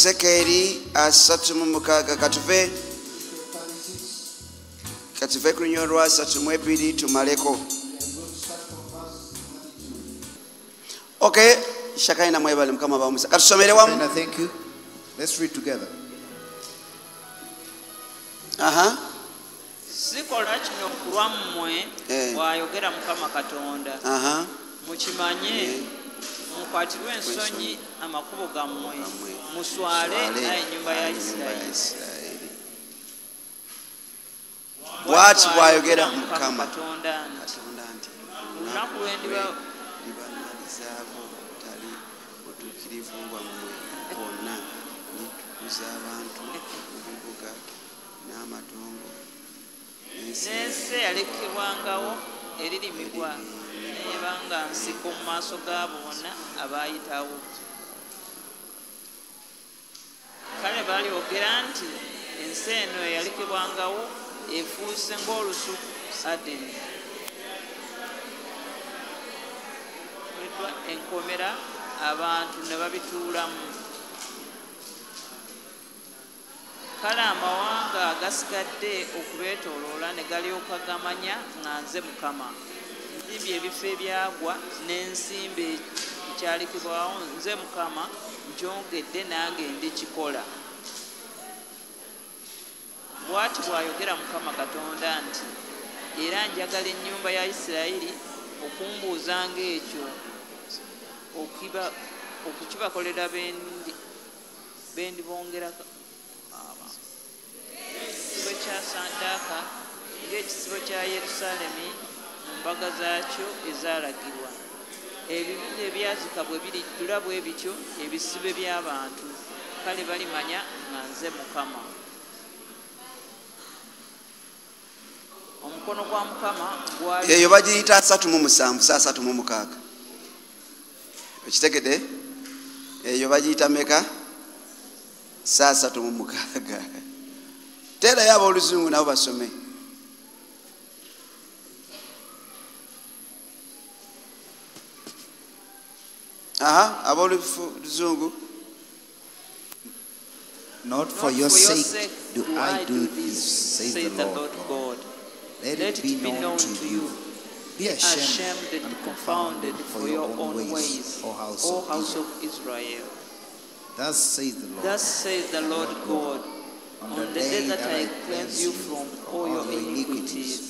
Ezekiel asatu mukaga katuve katuve kunyorwa asatu mwebili tumaleko. Okay, shakaina mwebali mkama baumusa. Katusomere wamu. Brenda, thank you. Let's read together. Aha. Sikola kino kulwa mmwe bwayogera mukama katonda. Aha. Mukimanye mukwatirwe ensonyi amakubo gammwe muswale n'ennyumba ya Isirayiri. Bwati bwayogera mukama katonda nti olunaku lwendiba libanalizaako tali otuukirivu bwammwe bonna nitukuza abantu mu bibuga n'amatongo. Nsense yalekebwangawo eririmibwa nebanga nsiko mu maaso ga bonna abayitawo. Kale balyogera nti ensi eno eyalekebwangawo efuuse ng'olusuku Adeni. Kuletwa enkomera abantu ne babituulamu. Kale amawanga agasigadde okubeetooloola ne galyoka gamanya nga nze Mukama. Ndibye ebifo ebyagwa n'ensimbi ekyalikibwawo nze Mukama nkyongedde nange ndikikola. Bw'ati bw'ayogera Mukama Katonda nti era njagala ennyumba ya Isirayiri okumbuuzanga ekyo okukibakolera bendibongerako. Ekisibo kya Sandaaka ng'ekisibo kya Yerusaalemi mu mbaga zaakyo ezaalagirwa. Ebibuga ebyazika bwe birijjula bwe bityo ebisibe by'abantu. Kale balimanya nga nze Mukama. Omukono gwa Mukama gwali eyo bagiyita 37 saa 36. Ekitegedde eyo bagiyita meka saa 36. Tera yabo oluzungu nabo basome. Aha, abo oluzungu. Not for your sake do I do this, says the Lord God. Let it be known to you. Be ashamed and confounded for your own ways, O house of Israel. Thus says the Lord God. On the day that I cleanse you from all your iniquities,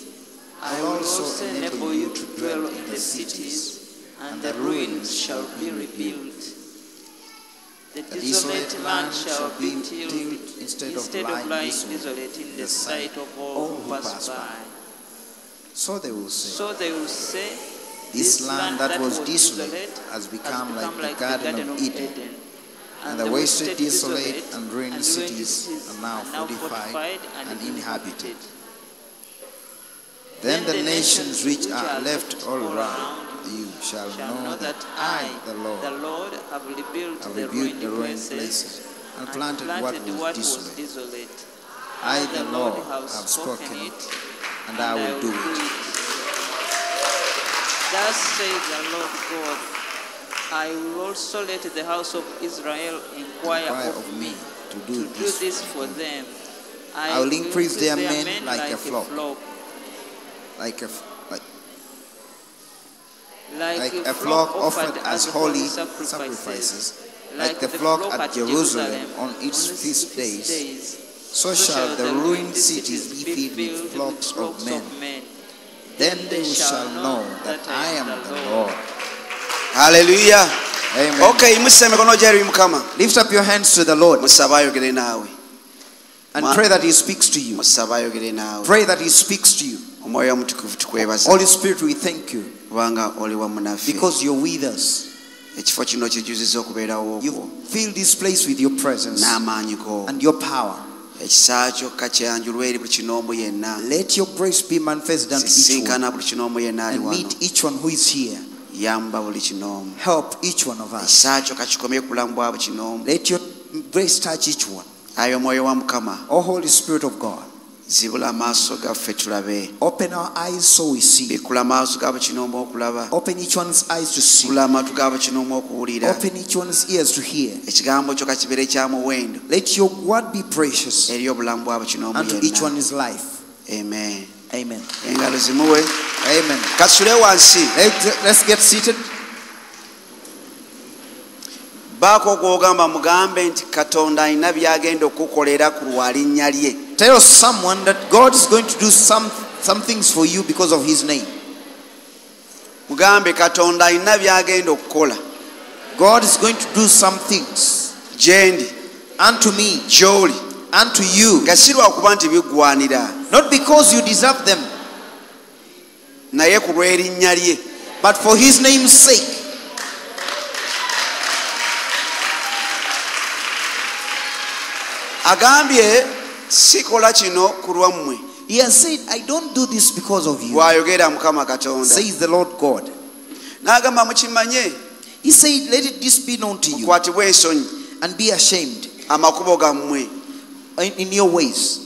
I will also enable you to dwell in the cities, and the ruins shall be rebuilt. The desolate land shall be tilled instead of lying desolate in the sight of all who pass by. So they will say, this land that was desolate has become like the Garden of Eden. And the wasted, desolate, and ruined cities are now fortified and inhabited. Then the nations which are left all around you shall know that I, the Lord, have rebuilt the ruined places and planted what was desolate. I, the Lord, have spoken it, and I will do it. Thus says the Lord God. I will also let the house of Israel inquire of me to do this for them. I will increase their men like a flock. Like a flock offered as holy sacrifices, like the flock at Jerusalem on its feast days. So shall the ruined cities be filled with flocks of men. Then they shall know that I am the Lord. Hallelujah. Amen. Okay, lift up your hands to the Lord and pray that He speaks to you. Pray that He speaks to you. Holy Spirit, we thank you because you're with us. You fill this place with your presence and your power. Let your grace be manifested unto each one and meet each one who is here. Help each one of us. Let your grace touch each one. O Holy Spirit of God, Open our eyes so we see. Open each one's eyes to see. Open each one's ears to hear. Let your word be precious unto each one's life. Amen. Amen. Amen. Let's get seated. Tell someone that God is going to do some things for you because of his name. God is going to do some things unto me, unto you, not because you deserve them, but for his name's sake. He has said, I don't do this because of you, says the Lord God. He said, let it this be known to you, and be ashamed in your ways.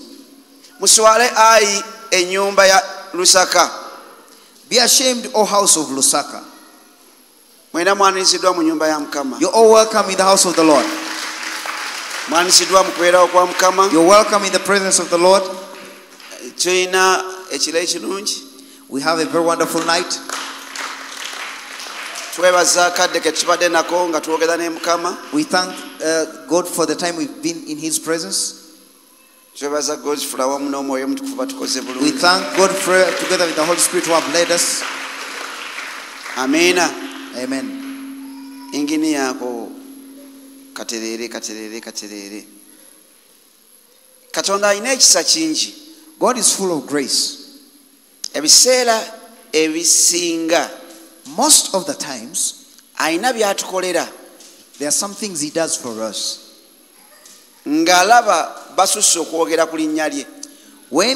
Be ashamed, O house of Lusaka. You're all welcome in the house of the Lord. You're welcome in the presence of the Lord. We have a very wonderful night. We thank God for the time we've been in his presence. We thank God for, together with the Holy Spirit, who have led us. Amen. Amen. God is full of grace. Most of the times, there are some things he does for us. When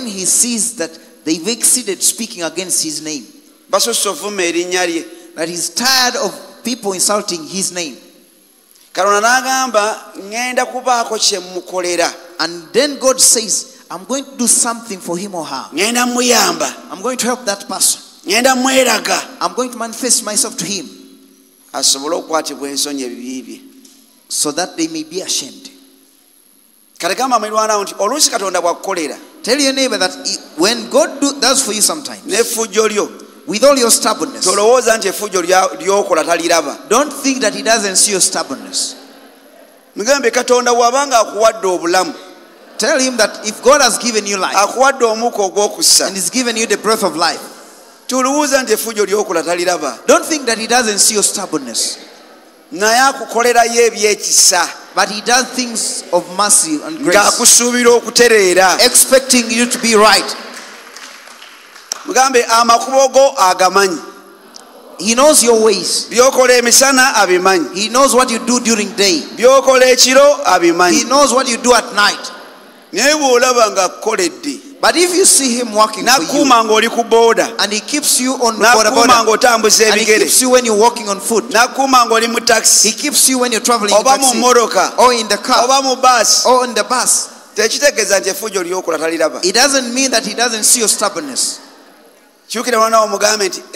he sees that they've exceeded speaking against his name, that he's tired of people insulting his name, and then God says, I'm going to do something for him or her. I'm going to help that person. I'm going to manifest myself to him, so that they may be ashamed. Tell your neighbor that when God does for you sometimes, with all your stubbornness, don't think that he doesn't see your stubbornness. Tell him that if God has given you life, and he's given you the breath of life, don't think that he doesn't see your stubbornness. But he does things of mercy and grace, expecting you to be right. He knows your ways. He knows what you do during day. He knows what you do at night. But if you see him walking for you, and he keeps you on the border, and he keeps you when you're walking on foot, he keeps you when you're traveling in taxi, or in the car, or on the bus, it doesn't mean that he doesn't see your stubbornness. Tell him that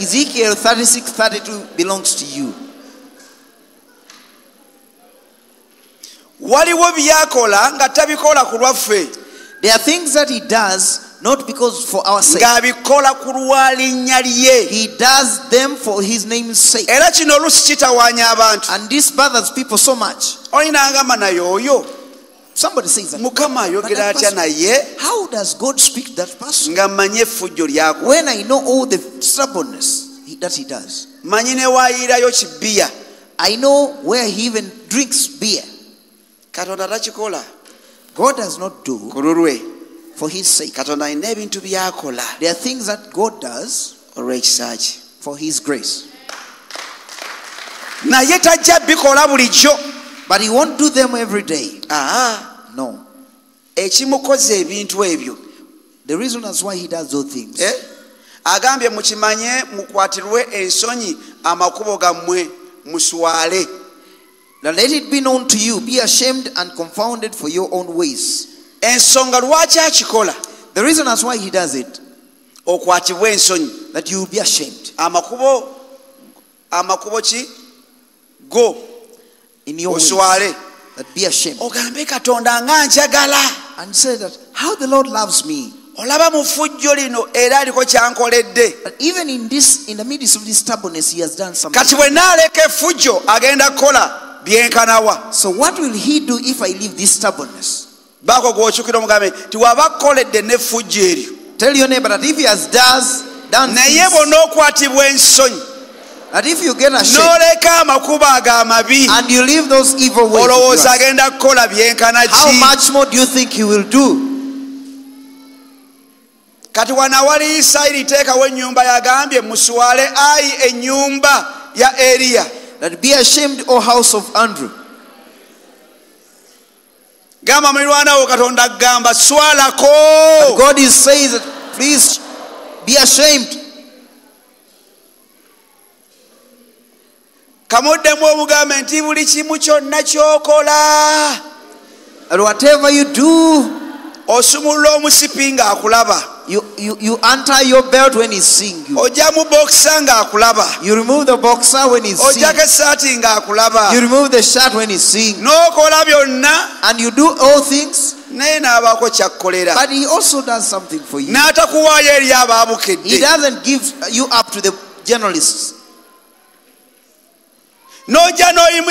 Ezekiel 36:32 belongs to you. There are things that he does not because for our sake. He does them for his name's sake. And this bothers people so much. Somebody says that, person, how does God speak to that person? When I know all the stubbornness that he does, I know where he even drinks beer. God does not do for his sake. There are things that God does for his grace. But he won't do them every day. No. The reason that's why he does those things, Now let it be known to you, be ashamed and confounded for your own ways. The reason as why he does it, that you will be ashamed. Go in your ways, that be ashamed. And say that, how the Lord loves me. But even in the midst of this stubbornness, he has done something. So what will he do if I leave this stubbornness? Tell your neighbor that if he has done things, that if you get ashamed and you leave those evil ways, how much more do you think he will do? That be ashamed, O house of Andrew. That God is saying that please be ashamed. And whatever you do, you enter your belt when he's seeing you. You remove the boxer when he's seeing you. You remove the shirt when he's seeing you. And you do all things. But he also does something for you. He doesn't give you up to the journalists. You come and lift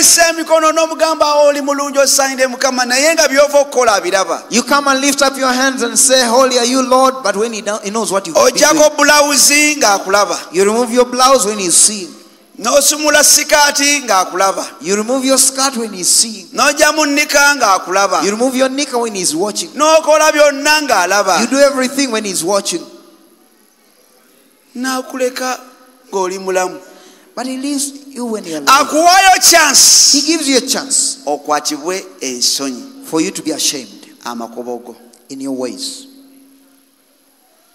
up your hands and say, holy are you, Lord, but when he knows what you've been. You remove your blouse when he's seeing. You remove your skirt when he's seeing. You remove your knicker when he's watching. You do everything when he's watching. But he leaves you when you're alive. Chance. He gives you a chance for you to be ashamed in your ways.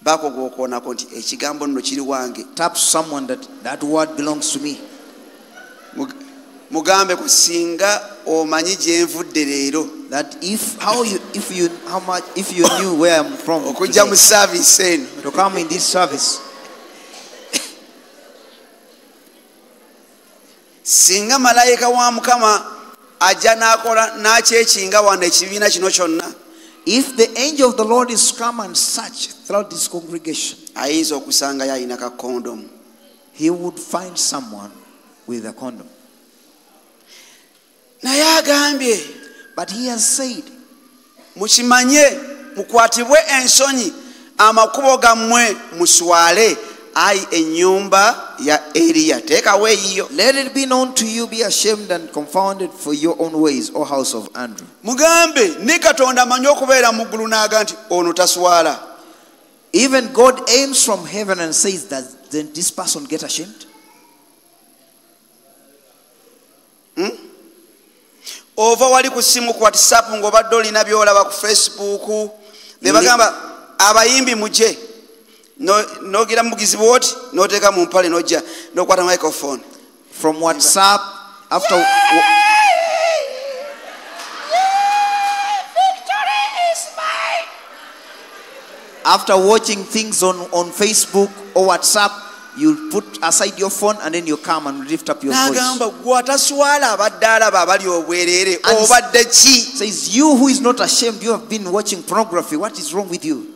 Tap someone that word belongs to me. That if you knew where I'm from today, to come in this service. Singa malaika wa mukama ajja nakola nakyekinga wano ekibiina kino kyonna. If the angel of the Lord is come and search throughout this congregation, ayinza okusanga yalina ka condom. He would find someone with a condom. Naye agambye, but he has said, mukimanye mukwatibwe ensonyi amakubo gammwe muswale. Let it be known to you, be ashamed and confounded for your own ways, O house of Andrew. Even God aims from heaven and says that then this person get ashamed. Hmm? No, get a mugis word, no take a mumpali, no ja, no quarter microphone. From WhatsApp, after. Victory is mine! After watching things on Facebook or WhatsApp, you put aside your phone and then you come and lift up your voice. And says, you who is not ashamed, you have been watching pornography. What is wrong with you?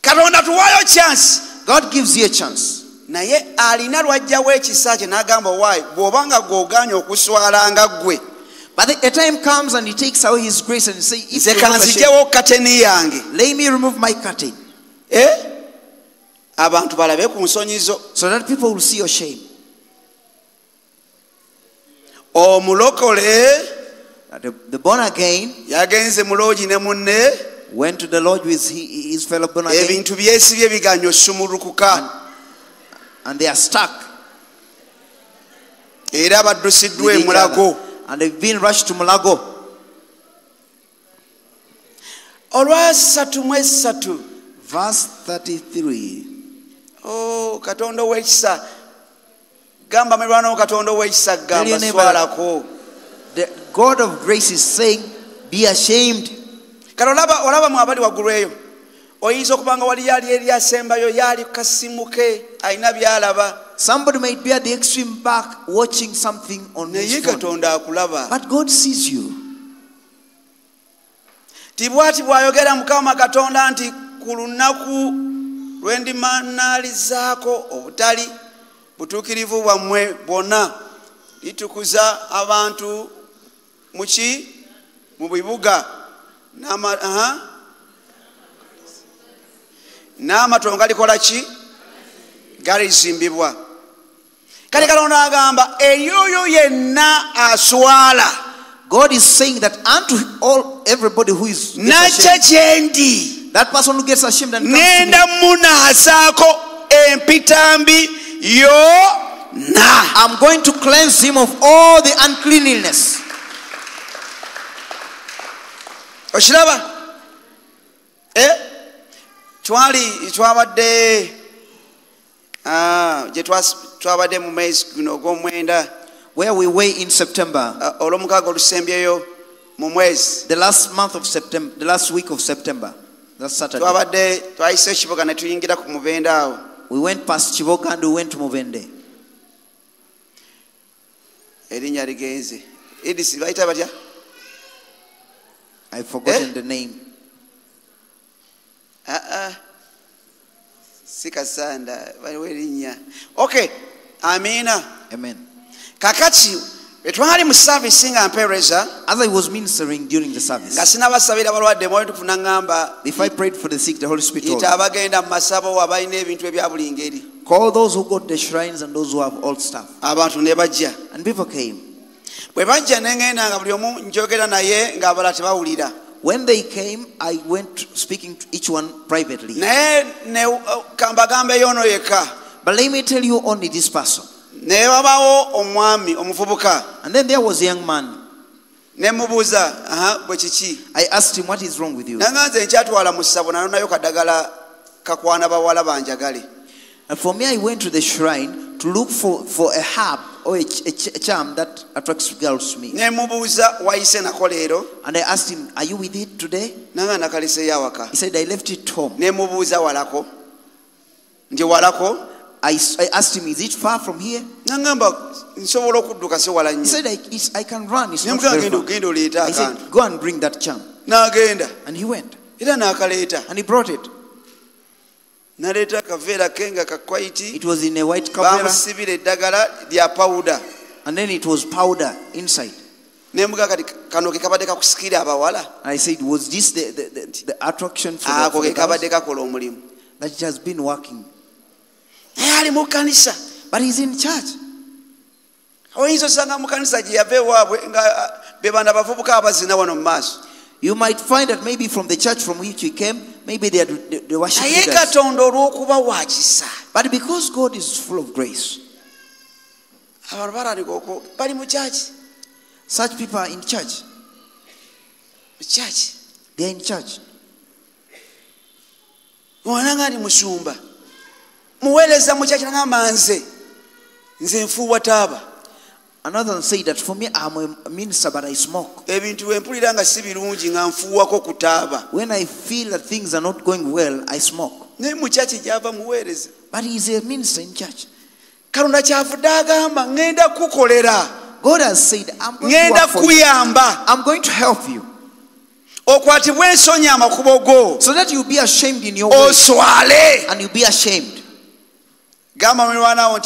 God gives you a chance. But the time comes and he takes away his grace and says, let me remove my curtain. So that people will see your shame. The born again went to the Lord with his fellow born again, and they are stuck. And they've been rushed to Mulago. Verse 33. Oh, Katonda wekisa The God of grace is saying, be ashamed. Somebody might be at the extreme back watching something on his phone, but God sees you. God is saying that unto everybody who is ashamed, that person who gets ashamed and comes to me, I'm going to cleanse him of all the uncleanliness. Where we were in September, the last month of September, the last week of September, that Saturday, we went past Chiboka and we went to Muvende. I've forgotten the name. Okay, amen. As I was ministering during the service, if I prayed for the sick, the Holy Spirit told me, call those who got the shrines and those who have old stuff. And people came. When they came, I went speaking to each one privately. But let me tell you only this person. And then there was a young man. I asked him, what is wrong with you? And for me, I went to the shrine to look for a harp or a charm that attracts girls to me. And I asked him, are you with it today? He said, I left it home. I asked him, is it far from here? He said, I can run. It's not very far. I said, go and bring that charm. And he went. And he brought it. It was in a white cover. And then it was powder inside. I said, was this the attraction for the girls? That it has been working. But he's in church. You might find that maybe from the church from which you came, maybe they are the worship. But because God is full of grace, such people are in church. They are in church. Another one said that for me, I'm a minister, but I smoke. When I feel that things are not going well, I smoke. But he's a minister in church. God has said, I'm going to help you. So that you'll be ashamed in your way. And you'll be ashamed. Tell your neighbor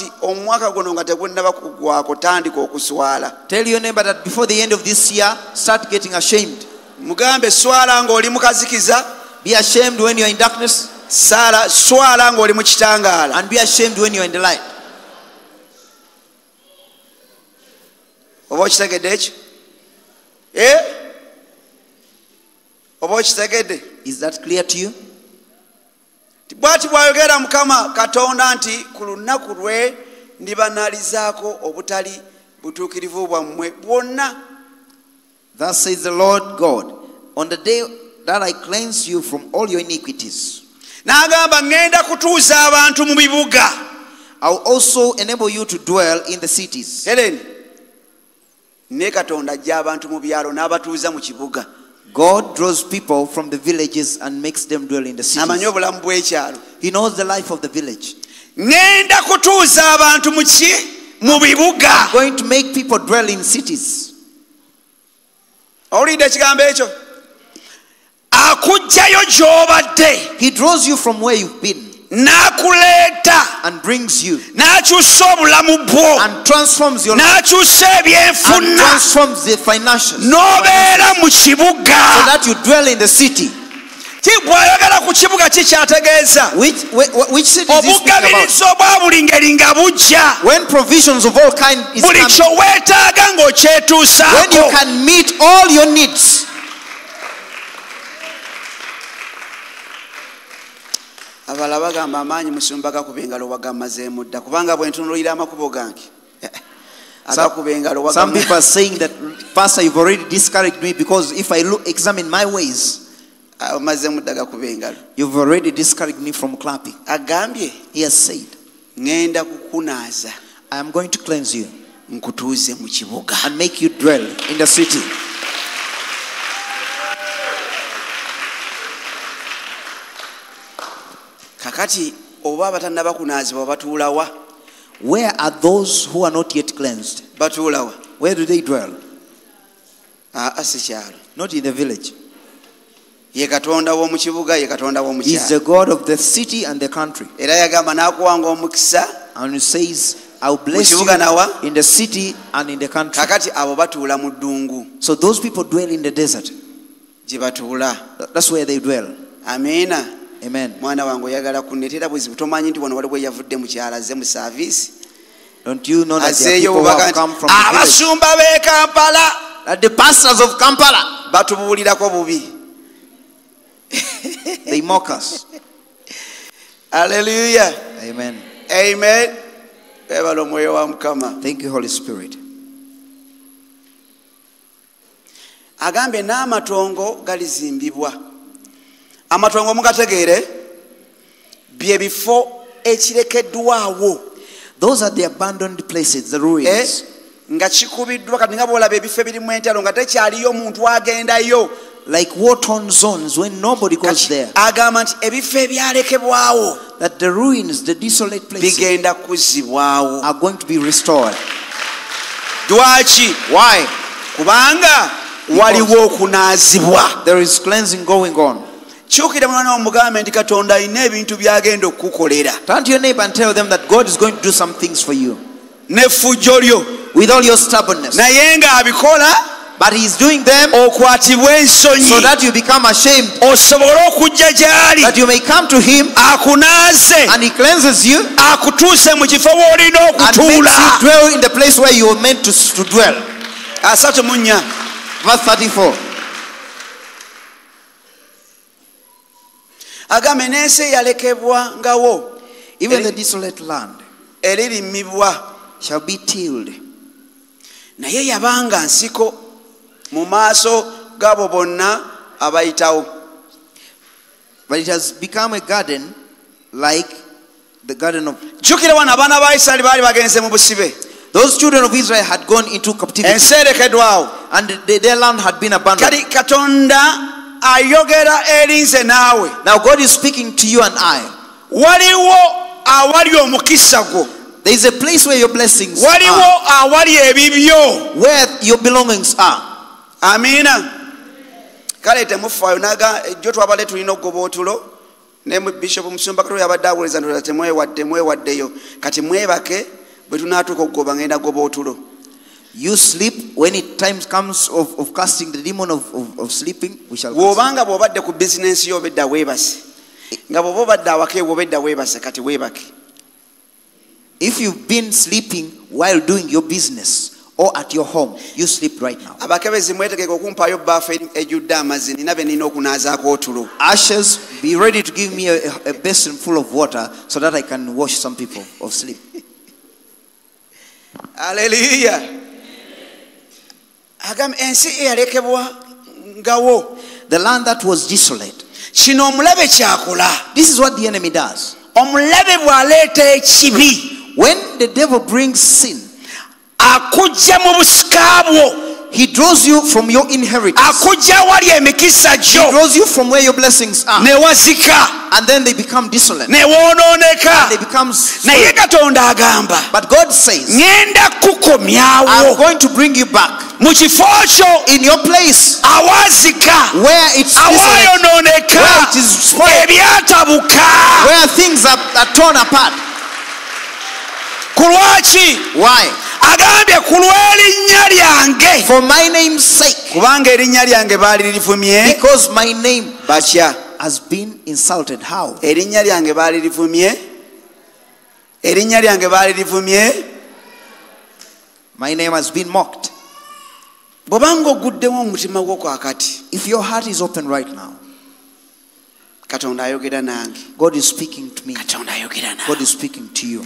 that before the end of this year, start getting ashamed. Be ashamed when you're in darkness. And be ashamed when you're in the light. Is that clear to you? Thus says the Lord God, on the day that I cleanse you from all your iniquities, I will also enable you to dwell in the cities. Helen, God draws people from the villages and makes them dwell in the cities. He knows the life of the village. I'm going to make people dwell in cities. He draws you from where you've been and brings you and transforms your life and transforms the financials so that you dwell in the city. Which city is this about? When provisions of all kinds is coming, when you can meet all your needs. Some people are saying that, Pastor, you've already discouraged me because if I examine my ways, you've already discouraged me from clapping. He has said, I am going to cleanse you and make you dwell in the city. Where are those who are not yet cleansed? Where do they dwell? Not in the village. He is the God of the city and the country. And he says, I will bless you in the city and in the country. So those people dwell in the desert. That's where they dwell. Amen. Amen. Don't you know that there are people who have come from the village? The pastors of Kampala. They mock us. Hallelujah. Amen. Amen. Thank you, Holy Spirit. Agambe na matongo galizimbibwa. Those are the abandoned places, the ruins. Like war-torn zones when nobody goes there. That the ruins, the desolate places are going to be restored. Why? Because there is cleansing going on. Turn to your neighbor and tell them that God is going to do some things for you. With all your stubbornness. But he's doing them so that you become ashamed. That you may come to him and he cleanses you and makes you dwell in the place where you were meant to dwell. Verse 34. Even the desolate land shall be tilled. But it has become a garden like the garden of... Those children of Israel had gone into captivity and their land had been abandoned. Now God is speaking to you and I. There is a place where your blessings are. Where your belongings are. Amen. You sleep when it time comes of casting the demon of sleeping, we shall cast. If you've been sleeping while doing your business or at your home, you sleep right now. Ashes, be ready to give me a basin full of water so that I can wash some people of sleep. Hallelujah. The land that was desolate. This is what the enemy does. When the devil brings sin, he draws you from your inheritance. He draws you from where your blessings are. And then they become desolate. And they become sweet. But God says, I'm going to bring you back. In your place where it's desolate, where it is spoiled, where things are torn apart. Why? For my name's sake, because my name has been insulted. How? My name has been mocked. If your heart is open right now, God is speaking to me. God is speaking to you.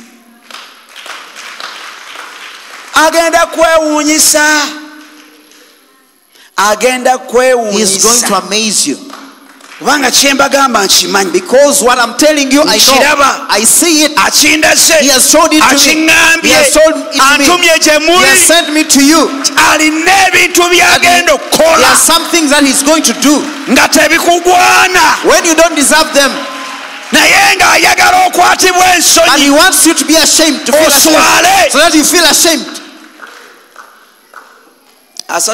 He's going to amaze you. Because what I'm telling you, I know. I see it. He has showed it to me. He has told it to me. He has sent me to you. There are some things that he's going to do when you don't deserve them. And he wants you to be ashamed, to feel ashamed, so that you feel ashamed. Verse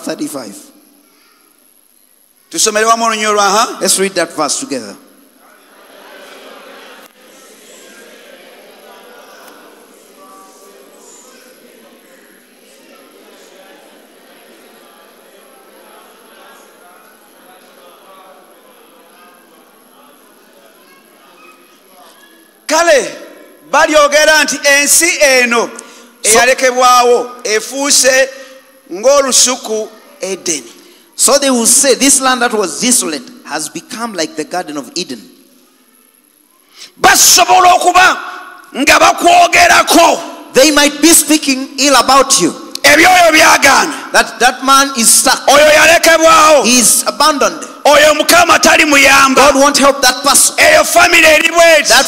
35. Let's read that verse together. Kale bali ogera nti ensi eno eyalekebwawo efuuse ng'olusuku Eden. So they will say, this land that was desolate has become like the Garden of Eden. Basobola okuba nga bakwogerako. They might be speaking ill about you. Ebyoyo byagaana. That man is stuck. Oyo yalekebwawo. He is abandoned. God won't help that person. That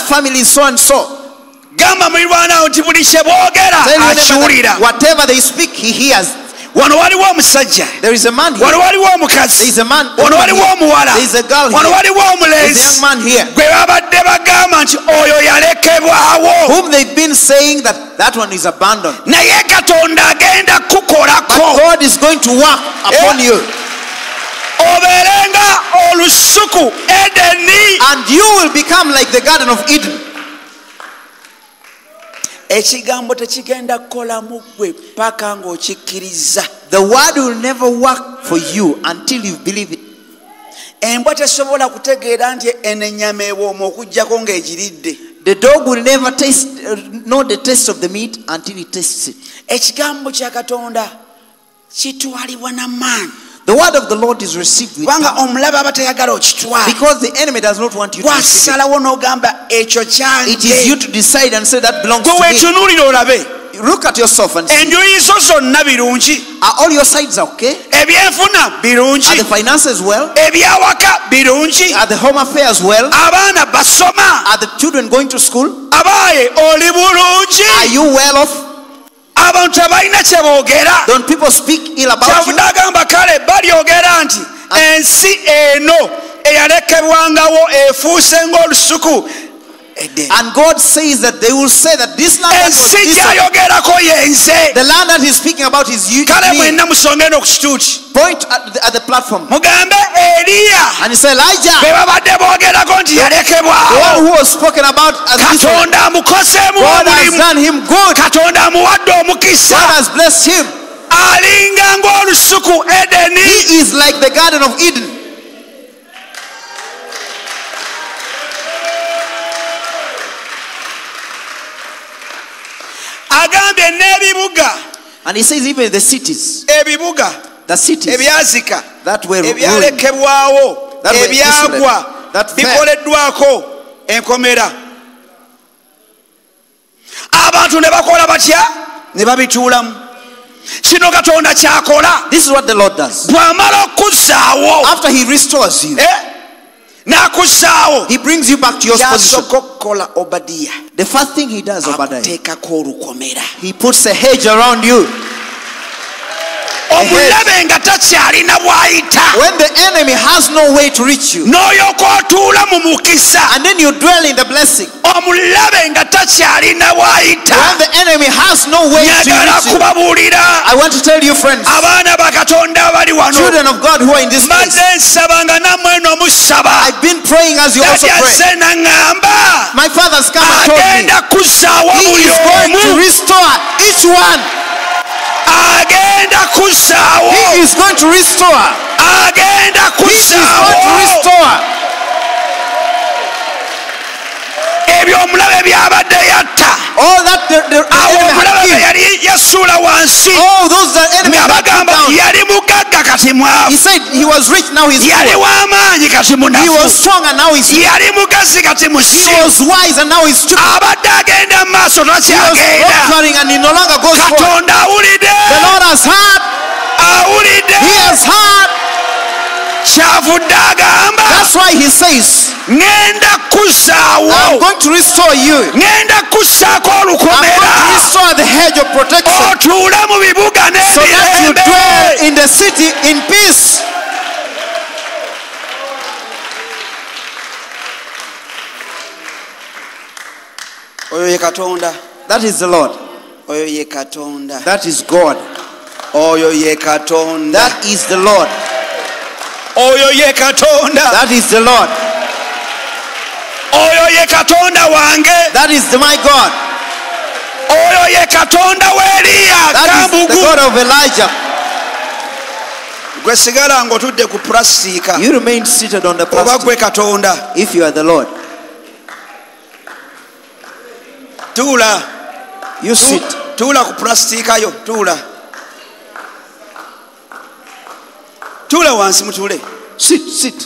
family is so and so. Whatever they speak, he hears. There is a man here. There is a man. There is a girl here. There is a young man here. Whom they've been saying that one is abandoned. But God is going to work upon you. And you will become like the Garden of Eden. The word will never work for you until you believe it. The dog will never know the taste of the meat until he tastes it. The word of the Lord is received with power. Because the enemy does not want you to receive it. It is you to decide and say that belongs to me. Look at yourself and see. Are all your sides okay? Are the finances well? Are the home affairs well? Are the children going to school? Are you well off? Don't people speak ill about you? And God says that they will say that this land that was desolate, the land that he's speaking about is you. Point at the platform. And he said, Elijah, the one who was spoken about as Israel, God has done him good. God has blessed him. He is like the Garden of Eden. And he says even the cities, the cities that were ruined, that were this is what the Lord does. After he restores you, He brings you back to your position. The first thing he does, Obadiah, he puts a hedge around you. When the enemy has no way to reach you, and then you dwell in the blessing. When the enemy has no way to reach you, I want to tell you, friends, children of God who are in this place, I've been praying as you also pray. My father's come and told me he is going to restore each one. He is going to restore. He is going to restore. All that those that enemy had come down. He said he was rich, now he's poor. He was strong and now he's weak. He was wise and now he's stupid. He was prospering and he no longer goes forward. The Lord has heard. He has heard. That's why he says, I'm going to restore you. I'm going to restore the hedge of protection so that you dwell in the city in peace. That is the Lord. That is God. That is the Lord. That is the Lord. That is my God. That is the God of Elijah. You remain seated on the plastic if you are the Lord. You sit. Sit.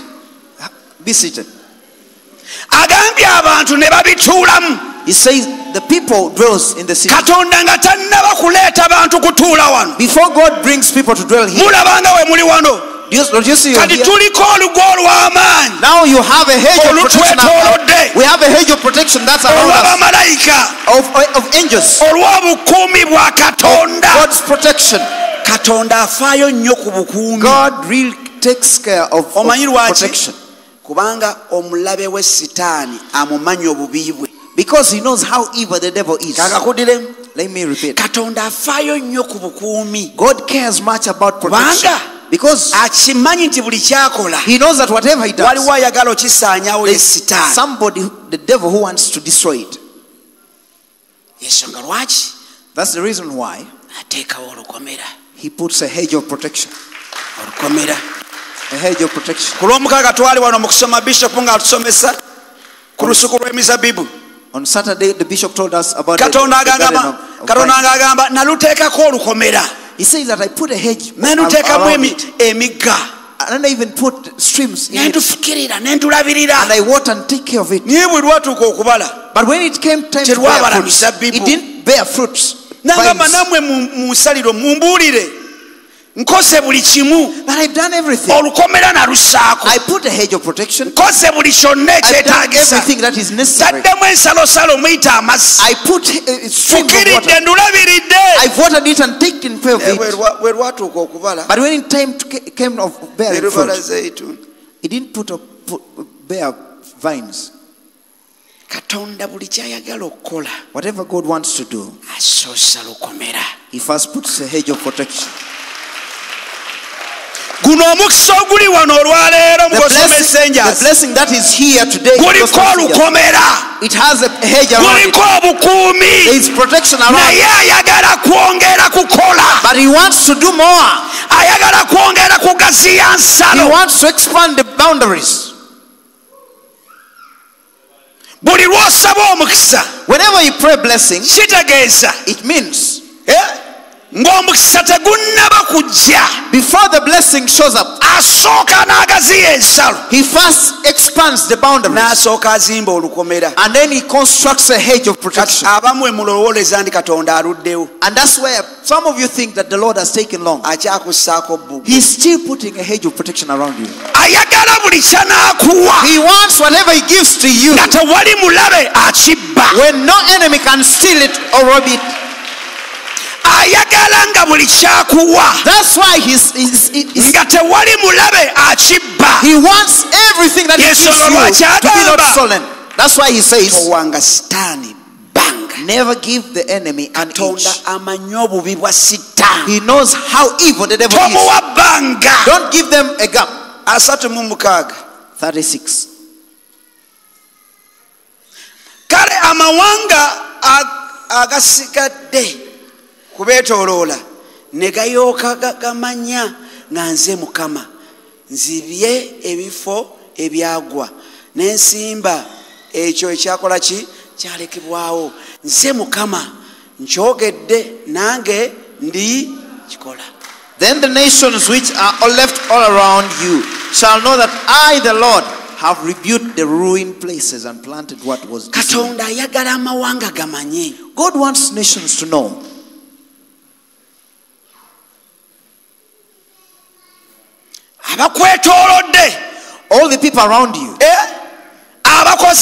Be seated. He says the people dwells in the city. Before God brings people to dwell here, don't you see? Now you have a hedge of protection. We have a hedge of protection that's around us. Of angels. Of God's protection. God really takes care of protection. Because he knows how evil the devil is. Let me repeat. God cares much about protection. Because he knows that whatever he does, there's somebody, the devil, who wants to destroy it. That's the reason why he puts a hedge of protection. A hedge of protection. On Saturday, the bishop told us about the He says that I put a hedge around it. And I even put streams in it. And I water and take care of it. But when it came time to bear fruits, it didn't bear fruits. But I've done everything. I put a hedge of protection. I've done everything that is necessary. I put streams of water. I've watered it and taken care of it. But when it came of bearing fruit, it didn't bear vines. Whatever God wants to do, he first puts a hedge of protection. The blessing that is here today, it has a hedge around it. There is protection around it. But he wants to do more. He wants to expand the boundaries. Whenever you pray blessing, it means Before the blessing shows up, he first expands the boundaries and then he constructs a hedge of protection. And that's where some of you think that the Lord has taken long. He's still putting a hedge of protection around you. He wants whatever he gives to you, when no enemy can steal it or rob it. That's why he wants everything that he gives you to be not stolen. That's why he says, never give the enemy an inch. He knows how evil the devil is. Don't give them a gap. 36. Kubetolola negayoka gagamanya nganze mukama nzibye ebifo ebyagwa n'ensimba ekyo ekyakola ki kyalekebwao nze mukama njogedde nange ndi kikola. Then the nations which are left all around you shall know that I the Lord have rebuked the ruined places and planted what was destroyed. God wants nations to know. All the people around you, all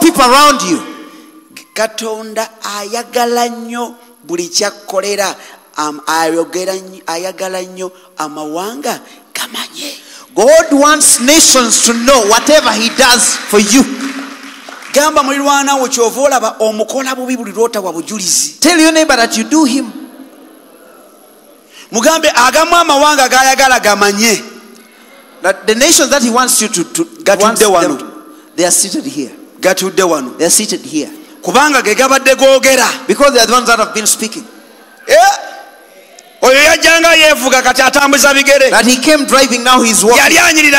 people around you, God wants nations to know whatever he does for you. Tell your neighbor that you do him. That the nations that he wants you to they are seated here. They are seated here. Because they are the ones that have been speaking. That he came driving, now he's walking. He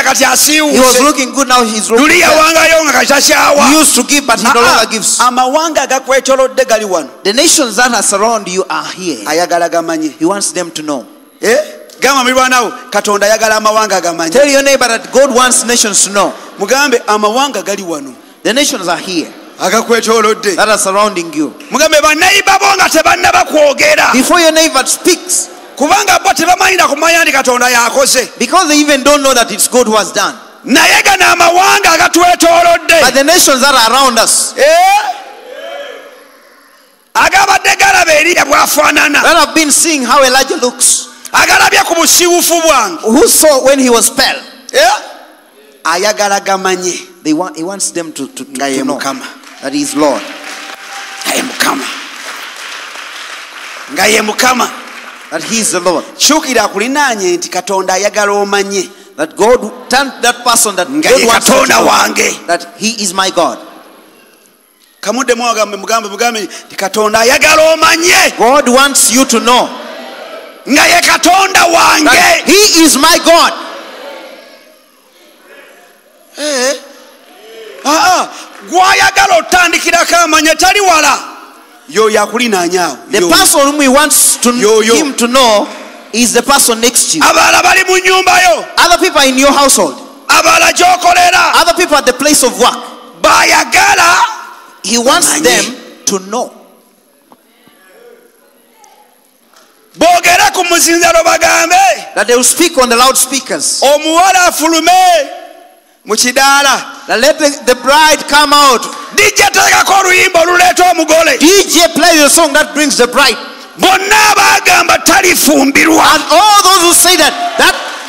was looking good, now he's looking bad. He used to give, but he no longer gives. The nations that are surrounding you are here. He wants them to know. Tell your neighbor that God wants nations to know. The nations are here that are surrounding you. Before your neighbor speaks, because they even don't know that it's God who has done. But the nations that are around us, that have been seeing how Elijah looks, who saw when he was pale, he wants them to know that he is Lord. That he is the Lord. That God turned that person that God wants to know that he is my God. God wants you to know that he is my God. The person whom he wants him to know is the person next to you. Other people in your household, other people at the place of work, he wants them to know. That they will speak on the loudspeakers. Now let the bride come out. DJ play the song that brings the bride. And all those who say that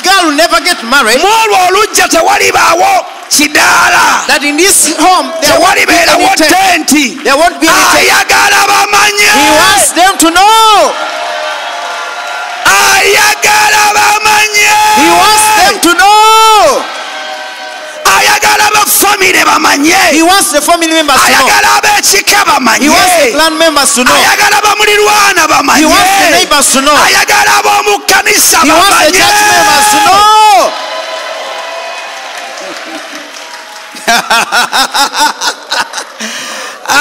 girl will never get married, that in this home there won't be any tent. There won't be any tent. He wants them to know. He wants them to know. He wants the family members to know. He wants the clan members to know. He wants the neighbors to know. He wants the church members to know.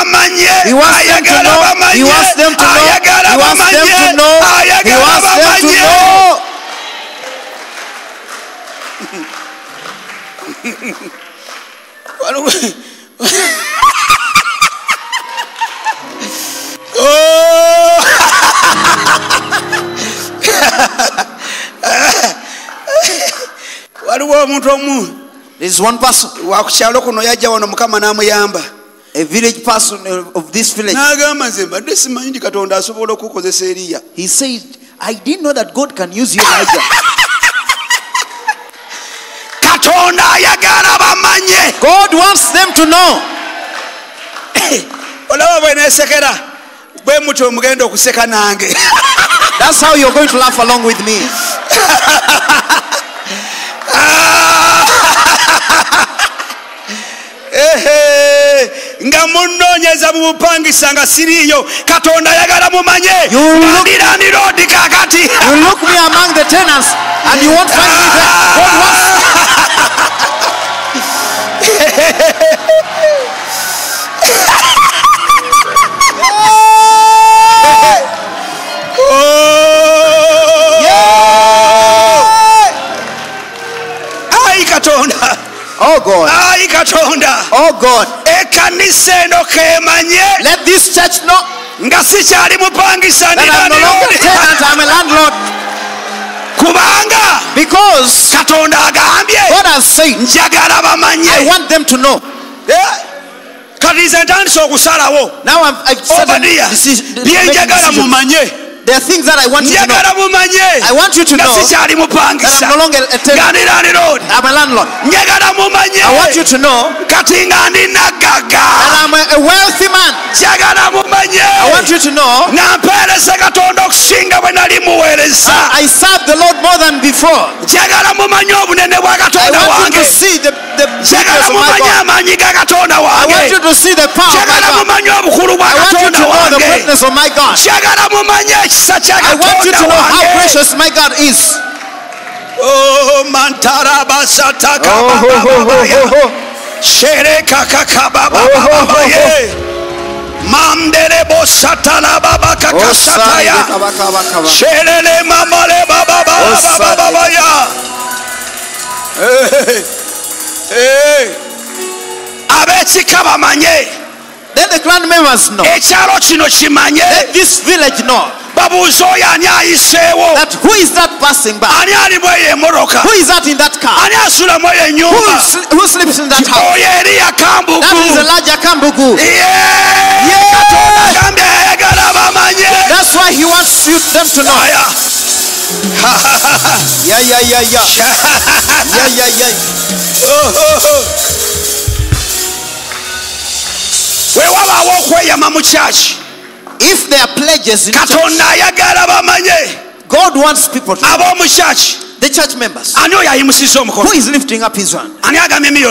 He wants them to know. He wants them to know. He wants them to know. He wants them to know. There is one person, a village person of this village. He said, I didn't know that God can use you, Elijah. God wants them to know. That's how you're going to laugh along with me. You look me among the tenants and you won't find me there. God wants. Oh God. Oh God. Let this church know that I'm no longer a tenant, I'm a landlord. Because God has said, I want them to know. Now I've said this. There are things that I want you to know. I want you to know that I'm no longer a tenant. I'm a landlord. I want you to know that I'm a wealthy man. I want you to know I serve the Lord more than before. I want you to see the greatness of my God. I want you to see the power of my God. I want you to know the greatness of my God. I want you to know how precious my God is. Oh, Then the clan members know. Let this village know. That who is that passing by? Who is that in that car? Who sleeps in that house? That is Elijah Kambugu. That's why he wants them to know. If there are pledges in church, God wants people to know. The church members. Who is lifting up his hand? Who said 50M?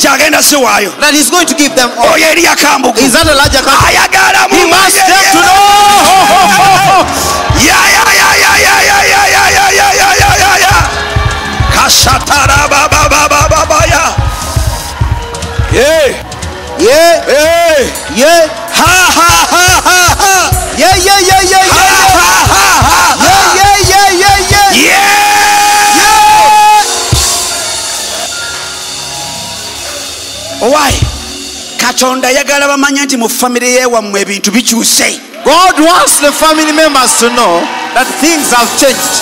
That he's going to give them all. Is that a larger country? He wants them to know. Why? God wants the family members to know that things have changed.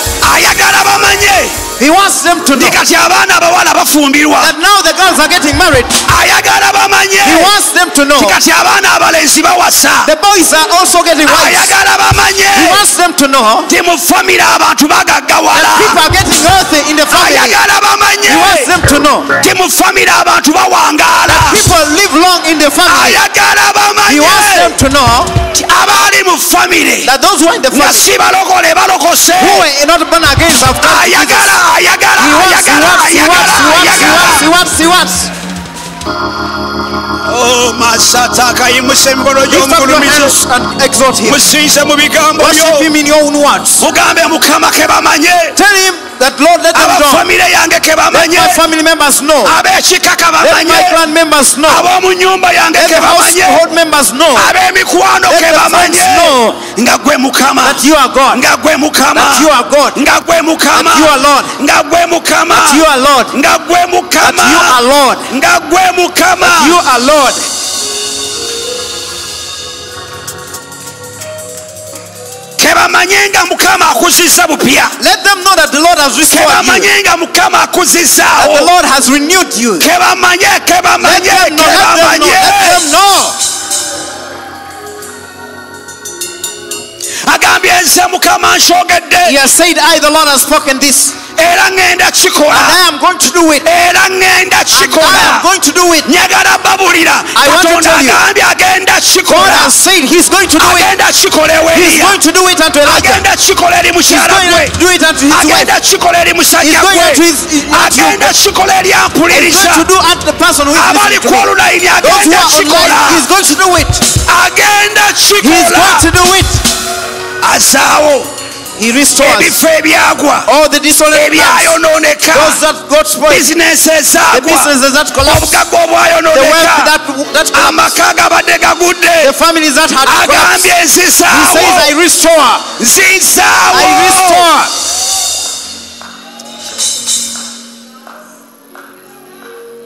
He wants them to know that now the girls are getting married. He wants them to know the boys are also getting wives. He wants them to know that people are getting wealthy in the family. He wants them to know that people live long in the family. He wants them to know that those who are in the family who were not born again have come to Jesus. He wants. Oh, Masataka, you must say, and exhort him. Worship him in your own words. Tell him that Lord, let them know. Let my family members know. Let my clan members know. Let the household members know. Let the friends know that you are God. That you are God. That you are Lord. That you are Lord. That you are Lord. That you are Lord. Let them know that the Lord has restored you, that the Lord has renewed you. Let them know. He has said, I, the Lord, has spoken this. And I am going to do it. And I am going to do it. I want to tell you, God has said he's going to do it. He's going to do it unto Elijah. He's going to do it unto his wife. He's going to do unto the person who is listening to me. Those who are online, he's going to do it. He's going to do it. He restores all the dissolute plans, those that got spoiled, the businesses that collapsed, the wealth that collapsed, the families that had collapsed. He says, I restore. I restore.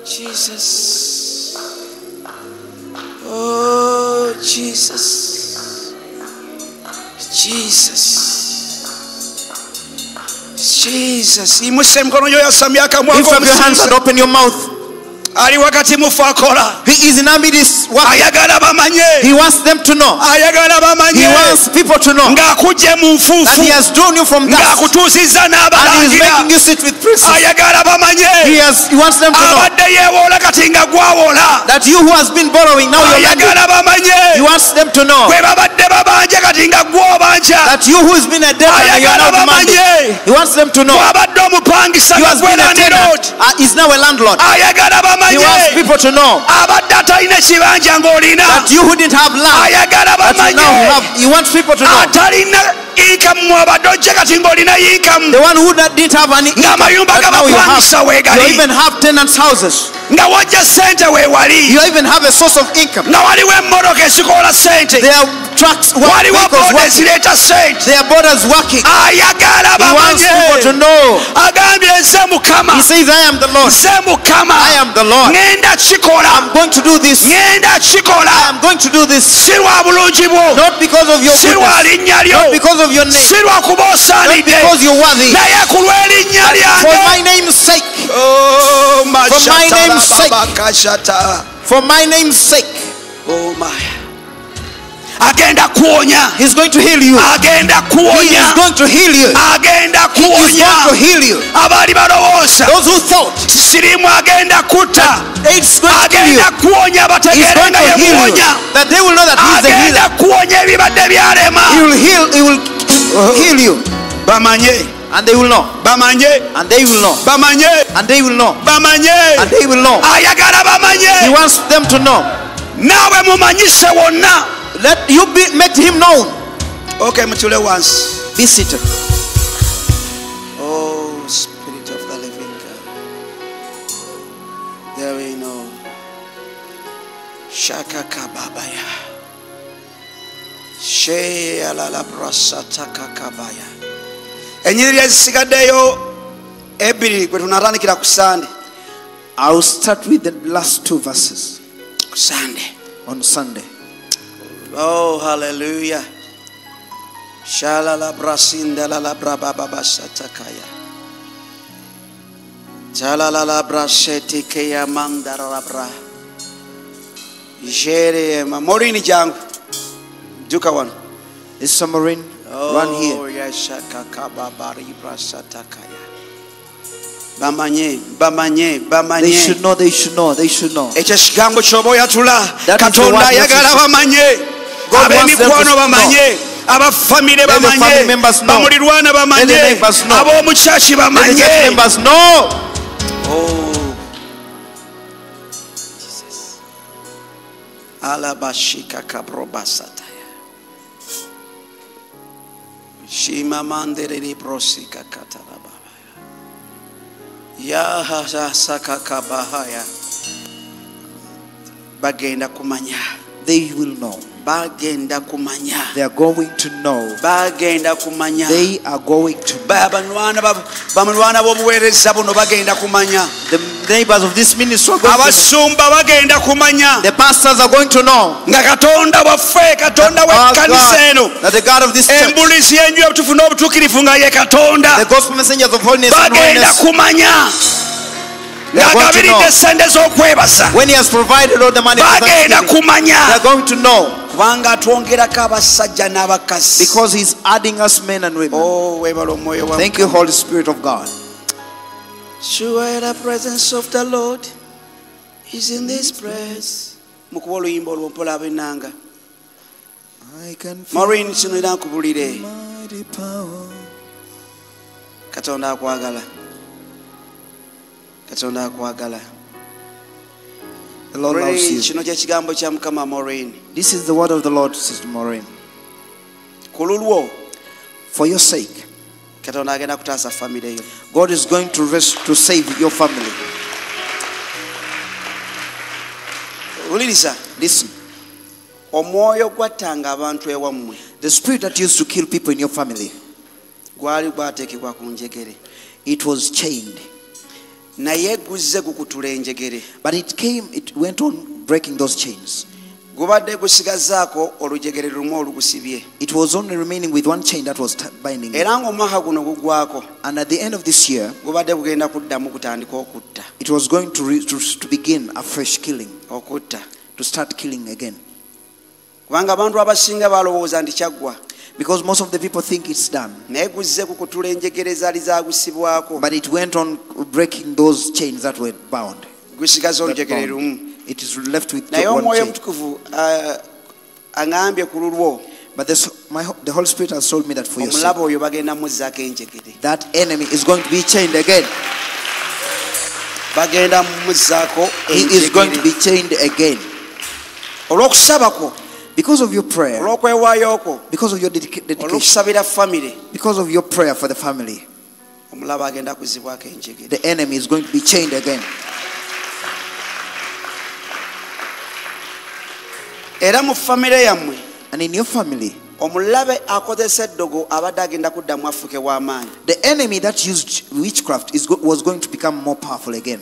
Jesus. Oh, Jesus. Jesus. Jesus, lift up your hands and open your mouth. He is in Amidis. He wants them to know. He wants people to know. And he has drawn you from that. And he is making you sit with princes. He wants them to know that you who has been borrowing, now you are lending. He wants them to know that you who has been a debtor, you are now demanding. He wants them to know you has been a tenant, is now a landlord. He wants people to know that you who didn't have land, that you now have. He wants people to know the one who didn't have any income, that now you have. You even have tenants' houses. You even have a source of income. There are trucks working. There are borders working. He wants people to know. He says, I am the Lord. I am the Lord. I'm going to do this. I'm going to do this. Not because of your goodness, not because of your name, not because you're worthy, but for my name's sake. Oh, for my name's sake. For my name's sake. Oh my. He's going to heal you. He is going to heal you. He is going to heal you. Those who thought AIDS is going to heal you, he's going to heal you. That they will know that he's the healer. He will heal. He will heal you. And they will know. And they will know. And they will know. And they will know. He wants them to know. Let you make him known. Okay, Mutule once. Be seated. Oh, Spirit of the Living God. There we know. Shaka kababaya. She alala brasata kababaya. Enyiri yasigadeyo ebiri kwetunaranikira kusande. I will start with the last two verses. Sunday. On Sunday. Oh, hallelujah. Shalala brasinda la braba baba satakaya. Shalala la braseti keya mandara la bra. Jere Maureen jang. Duka one. Is some Maureen run here? Oh, yes, shakaka babari brasatakaya. They should know, they should know, they should know. That is God wants them to know. Our family members know. Members know. Oh, Jesus. Alabashika kabrobasataya. Shima mandere prosika katarabaya. They will know. They are going to know. They are going to know. The neighbors of this ministry are going to know. The pastors are going to know that the God of this church, the gospel messengers of holiness and holiness, they are going to know. When he has provided all the money, they are going to know. Because he's adding us men and women. Oh, thank you, Holy Spirit of God. Sure, the presence of the Lord is in this place. I can feel mighty power. The Lord loves you. This is the word of the Lord, Sister Maureen. For your sake, God is going to rest to save your family. Listen. The spirit that used to kill people in your family, it was chained. But it came, it went on breaking those chains. It was only remaining with one chain that was binding it. And at the end of this year, it was going to begin a fresh killing, to start killing again. Because most of the people think it's done. But it went on breaking those chains that were bound. It is left with one chain. But the Holy Spirit has told me that for yourself, that enemy is going to be chained again. He is going to be chained again. Because of your prayer, because of your dedication, because of your prayer for the family, the enemy is going to be chained again. And in your family, the enemy that used witchcraft was going to become more powerful again.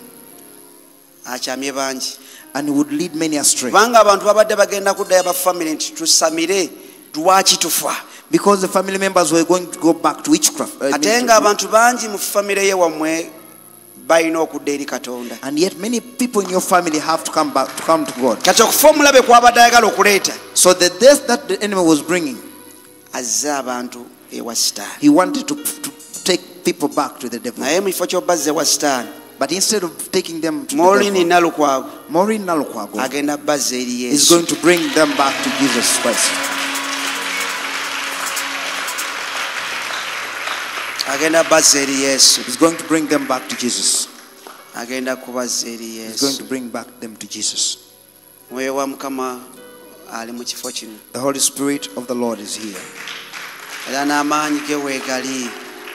And would lead many astray. Because the family members were going to go back to witchcraft. And yet many people in your family have to come to God. So the death that the enemy was bringing, he wanted to take people back to the devil. But instead of taking them to Maureen the devil, Maureen is going to bring them back to Jesus Christ. He's going to bring them back to Jesus. He's going to bring back them to Jesus. The Holy Spirit of the Lord is here.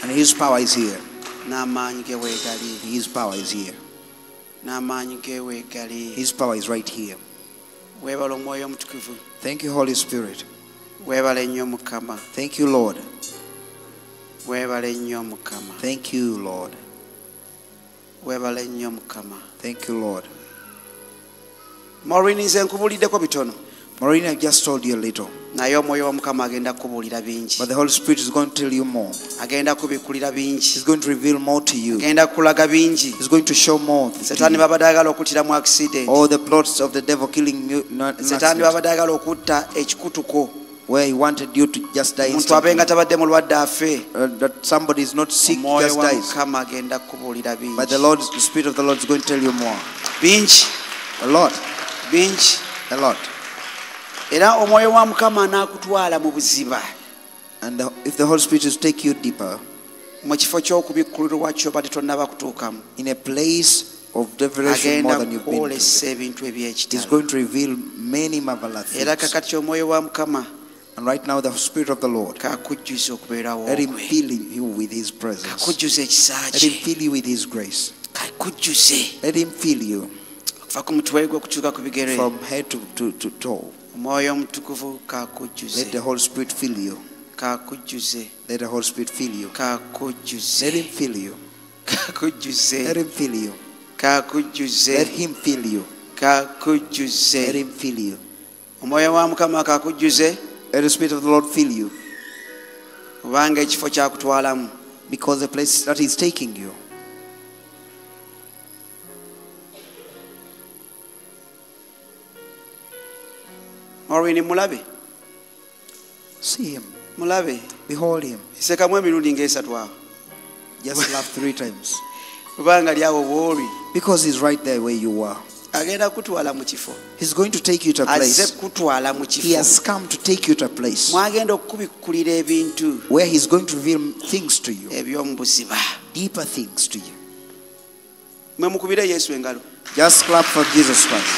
And his power is here. His power is here. His power is right here. Thank you, Holy Spirit. Thank you, Lord. Thank you, Lord. Thank you, Lord. Maureen, I just told you a little. But the Holy Spirit is going to tell you more. He's going to reveal more to you. He's going to show more. All the plots of the devil killing you. Where he wanted you to just die instantly. That somebody is not sick, just dies. But the Spirit of the Lord is going to tell you more. A lot. A lot. And if the Holy Spirit is to take you deeper in a place of revelation more than you've been, He's going to reveal many marvelous things. And right now the Spirit of the Lord, let Him fill you with His presence. Let Him fill you with His grace. Let him fill you from head to toe. Let the Holy Spirit fill you. Let the Holy Spirit fill you. Let him fill you. Let him fill you. Let him fill you. Let him fill you. Let the Spirit of the Lord fill you. Because the place that He's taking you. Maureen Mulabi. See him. Mulabi. Behold him. Just laugh 3 times. Because he's right there where you are. He's going to take you to a place. He has come to take you to a place where he's going to reveal things to you. Deeper things to you. Just clap for Jesus Christ.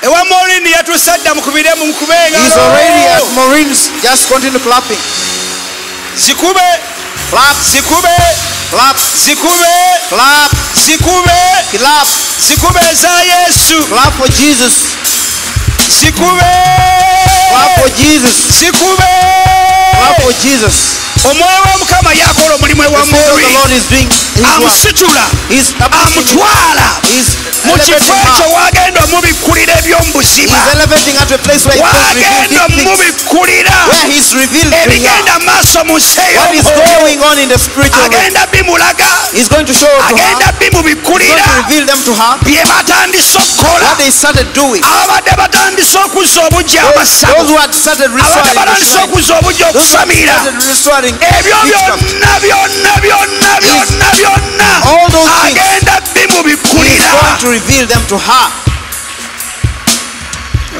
He's already at Maureen's. Just continue clapping. Clap. Clap. Clap. Clap for Jesus. Clap for Jesus. Clap for Jesus. The Lord is doing His work. He's elevating at a place where He's revealed what is going on in the spiritual realm. He's going to show up to her. He's going to reveal them to her. What they started doing. Those who had started restoring. All those things, he's going to reveal them to her.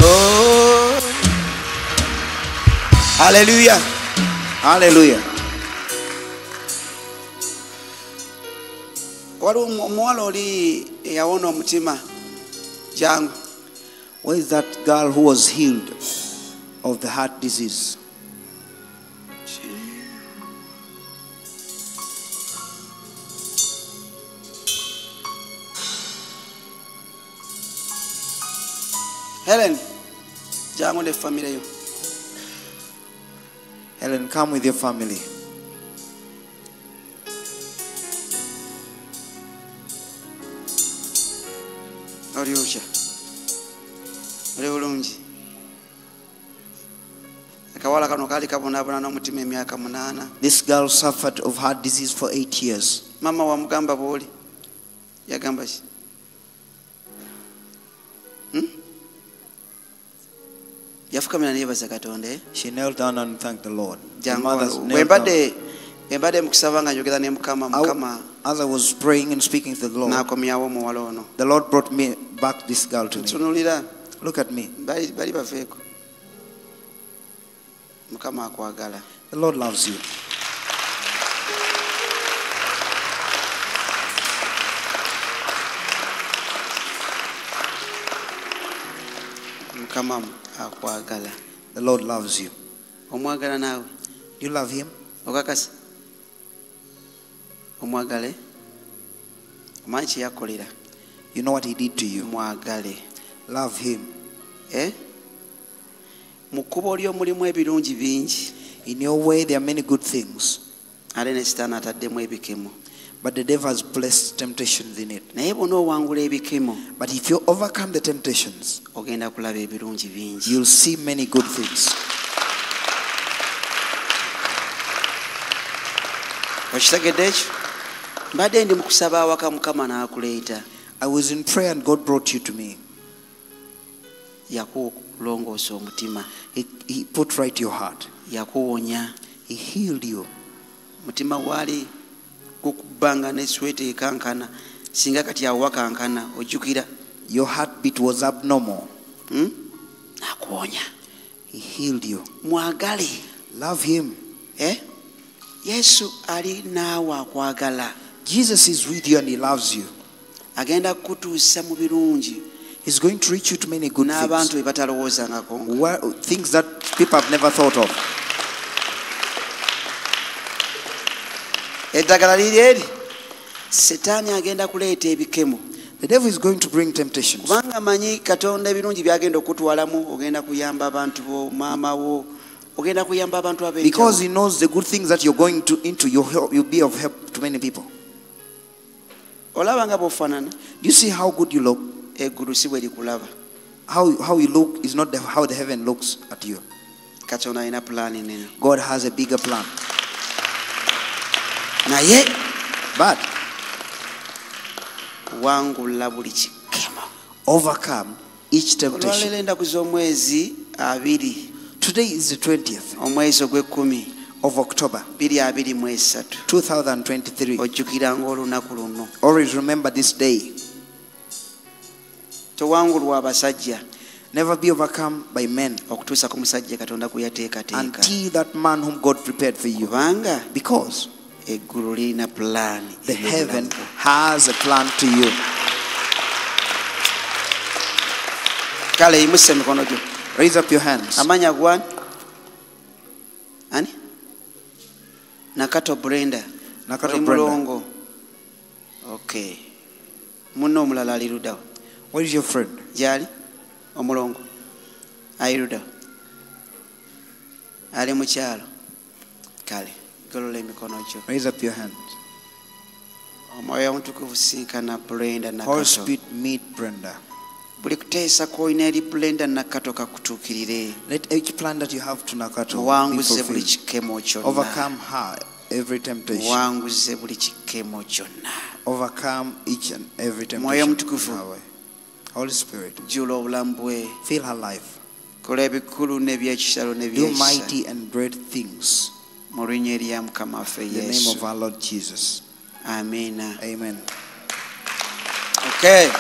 Oh. Hallelujah. Hallelujah. Where is that girl who was healed of the heart disease? Helen, Helen, come with your family. This girl suffered of heart disease for 8 years. Mama wa mugamba boli yagamba shi. She knelt down and thanked the Lord. The mother, as I was praying and speaking to the Lord, the Lord brought me back this girl to me. Look at me. The Lord loves you. The Lord loves you. Do you love Him? You know what He did to you. Love Him. In your way, there are many good things. But the devil has placed temptations in it. But if you overcome the temptations, you'll see many good things. I was in prayer and God brought you to me. He put right your heart. He healed you. Your heartbeat was abnormal. He healed you. Love Him. Jesus is with you and He loves you. agenda kutuusa mu birungi. He's going to reach you to many good things. Where, things that people have never thought of. The devil is going to bring temptations. Because he knows the good things that you're going to into, you'll be of help to many people. Do you see how good you look? How you look is not how the heaven looks at you. God has a bigger plan. But overcome each temptation. Today is the 20th of October 2023. Always remember this day. Never be overcome by men until that man whom God prepared for you. Because the heaven has a plan to you. Raise up your hands. Nakato Brenda. Nakato Brenda. Okay. Where is your friend? Jali Omulongo. Airuda. Ali muchalo. Kale. Golole mikonojo. Raise up your hand. Omoya mutukufusinka na Brenda na Kato. Holy Spirit meet Brenda. Let each plan that you have to Nakato overcome her every temptation. Overcome each and every temptation. Holy Spirit, fill her life. Do mighty and great things. In the name of our Lord Jesus. Amen. Amen. Okay.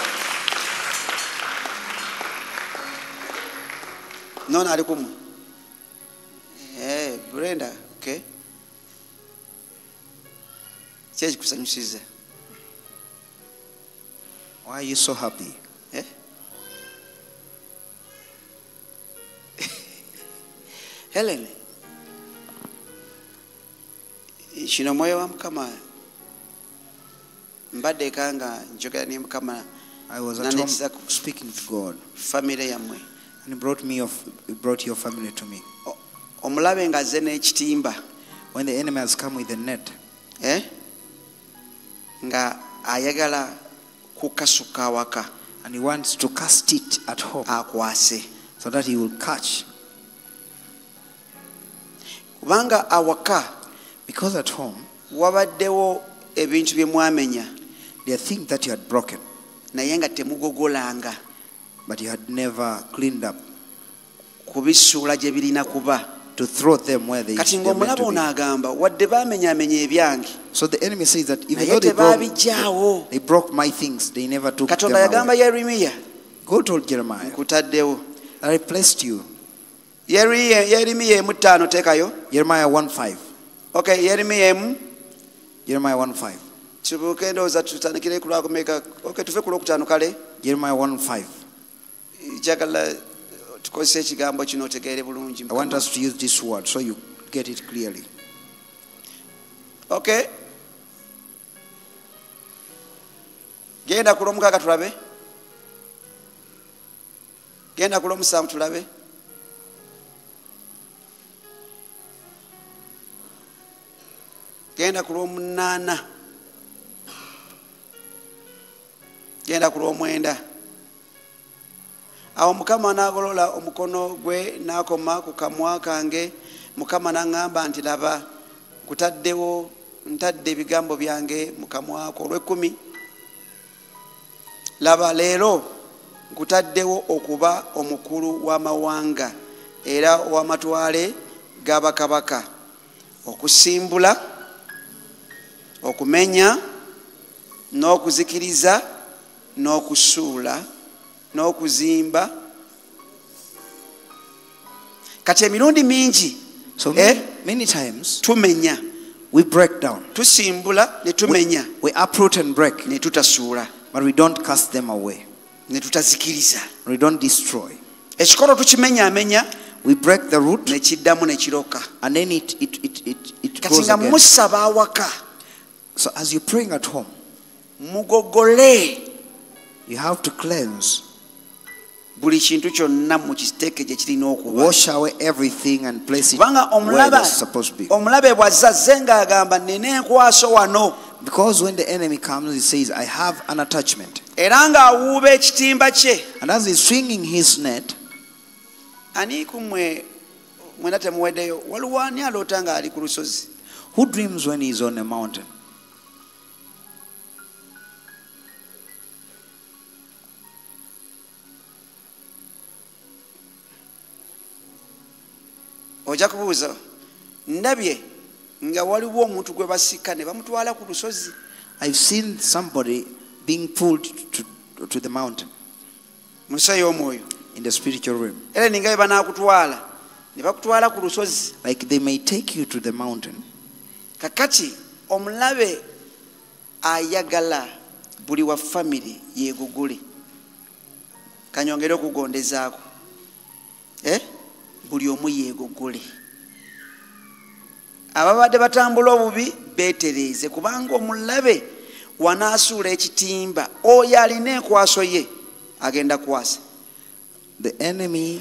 No, no, hey, Brenda, okay. Why are you so happy? Helen, I was at home speaking to God, and He brought your family to me. When the enemy has come with the net, and he wants to cast it at home, so that he will catch. Because at home, they think that you had broken, but you had never cleaned up to throw them where they were. So the enemy says that even though they broke my things, they never took them away. God told Jeremiah that I placed you. Jeremiah 1:5. Okay, Jeremiah 1:5. Jeremiah 1:5. I want us to use this word so you get it clearly. Okay. Laba lero nkutaddewo okuba omukulu w'amawanga era w'amatwale g'abakabaka okusimbula okumenya n'okuzikiriza n'okusuula n'okuzimba kati emirundi mingi. So many times tumenya, we break down. Tusimbula ne tumenya. We uproot and break. Ne tutasuula. but we don't cast them away. Ne tutazikiriza. We don't destroy. Ekikolo tukimenya amenya. We break the root. Ne kiddamu ne kiroka. And then it goes again. Musaba waka. So as you're praying at home, mugogole, you have to cleanse. Wash away everything and place it where it's supposed to be. Because when the enemy comes, he says, I have an attachment. And as he's swinging his net, who dreams when he's on a mountain? I've seen somebody being pulled to the mountain in the spiritual realm. Like they may take you to the mountain. The enemy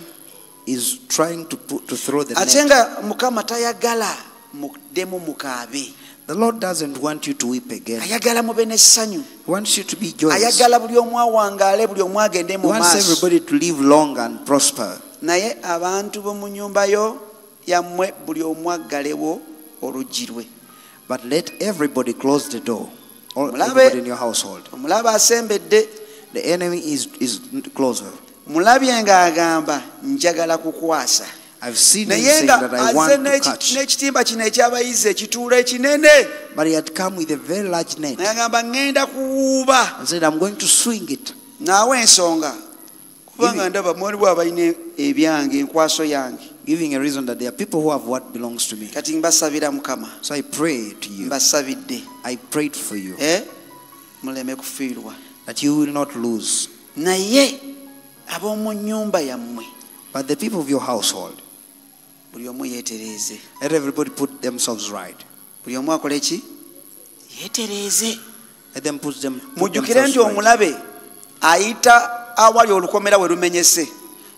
is trying to throw the net. The Lord doesn't want you to weep again. He wants you to be joyous. He wants everybody to live long and prosper. But let everybody close the door. Everybody in your household. The enemy is closer. I've seen him saying that I want to catch. But he had come with a very large net. And said, I'm going to swing it. Giving a reason that there are people who have what belongs to me. So I pray to you. I prayed for you. That you will not lose. But the people of your household, let everybody put themselves right. Let them put themselves right.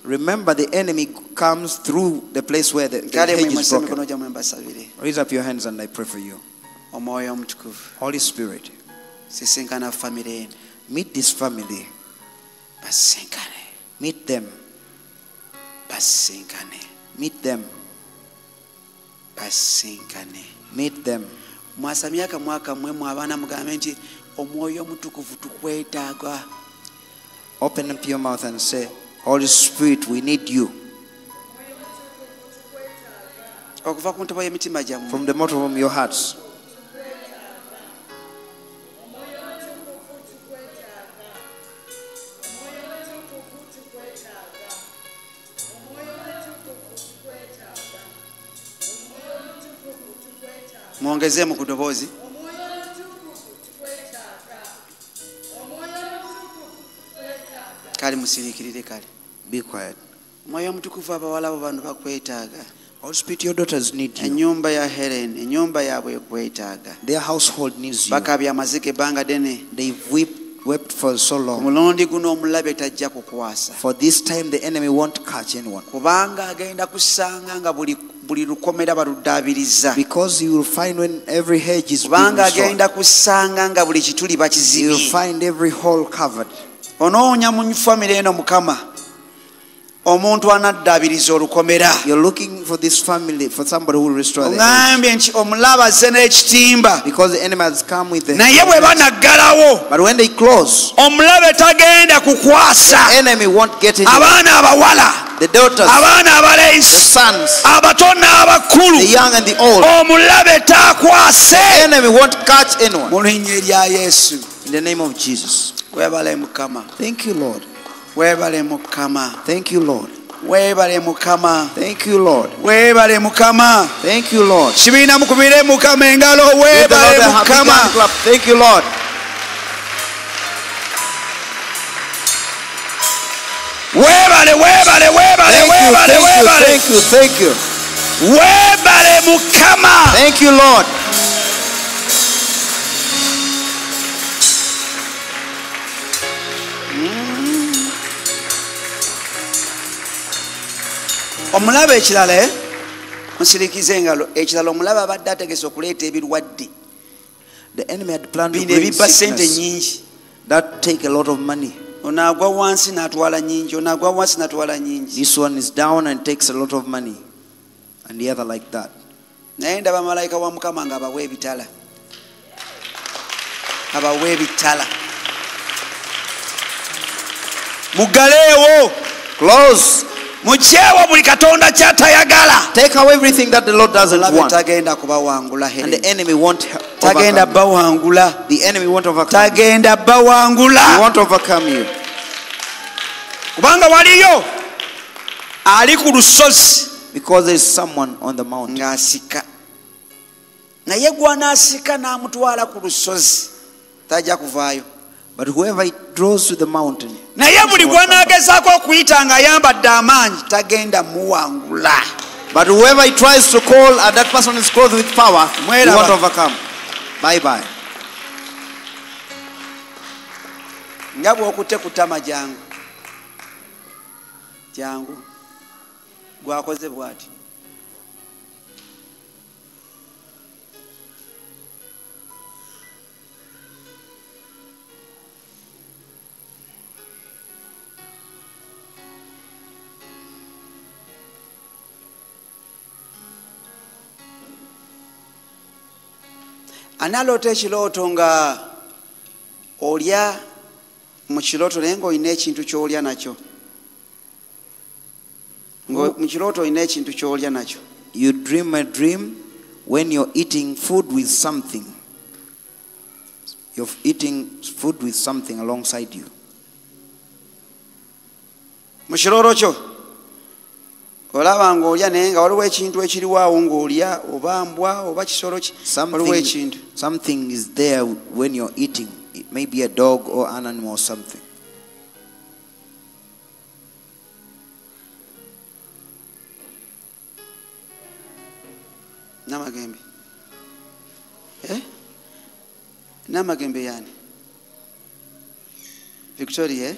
Remember, the enemy comes through the place where the hedge is broken. Raise up your hands and I pray for you. Holy Spirit, meet this family. Meet them. Meet them. Meet them. Open up your mouth and say, Holy Spirit, we need you. From the bottom of your hearts. Be quiet. Holy Spirit, your daughters need you. Their household needs you. They've wept for so long. For this time, the enemy won't catch anyone. Because you will find when every hedge is being restored, you will find every hole covered. You're looking for this family, for somebody who will restore the hedge. Because the enemy has come with the hedge. But when they close, the enemy won't get in. The daughters, the sons, the young and the old. The enemy won't catch anyone. In the name of Jesus. Thank you, Lord. Thank you, Lord. Thank you, Lord. Thank you, Lord. Thank you, Lord. Thank you. Thank you, Lord. Omulaba ekirala musirikize engalo ekirala omulaba abadde ategese okuleeta ebirwadde. The enemy had planned to bring sickness that take a lot of money. This one is down and takes a lot of money, and the other like that. Close. Take away everything that the Lord doesn't want. And the enemy won't overcome you. The enemy won't overcome you. He won't overcome you. Because there is someone on the mountain. But whoever it draws to the mountain, but whoever he tries to call and that person is clothed with power, he won't overcome. Bye bye. Analote ekiroto nga olya mu kiroto naye ng'olina ekintu ky'olya nakyo. Mu kiroto olina ekintu ky'olya nakyo. You dream a dream when you're eating food with something. You're eating food with something alongside you. Mu kiroto kyo olaba ng'olya naye nga waliwo ekintu ekiriwo awo ng'olya oba mbwa oba kisolo ki waliwo ekintu. Something is there when you're eating. It may be a dog or an animal or something. Namagembe. Namagembe yani. Victoria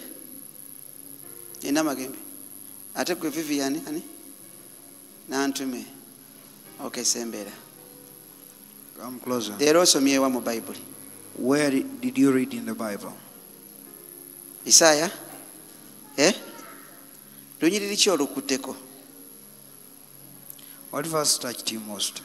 Namagembe. Atekwe Vivian ani? Nantume. Okay, sembera. Come closer. There also me wa mu Bible. Where did you read in the Bible? Isaiah? Lunyiriri ki olukuteko? What verse touched you most?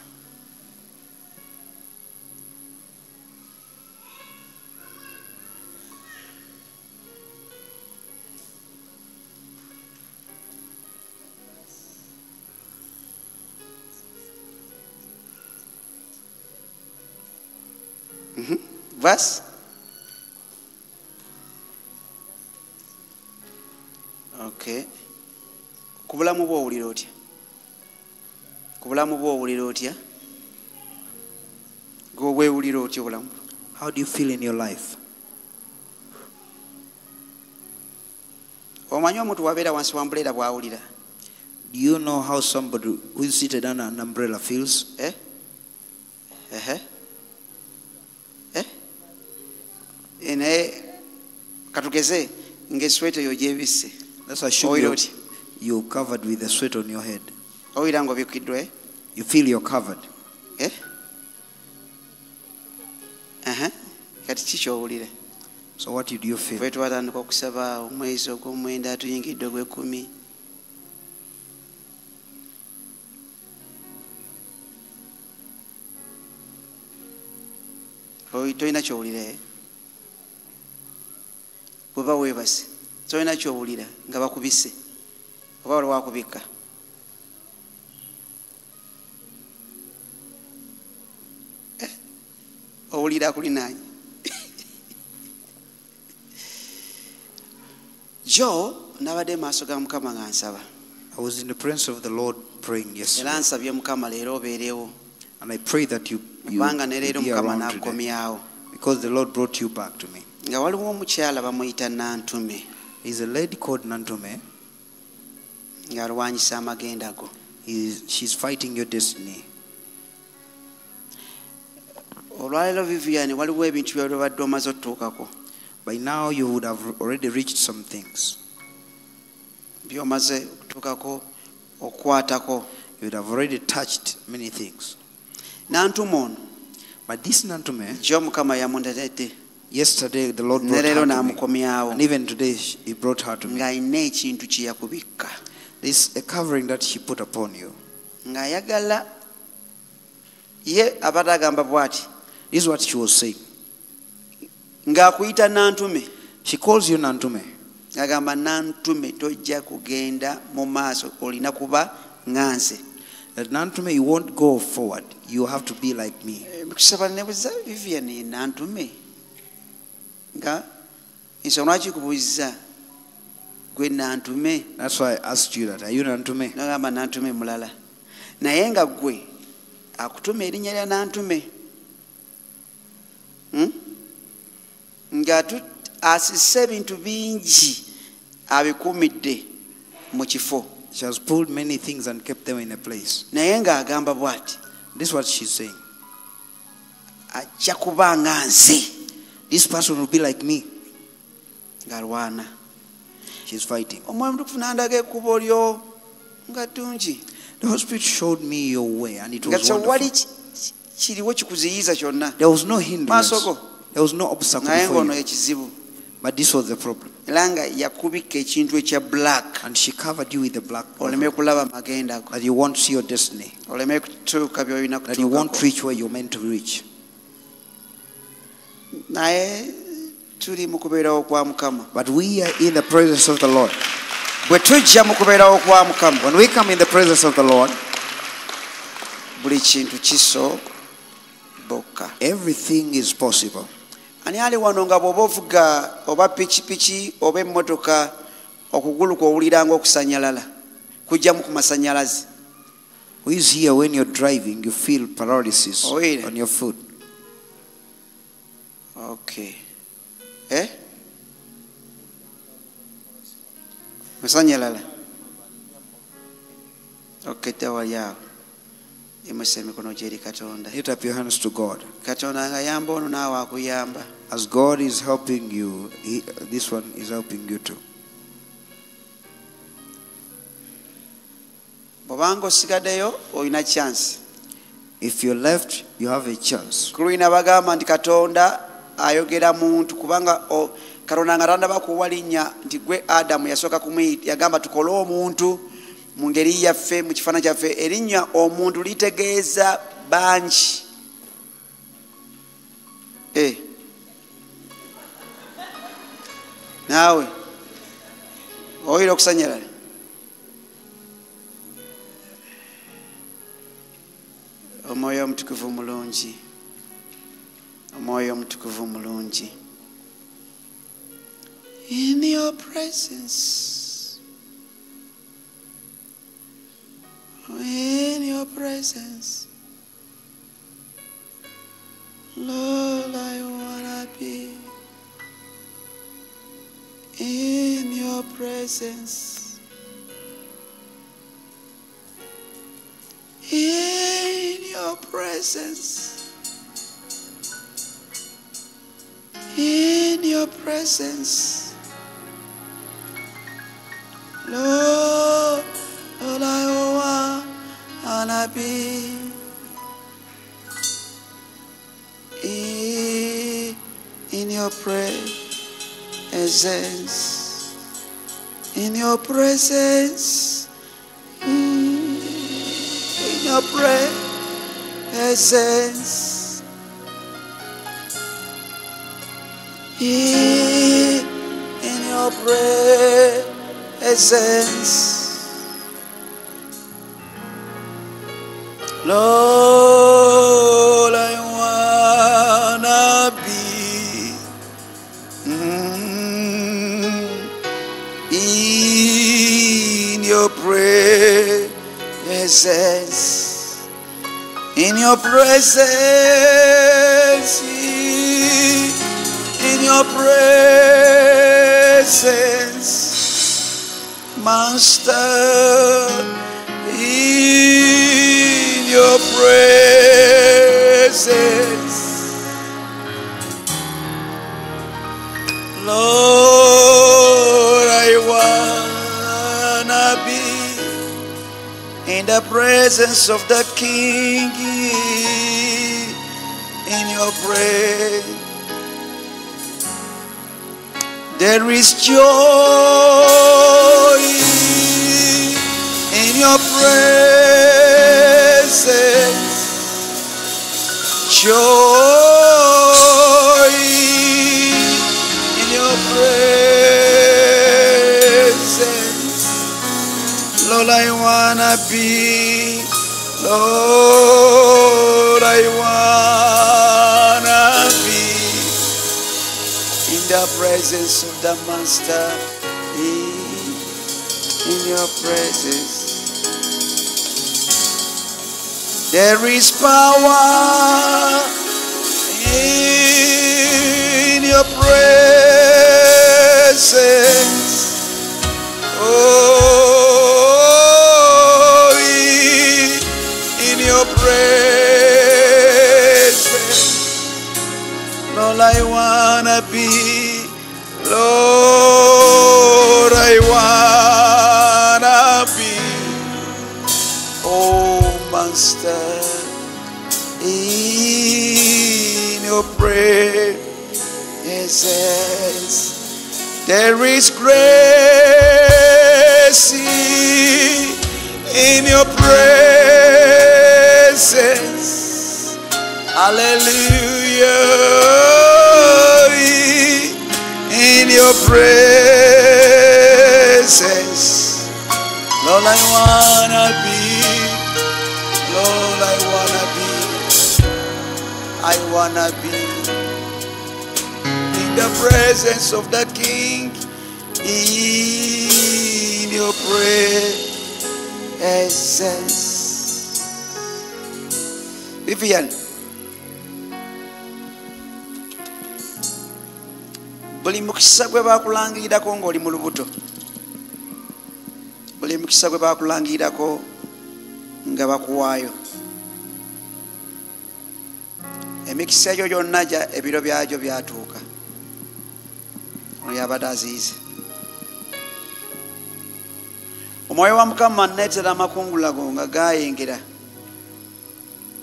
Verse? Okay. Kubulamu bwo owulira otya? Kubulamu bwo owulira otya? Gwe owulira otya bulamu? How do you feel in your life? Omanyi omuntu wabeera wansi wa umbrella bw'awulira? Do you know how somebody who is seated under an umbrella feels? That's why you're covered with a sweat on your head. You feel you're covered. So what did you feel? Bweba webase toyina ky'owulira nga bakubise oba wali wakubika owulira kulinaanye jo nabadde maaso ga Mukama nga nsaba. I was in the presence of the Lord praying yesterday. Era nsabye Mukama leero obeerewo. And I pray that you banga ne leero Mukama n'akukomyawo. Because the Lord brought you back to me. There is a lady called Nantume. She's fighting your destiny. By now you would have already reached some things. You would have already touched many things. But this Nantume, yesterday the Lord brought her to me, and even today He brought her to me. This a covering that He put upon you. This is what she was saying. She calls you Nantume. That Nantume, you won't go forward. You have to be like me. That's why I asked you that. Are you Nantume? Ngatu asisebe ntu bingi abikumide mu kifo. She has pulled many things and kept them in a place. Naye ng'agamba bw'ati. This is what she's saying. Ajja kuba nga nze. This person will be like me. Garwana. She's fighting. The Hospital showed me your way and it was wonderful. There was no hindrance. There was no obstacle for you. But this was the problem. And she covered you with the black cover. That you won't see your destiny. That you won't reach where you're meant to reach. But we are in the presence of the Lord. When we come in the presence of the Lord, everything is possible. Who is here when you're driving, you feel paralysis on your foot? Okay. Eh? Masanyalala. Okay, tawaya. Lift up your hands to God. As God is helping you, this one is helping you too. If you're left, you have a chance. In your presence, in your presence, Lord, I wanna be in your presence, in your presence. In your presence, Lord, all I wanna be in your presence, in your presence, in your presence. In your presence, Lord, I wanna be in your presence, in your presence. In your presence, Master, in your presence, Lord, I wanna be in the presence of the King, in your presence. There is joy in your presence. Joy in your presence. Lord, I wanna be. Lord, I wanna be in the presence of the Master, in your presence. There is power in your presence. Oh, in your presence. All I wanna be. Lord, I wanna be, oh Master, in your presence. There is grace in your presence. Hallelujah. Your presence, Lord, I wanna be. Lord, I wanna be. I wanna be in the presence of the King, in your presence. Vivian, buli mukisa gwe bakulangirako ng'oli mu lubuto, buli mukisa gwe bakulangirako nga bakuwaayo, emikisa egyo gyonna ebiro byagyo byatuuka, ono yabadde aziyize. Omwoyo wa Mukama nneetera amakungula go nga gaayengera,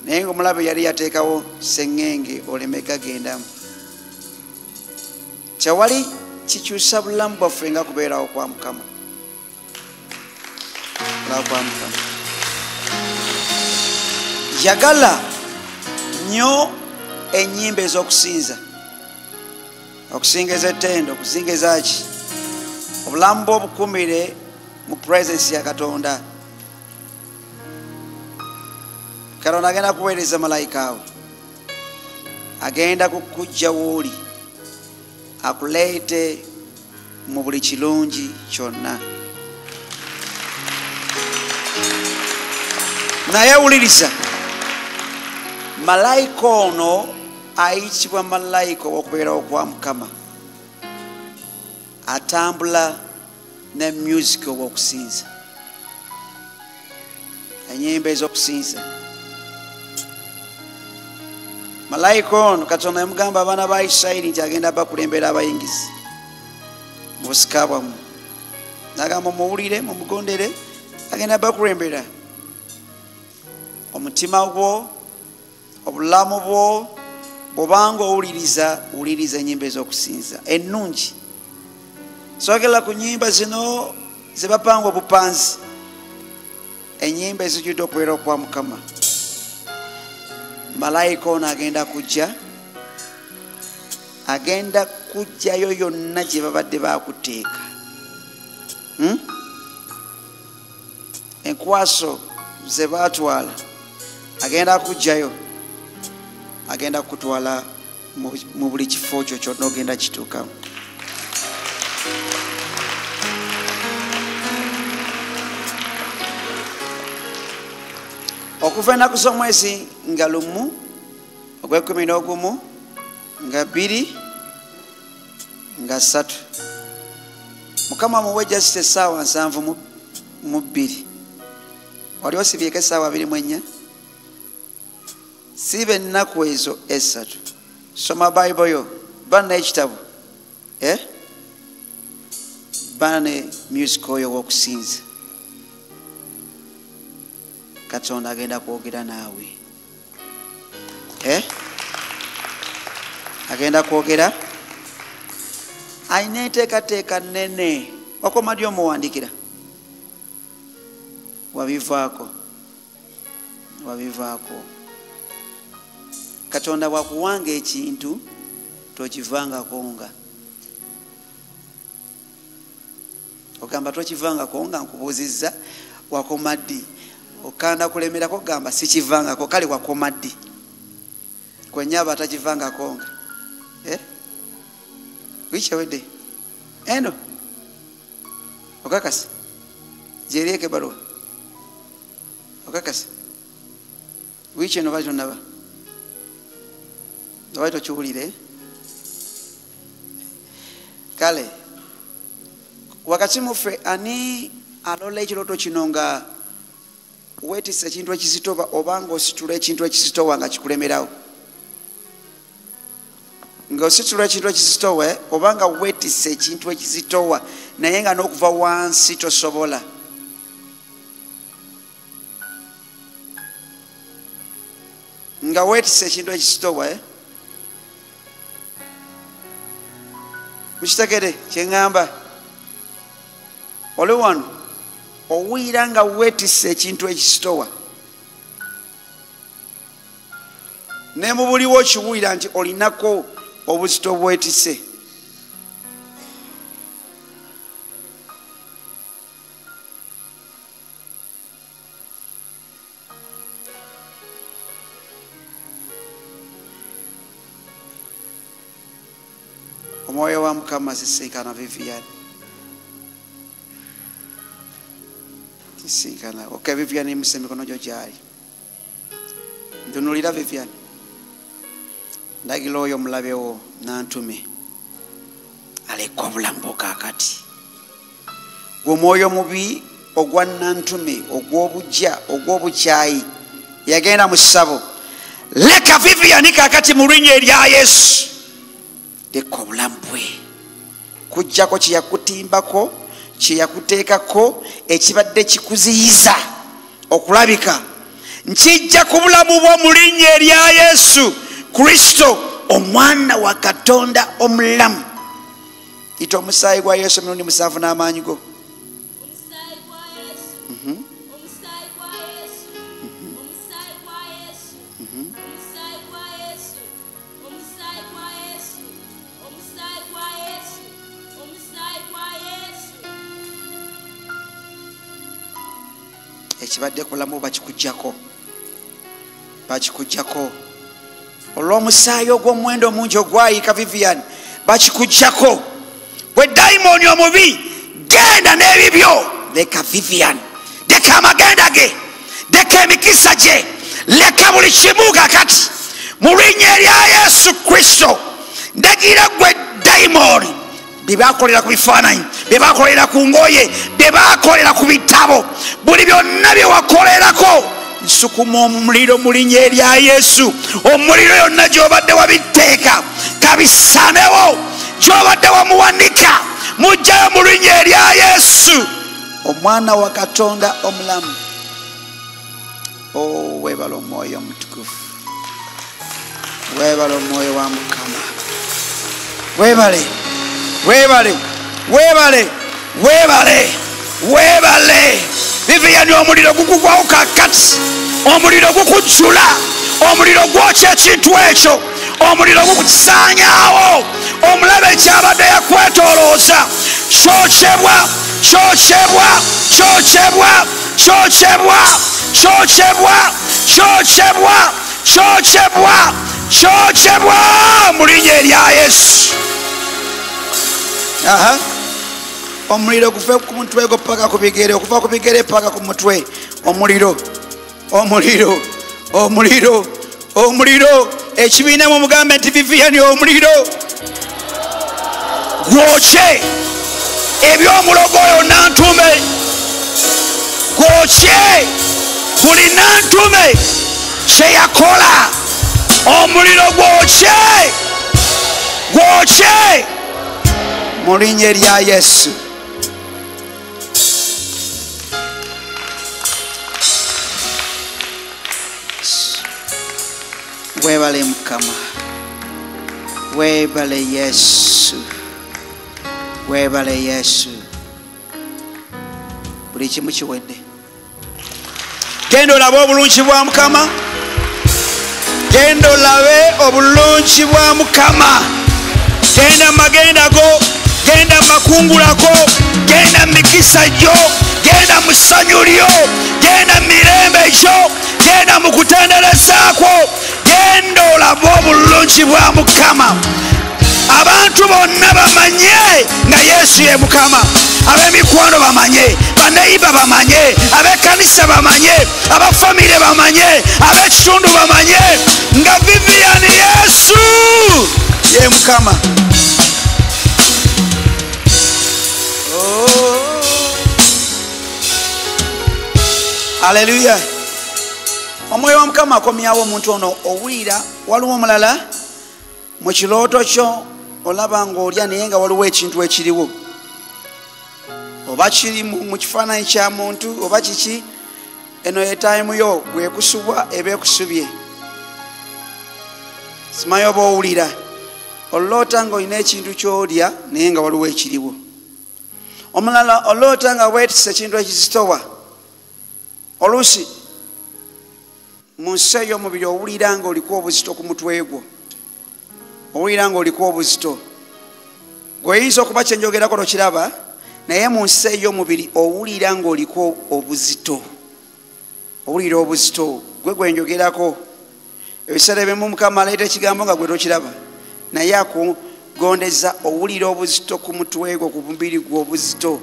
naye ng'omulabe yali yateekawo sengenge oleme gagendamu. Chawali chichusa bulamu bwaffe nga kubeerawo kwa Mukama. Yagala nnyo ennyimba ez'okusinza, okusinga ez'ettendo, okusinga ezaki. Obulamu bwo obukumire mu presence ya Katonda. Katonda agenda kuweereza malayika awo, agenda kukujja wooli, akuleete mu buli kirungi kyonna. Naye wuliriza, malayika ono ayitibwa malayika w'okubeerawo kwa Mukama, atambula ne music w'okusinza, ennyimba ez'okusinza. Malayika ono Katonda yamugamba abaana ba Isirayiri nti agenda bakulembera abayingizi mu busika bwammwe, n'agamba mumuwulire, mumugondere, agenda bakulembera. Omutima gwo, obulamu bwo, bw'obanga owuliriza, wuliriza ennyimba ez'okusinza ennungi. Sookera ku nnyimba zino ze bapanga obupanzi, ennyimba ezijjudde okubeera kwa Mukama. Malayika ono agenda kujjayo yonna gye babadde bakuteeka. Enkwaso ze baatwala agenda kujjayo, agenda kutwala mu buli kifo kyo kyonna ogenda kituukamu. Okuva ennaku z'omwezi nga lumu, ogw'ekkumi n'ogumu, nga bbiri, nga ssatu. Mukama muwe just essaawa nsanvu mu bbiri. Wali osibyeko essaawa abiri mu ennya? Sibe ennaku ezo essatu. Soma Bible yo. Bana ekitabo. Bana music yo w'okusinza. Katonda agenda kwogera naawe. Agenda kwogera. Aine teka nene. Wako madio muwandikira. Wavivako. Katonda wakuwanga ekintu tokivanga konga. Ogamba tokivanga konga nkubuzizza wakomadi. Okanda kulemera ko gamba sikivanga ko kali wakomadi. Kwenyaba atakivanga konga. Which day? Eno. Okakas. Jerieke barua. Okakas. Which innovation never? The white of Chuli day. Kale. Wakachimu fe ani alolage roto chinonga. Wait is a chintwa chisitova obango situle chintwa chisitova nga chikulemerao. Ngositula chintwa chisitowe obanga wetise chintwa chisitowa naye nga n'okuva wansi tosobola nga wetise chintwa chisitowe mukitegere kyengamba olwewano owuyira nga wetise ekintu ekisitowa ne mu buliwo kiwuyira nti olinako obuzito bwetise. Omoyo wa Mukama sisikana Vivian. Sisikana. Okay, Vivian imuseme kono jojali. Ndunulira Vivian. Ndagilo yo mulabewo Nantume alekobula mboka akati gwomoyo mubi ogwa Nantume ogwobujja ogwobuchayi yagenda musabo leka Vivian akati murinye lya Yesu dekobula mbwe kujja ko kiyakutimbako kiyakuteekako ekibadde kikuziyiza okulabika nkijja kubula bubwo murinye lya Yesu Kristo omwana wa Katonda omulamu ito musaayi gwa Yesu mirundi musanvu n'amaanyi go ekibadde ku bulamu bakikugjako olw'omusaayi ogw'omuwendo omungi ogwayika Vivian bakikugjako bwe dayimoni omubi genda n'ebibyo leka Vivian leka amagenda ge leka emikisa gye leka buli kimu kakati mu linnya lya Yesu Kristo ndagira gwe dayimoni bye baakolera ku bifaananyi bye baakolera ku ngoye bye baakolera ku bitabo buli byonna bye wakolerako nsukuma omuliro mu linnya lya Yesu omuliro yonna gy'obadde wabiteeka kabisanewo gy'obadde wamuwanika mujjayo mu linnya lya Yesu omwana wa Katonda omulamu weebala omwoyo omutukuvu weebala omwoyo wa Mukama weebale Vivian omuliro gukugwawo kakati omuliro gukujula omuliro gwokya ekintu ekyo omuliro gukukisaanyaawo omulabe ekyabadde yakwetolooza kyokyebwa mu linnya erya Yesu omuliro kufa ku mutwe go paka ku bigere okufa ku bigere paka ku mutwe omuliro ekibiina mu mugambe nti Vivian omuliro gwoche ebyomulogo oyo Nantume gwokye tuli Nantume kye yakola omuliro gwokye gwokye mu linnya lya Yesu. Webale Mukama, webale Yesu, webale Yesu. Buli kimu kiwedde. Genda olabe obulungi bwa Mukama. Genda olabe obulungi bwa Mukama. Genda magenda go, genda makungula go, genda mikisa jo, genda musanyu lyo, genda mirembe jo, genda mukutendereza ko. Genda olabe obulungi bwa Mukama. Abantu bonna bamanye nga Yesu ye Mukama. Ab'emikwano bamanye, baneiba bamanye, ab'ekkanisa bamanye, abafamire bamanye, ab'ekitundu bamanye nga Vivian Yesu ye Mukama. Oh, haleluya. Omwoyo wa Mukama akomyawo omuntu ono owulira. Waliwo omulala mu kirooto kyo olaba ng'olya naye nga waliwo ekintu ekiriwo, oba kiri mu kifaananyi kya muntu oba kiki. Eno ye tayimu yo bwekusubwa eba ekusubye. Simanyi oba owulira oloota ng'olina ekintu ky'olya naye nga waliwo ekiriwo. Omulala oloota nga weetisa ekintu ekizitowa. Oluusi mu nsi ey'omubiri owulira ng'oliko obuzito ku mutwe gwo. Owulira ng'oliko obuzito. Gweyinza okuba kye njogerako tokiraba, naye mu nsi ey'omubiri owulira ng'oliko obuzito. Owulira obuzito. Gwe njogerako. Ebiseera ebimu Mukama aleeta ekigambo nga gwe tokiraba, naye akugondeza owulira obuzito ku mutwe gwo, ku mubiri gwo obuzito.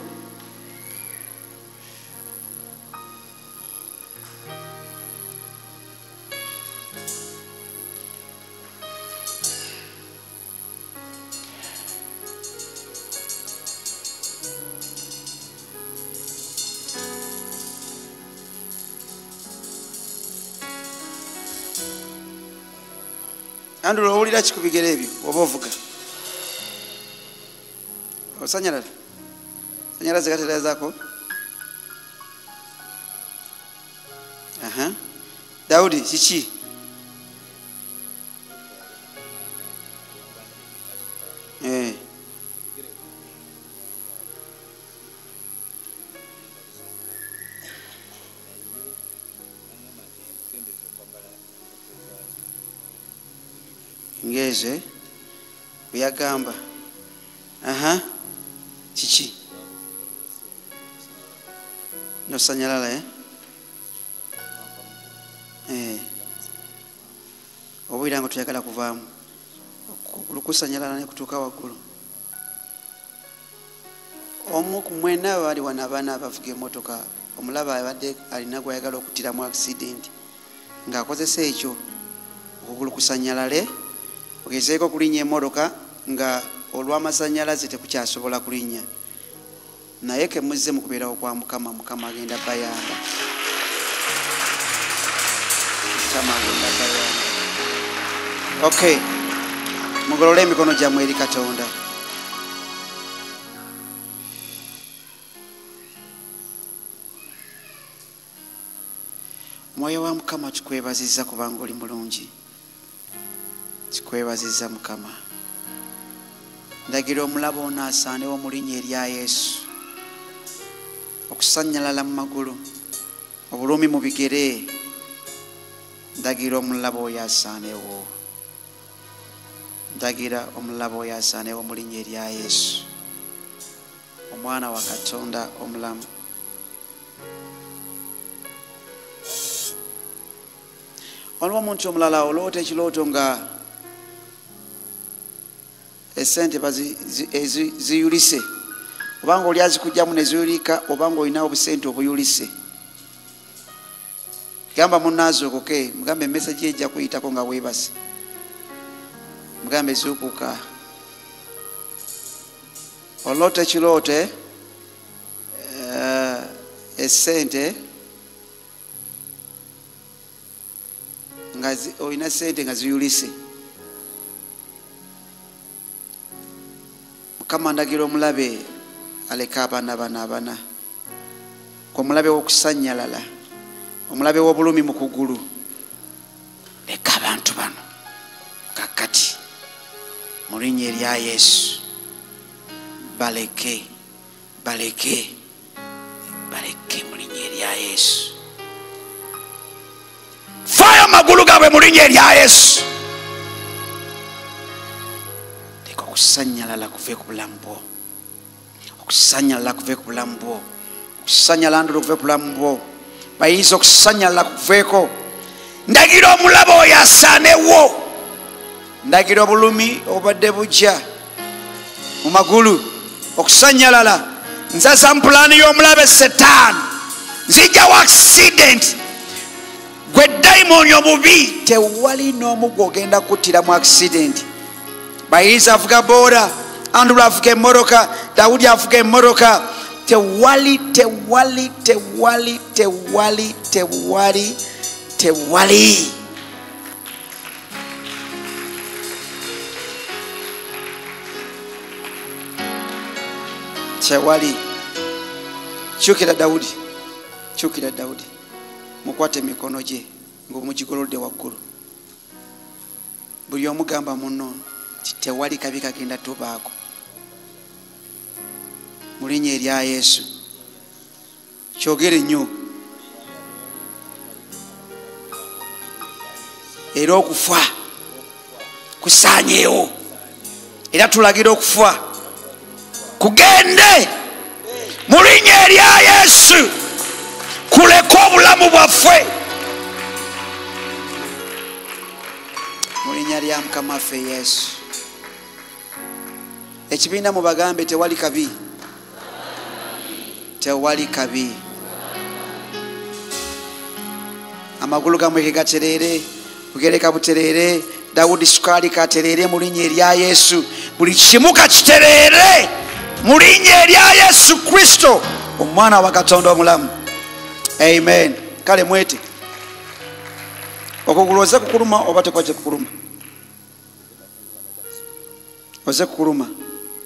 Andro olira chikubigere ebyo obovuga osanyala sanyala zikateleza zako. Daudi chichi ngeze byagamba chichi no sanyalala obuyirango tuyagala kuvaamu okusanyalala ne kutuuka waggulu. Omu ku mwena abaali wano abaana abavuga emmotoka, omulaba abadde alina gwayagala okutiramu accident ng'akozesa ekyo okugulu kusanyalale. Ogezeeko okulinnya emmotoka nga olw'amasanyalaze tekukyasobola kulinnya. Naye ke muzze mu kubeerawo kwa Mukama, Mukama agenda bayamba. Okay. Mugolole emikono gyammwe eri Katonda. Mwoyo wa Mukama tukwebazizza kubanga oli mulungi. Tukwebaziza Mukama. Ndagira omulaba ono asaanewo mu linnya erya Yesu. Okusanyalala mu magulu, obulumi mu bigere. Ndagira omulaba oyo asaanewo. Ndagira omulaba oyo asaanewo mu linnya erya Yesu. Omwana wa Katonda omulamu. Waliwo omuntu omulala oloota ekirooto nga esente ziyulise, obanga oli azikujjamu neziyulika, obanga olinawo obusente obuyulise. Gamba munaazuukuke, mugambe emesagi ejja kuyitako nga weebase. Mugambe zuukuka. Oloota ekirooto a saint, eh? Or in a saint, as you listen. Commander Giromlabe, Alekaba Nabanabana, Comlabe Oksanyalala, Omlabe Wobulumi Mukuguru, the Kabantuban, Kakati, Morinia, yes, Baleke, Baleke. Fire maguluga we mulinye lya Yesu. Teko kusanyalala kuve ku bulambo. Okusanyalala kuve ku bulambo. Okusanyalala ndulu kuve ku bulambo. Bayizo okusanyalala kuveko. Ndagira omulabo yasanewo. Ndagira obulumi obadde bujja mu magulu. Okusanyalala. Nzasa mpulani y'omulabe Satani. Nzija wa accident. Gwe daimoni omubi. Tewali n'omu gw'ogenda kuttira mu accident. Bayizi avuga boda. Andrew avuga emmotoka. Daudi avuga emmotoka. Tewali. Chewali Chukira Daudi mukwate mikono je ngomujigolode wakulu buli omugamba muno tewali kabika kenda tobako mulinye lya Yesu chogere nyu ero kufa kusanyeyo era tulagira okufa kugende mulinye lya Yesu kuleka obulamu bwaffe mulinnya lya Mukama waffe Yesu ekibiina mu bagambe tewali kabi amagulu gamwe kegaterere kugereka buterere Daudi sukali katerere mulinnya lya Yesu buli kimuka kiterere mulinye lya Yesu Kristo omwana wa Katonda omulamu. Amen. Kale mwete okuguloza kukuluma obate kwaje kukuluma oze kukuluma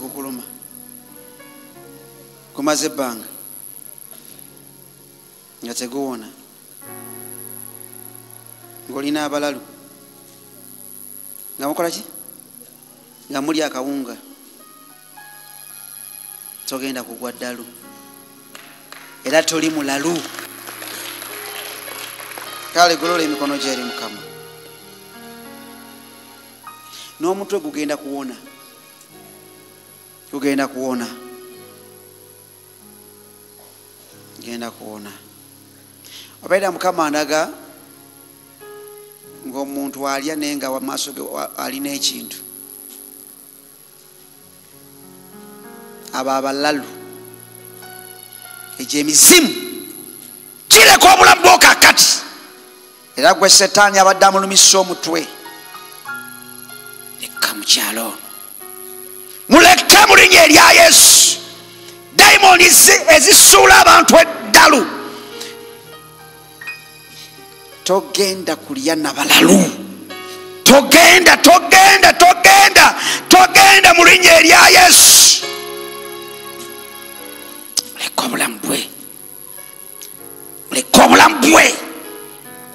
kukuluma kumaze banga nyategona ngolina abalalu ngamukola ki ngamuli akawunga togenda kugwa ddalu era toli mulalu kale golole emikono gyeri Mukama n'omutwe gugenda kuwona Genda kuona. Obeda Mukama andaga ng'omuntu alya nenga wa maso alina ekintu. Aba abalalu ejemizimu kireko obulamu bwo kakati era gwe Satani abadde amulumisa omutwe leka mu kyalo. Muleke mulinye lya Yesu. Daimoni ezisula abantu eddalu. Togenda kulya nabalalu. Togenda mulinye lya Yesu. Muleke obulamu bwe.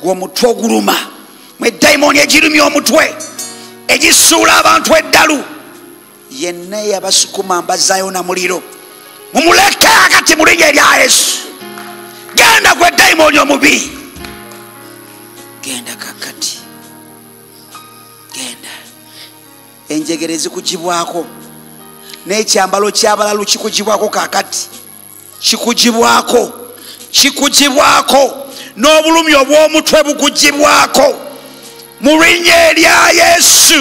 Gwo mutwe oguluma. Mwe daimoni egirumya omutwe. Egisula abantu eddalu. Yenne yabasukuma mbazayo na muliro mumuleke akati mulinye lya Yesu genda gwe daimoni omubi genda kakati enjegere zikugibwako n'ekyambalo ky'abalalu kikugibwako kakati kikugibwako n'obulumi obw'omutwe bukugibwako mu linnya lya Yesu.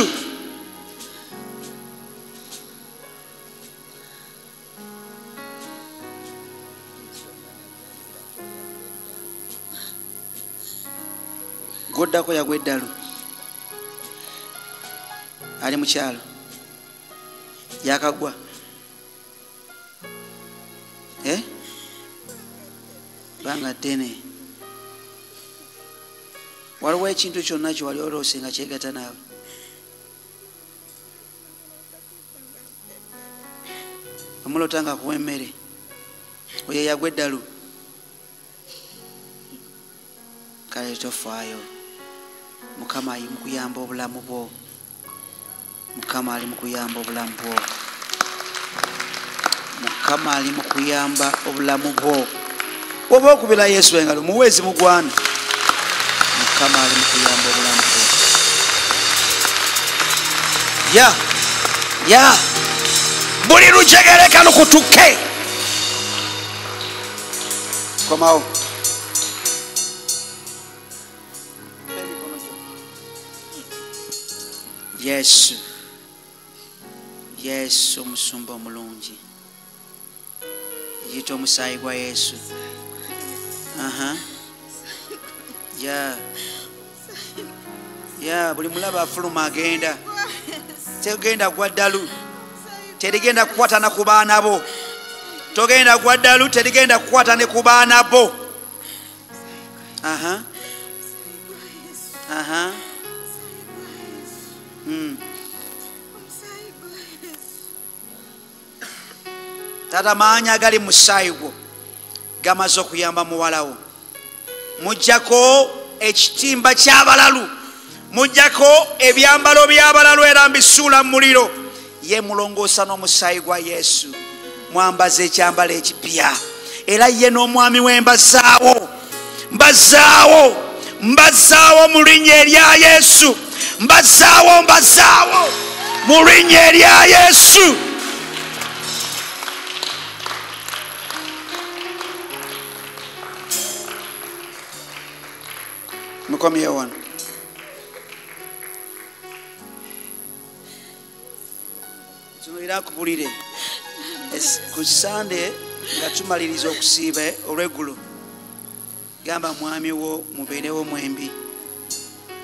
Godako yagwe eddalu ali mu kyalo yakagwa banga tene waliwo ekintu kyonna kyewali olose nga kyegatta naawe amulotanga kuwa emmere oyo yagwe eddalu kale tofaayo. Mukama ali mukuyamba obulamu bwo. Oba okubira Yesu engalo muwezi mugwana. Ya. Buli lujegereka lukutuke. Komao. Yesu omusumba omulungi yita omusaayi gwa Yesu. Buli mulaba afuluma agenda tegenda gwa ddalu terigenda kukwata na ku baana bo Tata maanya gali musaigo gamazo kuyamba muwalawo mujjako ekitimba ky'abalalu mujjako ebyambalo by'abalalu era mbisula muliro ye mulongosa n'omusaigo Yesu mwambaze ekyambalo ekipya era ye n'omwami w'embazaawo mbazaawo mu linnya lya Yesu mbazaawo mu linnya lya Yesu. Mukomyewo wano tunuulira kubulire ku Sande nga tumaliriza okusiiba olweggulo gamba mwami wo mubeerewo mwembi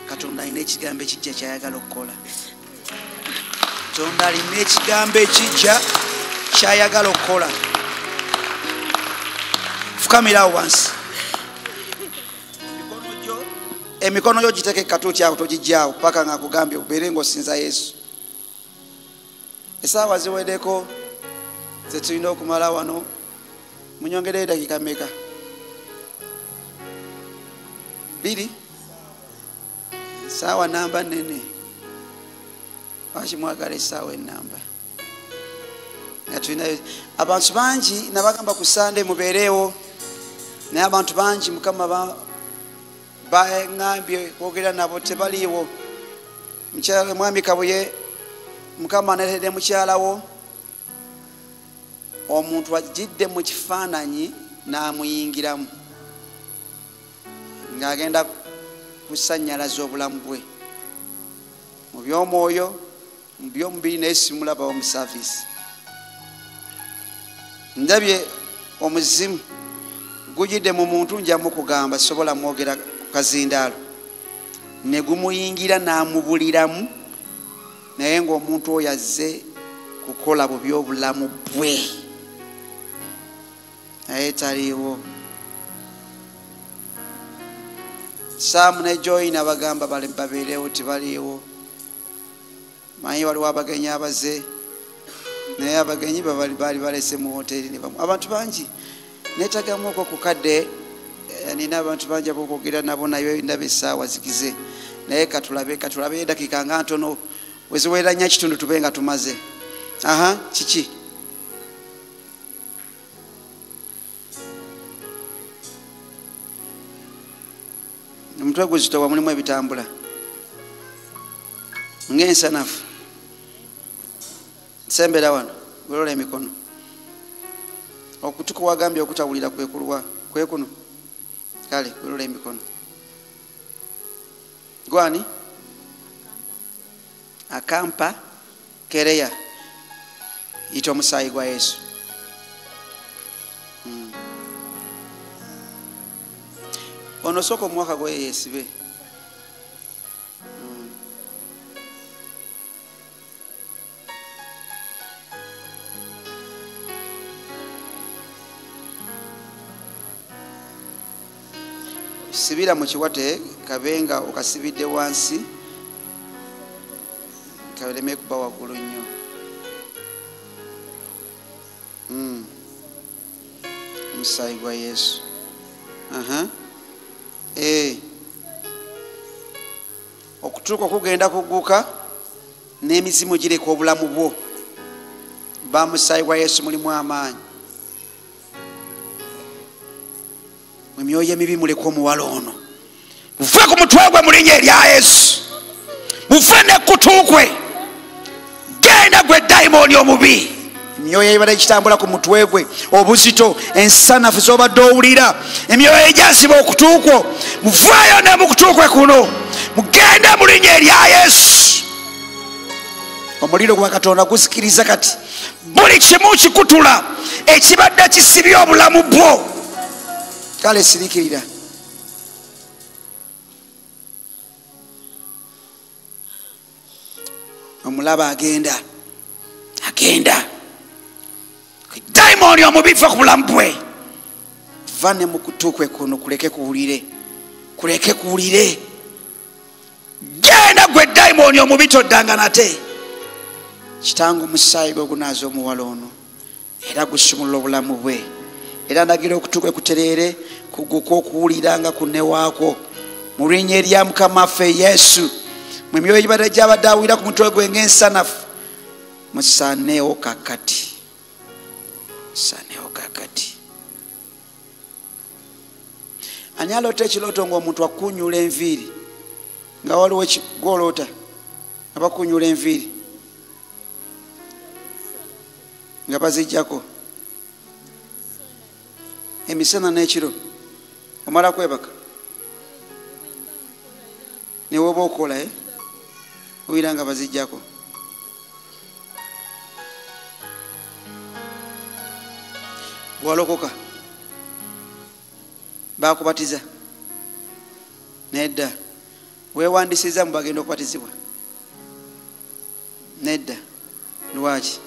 Katonda alina ekigambo ekijja kyayagala okukola. Fukamirawo wansi emikono yo giteke katuti ako togijjawo paka nga kugambye oberengo sinza Yesu. Esaawa ziwedeko zetulina okumala wano munyongerere dakika meka biri sawa namba nene washi mwagala sawa namba natulina abantu bangi nabagamba ku Sunday muberewo naye abantu bangi mukama baengambye kwogera nabo tebaliwo mukyala mwami Kabuye mukama anatedde mukyalawo omuntu ajidde mu kifaananyi n'amuyingiramu ng'agenda kusannyalaza obulamu bwe mu by'omwoyo mu by'omubiri n'esi mulabawo mu saavisi. Ndabye omuzimu gujidde mu muntu nja mukugamba sobola mwogera kazindaalo ne gumuyingira n'amubuliramu naye ng'omuntu oyo azze kukola bu by'obulamu bwe naye taliiwo. Sam ne Joy nabagamba bali babeerewo tibaliiwo mayi waliwo abagenyi abaze naye abagenyi baali balese mu hoteri ne bamu abantu bangi neetagamu okwo kukadde nina abantu bangi ab'okwogera nabo nayo ndaba essaawa zikize naye katulabe eddakiika nga ntono weziweera nnya kitundu tube nga tumaze. Kiki omutwe guzitowa mulimu ebitambula ng'ensanafu sembera wano golola emikono okutukuwa gambye okutawulira kwekulwa kwekuno kale golola emikono gwani akampa kereya ito musayi gwa Yesu ono soko mwaka gwa Yesu be sibira muchiwate kabenga okasibide wansi kaweleme kuba wakulu nnyo musayi gwa Yesu okutuuka okugenda kuguka n'emizimu gireka obulamu bwo ba musayi gwa Yesu mulimu amaanyi mu myoyo emibi muleka omuwala ono mufe ku mutwe gwe mu linnya erya Yesu mufe n'ekutu kwe genda gwe dayimoni omubi emyoyo ebadde kitambula ku mutwe gwe obuzito ensanafu z'obadde owulira emyoyo egyasiba okutuukwo muvaayo ne mukutuukwe kuno mugende mu linnya erya Yesu omuliro gwa Katonda gusikiriza kati buli kimu kikutula ekibadde kisibye obulamu bwo kale sirikirira omulaba agenda daimoni omubifa ku bulamu bwe vane mukutukwe kuno kuleke kuwulire genda gwe daimoni omubi toddanga nate kitangu musaayi gwe gunaaza omuwala ono era gusumulula obulamu bwe era ndagira okutukwe kuterere kuguka okuwuliranga kunnewaako mu linnya erya Mukama waffe Yesu mwe myoyo gibadde gyabadde awulira ku mutwe gwe ng'ensanafu musaneewo kakati anyaloota ekiloto ng'omuntu akunyula enviiri nga waliwo gwoloota abakunyula enviiri nga bazijjako emisana n'ekiro omala kwebaka newoba okola owira nga bazijjako walokoka bakubatiza nedda wewandisiza mubagenda okubatizibwa nedda lwaki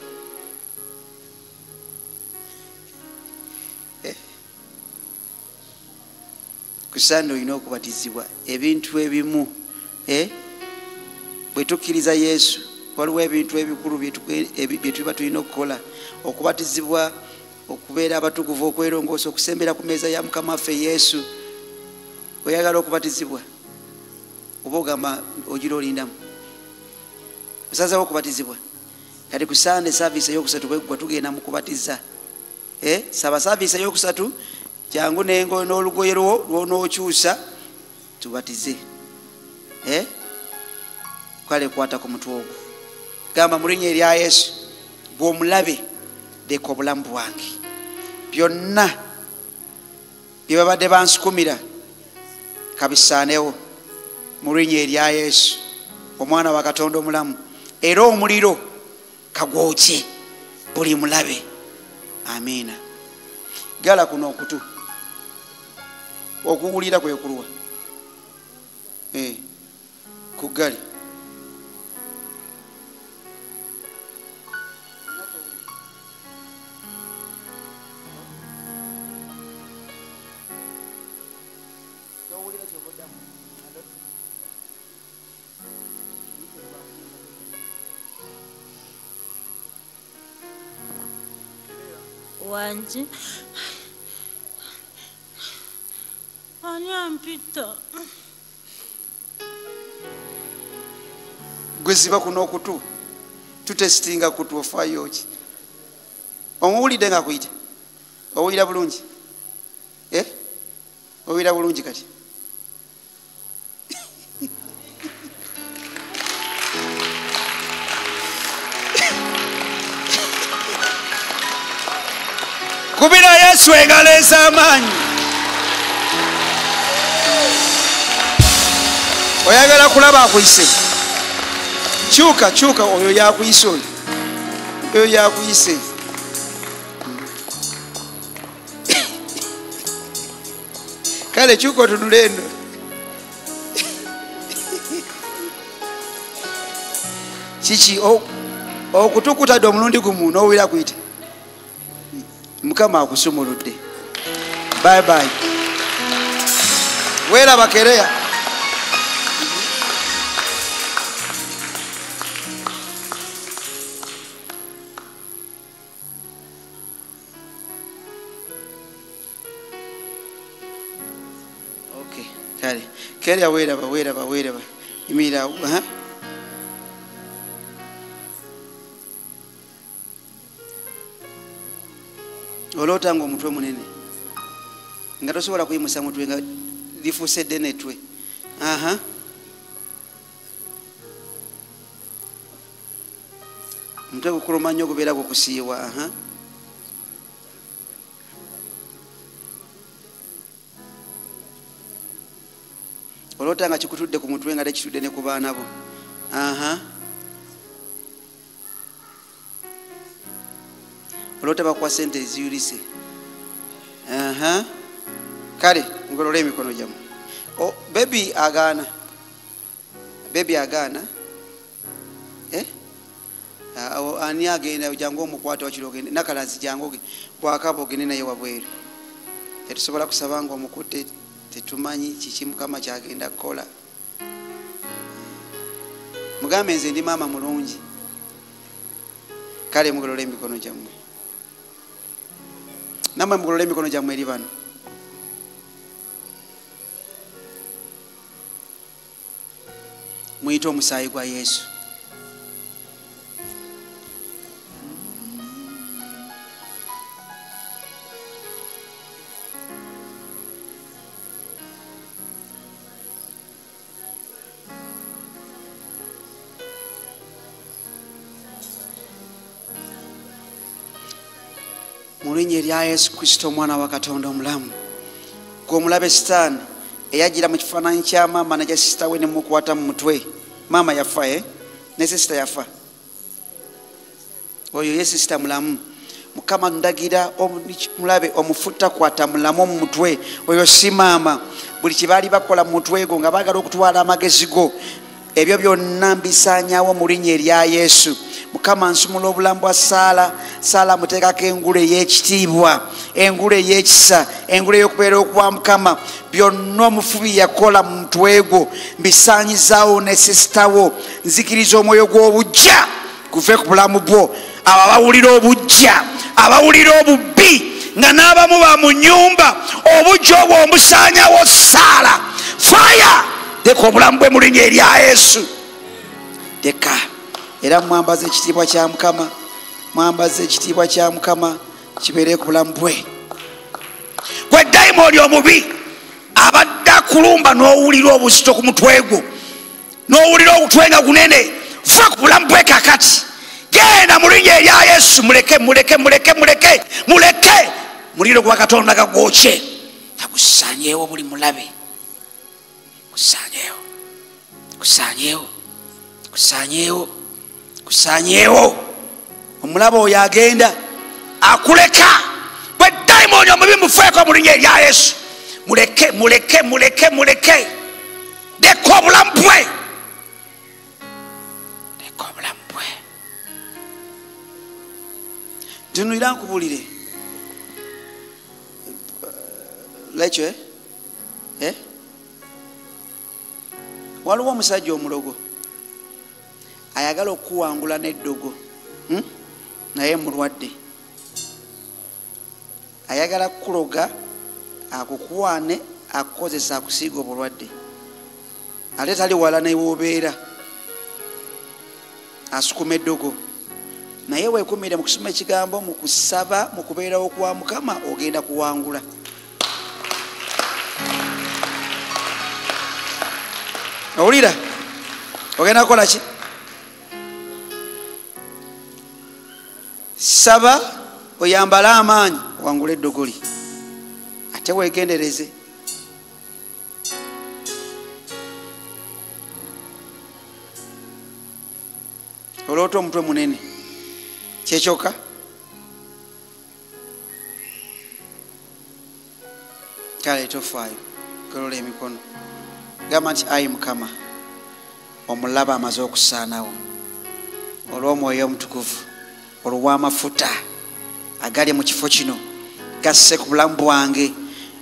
kusanda olina okubatizibwa ebintu ebimu bwe tukkiriza Yesu waliwo ebintu ebikulu byetuba tulina okukola okubatizibwa okubeera abatukuvu okwerongoosa okusembera ku meeza ya Mukama waffe Yesu oyagala okubatizibwa oba ogamba ogira olindamu osazeewo okubatizibwa kati ku Sande saavisi eyokusatu bweggwa tugenda mu kubatiza saba saavisi eyokusatu jangu nengoyo n'olugoye lwo lw'onookyusa tubatize kale kwata ku mutwe ogwo gamba mu linnya erya Yesu bw'omulabe leka obulamu bwange byonna bye babadde bansukumira kabisaanewo mu linnya erya Yesu omwana wa Katonda omulamu era omuliro kagwokye buli mulabe amiina gala kuno okutu okuwulira kwekulwa ku gali wanji anyampita gweziba kuno okutu tutestinga kutu ofayo ki omuwulidde nga kuyita owulira bulungi owulira bulungi kati Kubira Yesu engalo ez'amaanyi. Oyagala kulaba akuyise. Kyuka, kyuka oyo yakuyise oyo. Oyo yakuyise. Kale kyuka tunule eno. Chichi okutukutadde omulundi gumu n'owira kuyite. Mukama akusumuludde. Bye bye. Wera bakereya. Okay, kale. Kereya wera ba. Imira, Olotango mutwe munene ngato sobola kuyimusa mutwe nga lifuse dene twe mutwe kukuluma nnyo kubeera kukusiiwa olotanga kikutudde ku mutwe nga tekitudde ne ku baana bo Olotaba kwa sente ziulise. Kale, ngolole mikono jamu. Oh, baby agana. Ani agenda jango mukwata wachiroge nakalazi jango kwa kapo genena yewabweru. Tetusobola kusabanga omukute tetumanyi kikimu kama kyagenda kola. Mugambe nze ndi mama mulungi. Kale ngolole mikono jamu. Namwe mugolole mikono jammwe eri bano. Muyite omusaayi gwa Yesu. Mulinye lya Yesu Kristo mwana wa Katonda omulamu. Gwe omulabe Sitaani eyajira mu kifaananyi kya maama na sister we ne mukwata mu mutwe. Maama yafa ne sister yafa. Oyo Yesu sister mulamu. Mukama ndagira omulabe omufutta kwata mulamu mu mutwe. Oyo si maama. Buli kibali bakola mu mutwe go nga baagala okutwala amagezi go. Ebyo byonna mbisaanyaawo mu linnya lya Yesu. Mukama nsumula obulamu bwa Sala muteekako engule ey'ekitiibwa, engule ey'ekisa, engule ey'okubeera okwa Mukama. Byonna omufubi yakola mu mutwe gwo mbisaanyizaawo ne sisita wo. Nzikiriza omwoyo gw'obujja guve ku bulamu bwo. Abo abawulira obujja, abawulira obubi nga n'abamu ba mu nnyumba, obujja obwo mbusaanyaawo Sala. Fire! Deka obulamu bwe mu linnya lya Yesu. Deka. Era mwambaze ekitiibwa kya Mukama. Mwambaze ekitiibwa kya Mukama. Kibeere ku bulamu bwe. Gwe dayimoni omubi. Abadde akulumba n'owulira obusito ku mutwe gwo. N'owulira okutwenga gunene. Vva ku bulamu bwe kakati. Genda mu linnya lya Yesu. Muleke. Muliro gwa Katonda gagwokye. Nagusanyeewo buli mulabe. Kusanyeewo. Omulaba oyo agenda akuleka. Bwe dayimoni omubi mufeeko mu linnya lya Yesu. Muleke. Deka obulamu bwe. Ntunulira nkubulire. Lekyo waliwo omusajja omulogo ayagala okuwangula n'eddogo naye mulwadde ayagala kukuloga akukwane akukozesa akusiiga obulwadde ate tali wala newoobeera asukuma eddogo naye weekumire mu kusoma ekigambo mu kusaba mu kubeerawo kwa Mukama ogenda kuwangula. Olira. Ogenda kola ki? Saba oyambala amaanyi wangule dogoli. Ate wegendereze. Oloto mtwe munene. Chechoka. Kale tofayo. Kolole mikono. Gamanti ayi mukama. Omulaba amaze okusaanawo. Olw'omwoyo omutukuvu. Olw'amafuta. Agali mu kifo kino. Gasse ku bulamu bwange.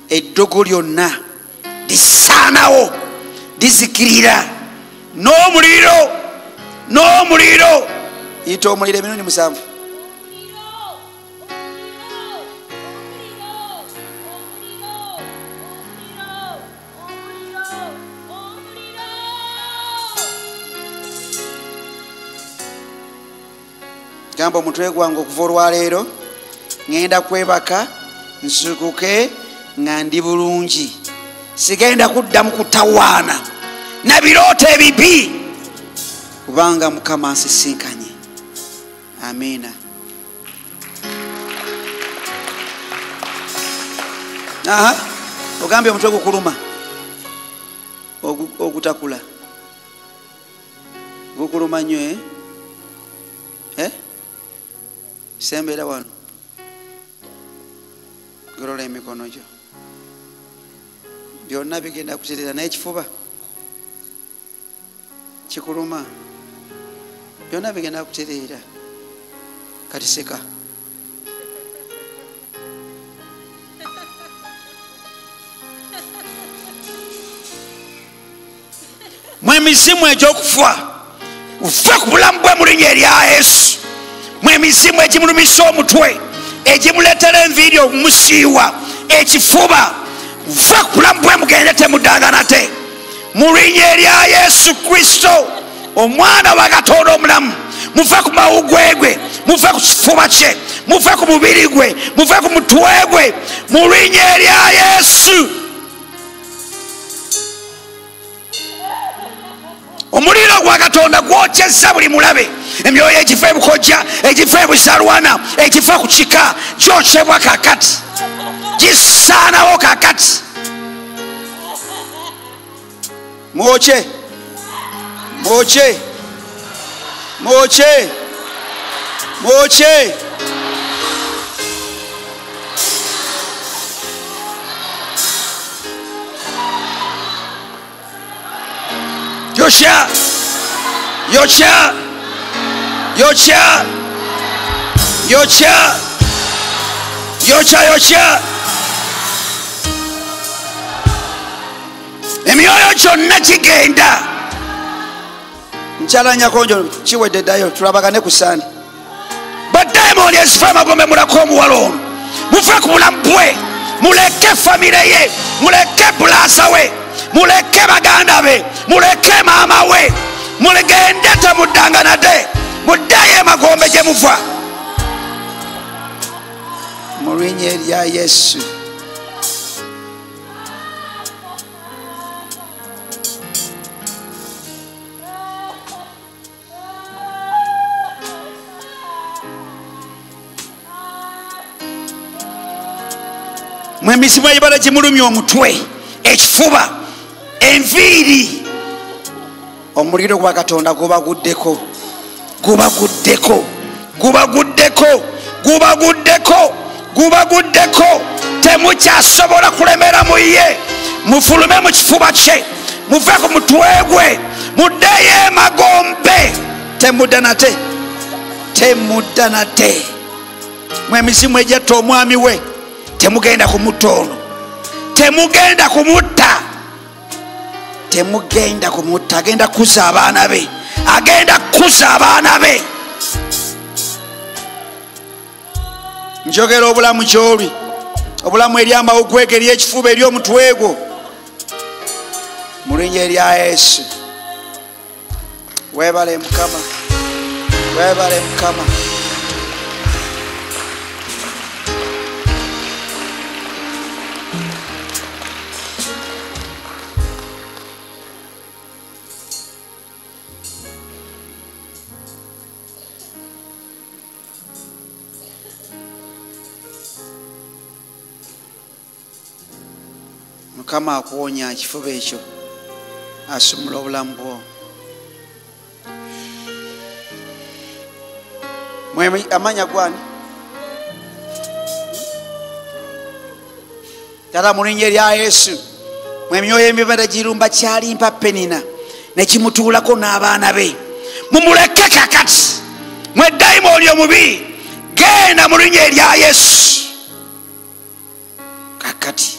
Eddogo lyonna. Lisaanawo. Lizikirira. N'omuliro. N'omuliro. Yita omuliro emirundi musanvu. Jambo mutwe gwango kuvorwa lero ngenda kwebaka nsukuke nga ndi bulungi sigenda kuddamu kutawana na birote ebibi kubanga mukama asisinkanye amina aha ogambe omutwe gukuluma okutakula gukuluma nnyo sembera wano golola emikono gyo byonna bigenda kutereza naye kifuba kikuluma byonna bigenda kutereza kati seka mwemizimu egy'okufa ufe ku bulamu bwe mu linnya erya Yesu mwemisimu ejimulumisa omutwe ejimuletera enviiri ogumusiiwa ekifuba uva ku bulamu bwe mugende temuddaanga nate mu linnya erya Yesu Kristo omwana wa Katonda omulamu muve ku mawuggwe gwe muve ku kifuba kye muve ku mubiri gwe muve ku mutwe gwe mu linnya erya Yesu omuliro gwa Katonda gwokyezza buli mulabe emyoyo ekifa ebukojja ekifa ebusarwana ekifa ku kika kyokyebwa kakati gisaanawo kakati mwokye mwokye mwokye mwokye yosha yosha Yocha, Yocha, Yocha, Yocha. Emyoyo kyonna kigenda. Nkyala Nyakonjo kiweddedayo tulabagane ku Sande. Baddayimooni ezifa amagombe mulako omuwala ono. Muve ku bulamu bwe. Muleke famire ye. Muleke bulaasa we. Muleke baganda be. Muleke maama we. Mulegende temuddanga nate. Mudaye magombe je mufa Maureen ya Yesu Mwemisimu yibala kimulumya omutwe ekifuba enviiri omuliro gwa Katonda goba guddeko Guba guddeko guba guddeko guba guddeko guba guddeko temukyasobola kulemera mu ye mufulume mu kifuba kye muve ku mutwe gwe mudeye magombe temudanate temudanate mwemisimu ejetta omwami we temugenda kumutono temugenda kumutta temugenda kumutta agenda kuza abaana be agenda kuza abaana be njogera obulamu kyolwi obulamu eryamawuggwege eryekifuba ery'omutwe gwo mu linnya erya Yesu weebale mukama weebale mukama Mukama akuwonya kifuba ekyo asumula obulamu bwo. Mwemi amanya gwani tara mulinye lya Yesu mwemyoyo emibada girumba kyali mpa penina nekimutuulako n'abaana be mumuleke kakati mwe daimoni omubi genda mulinye lya Yesu kakati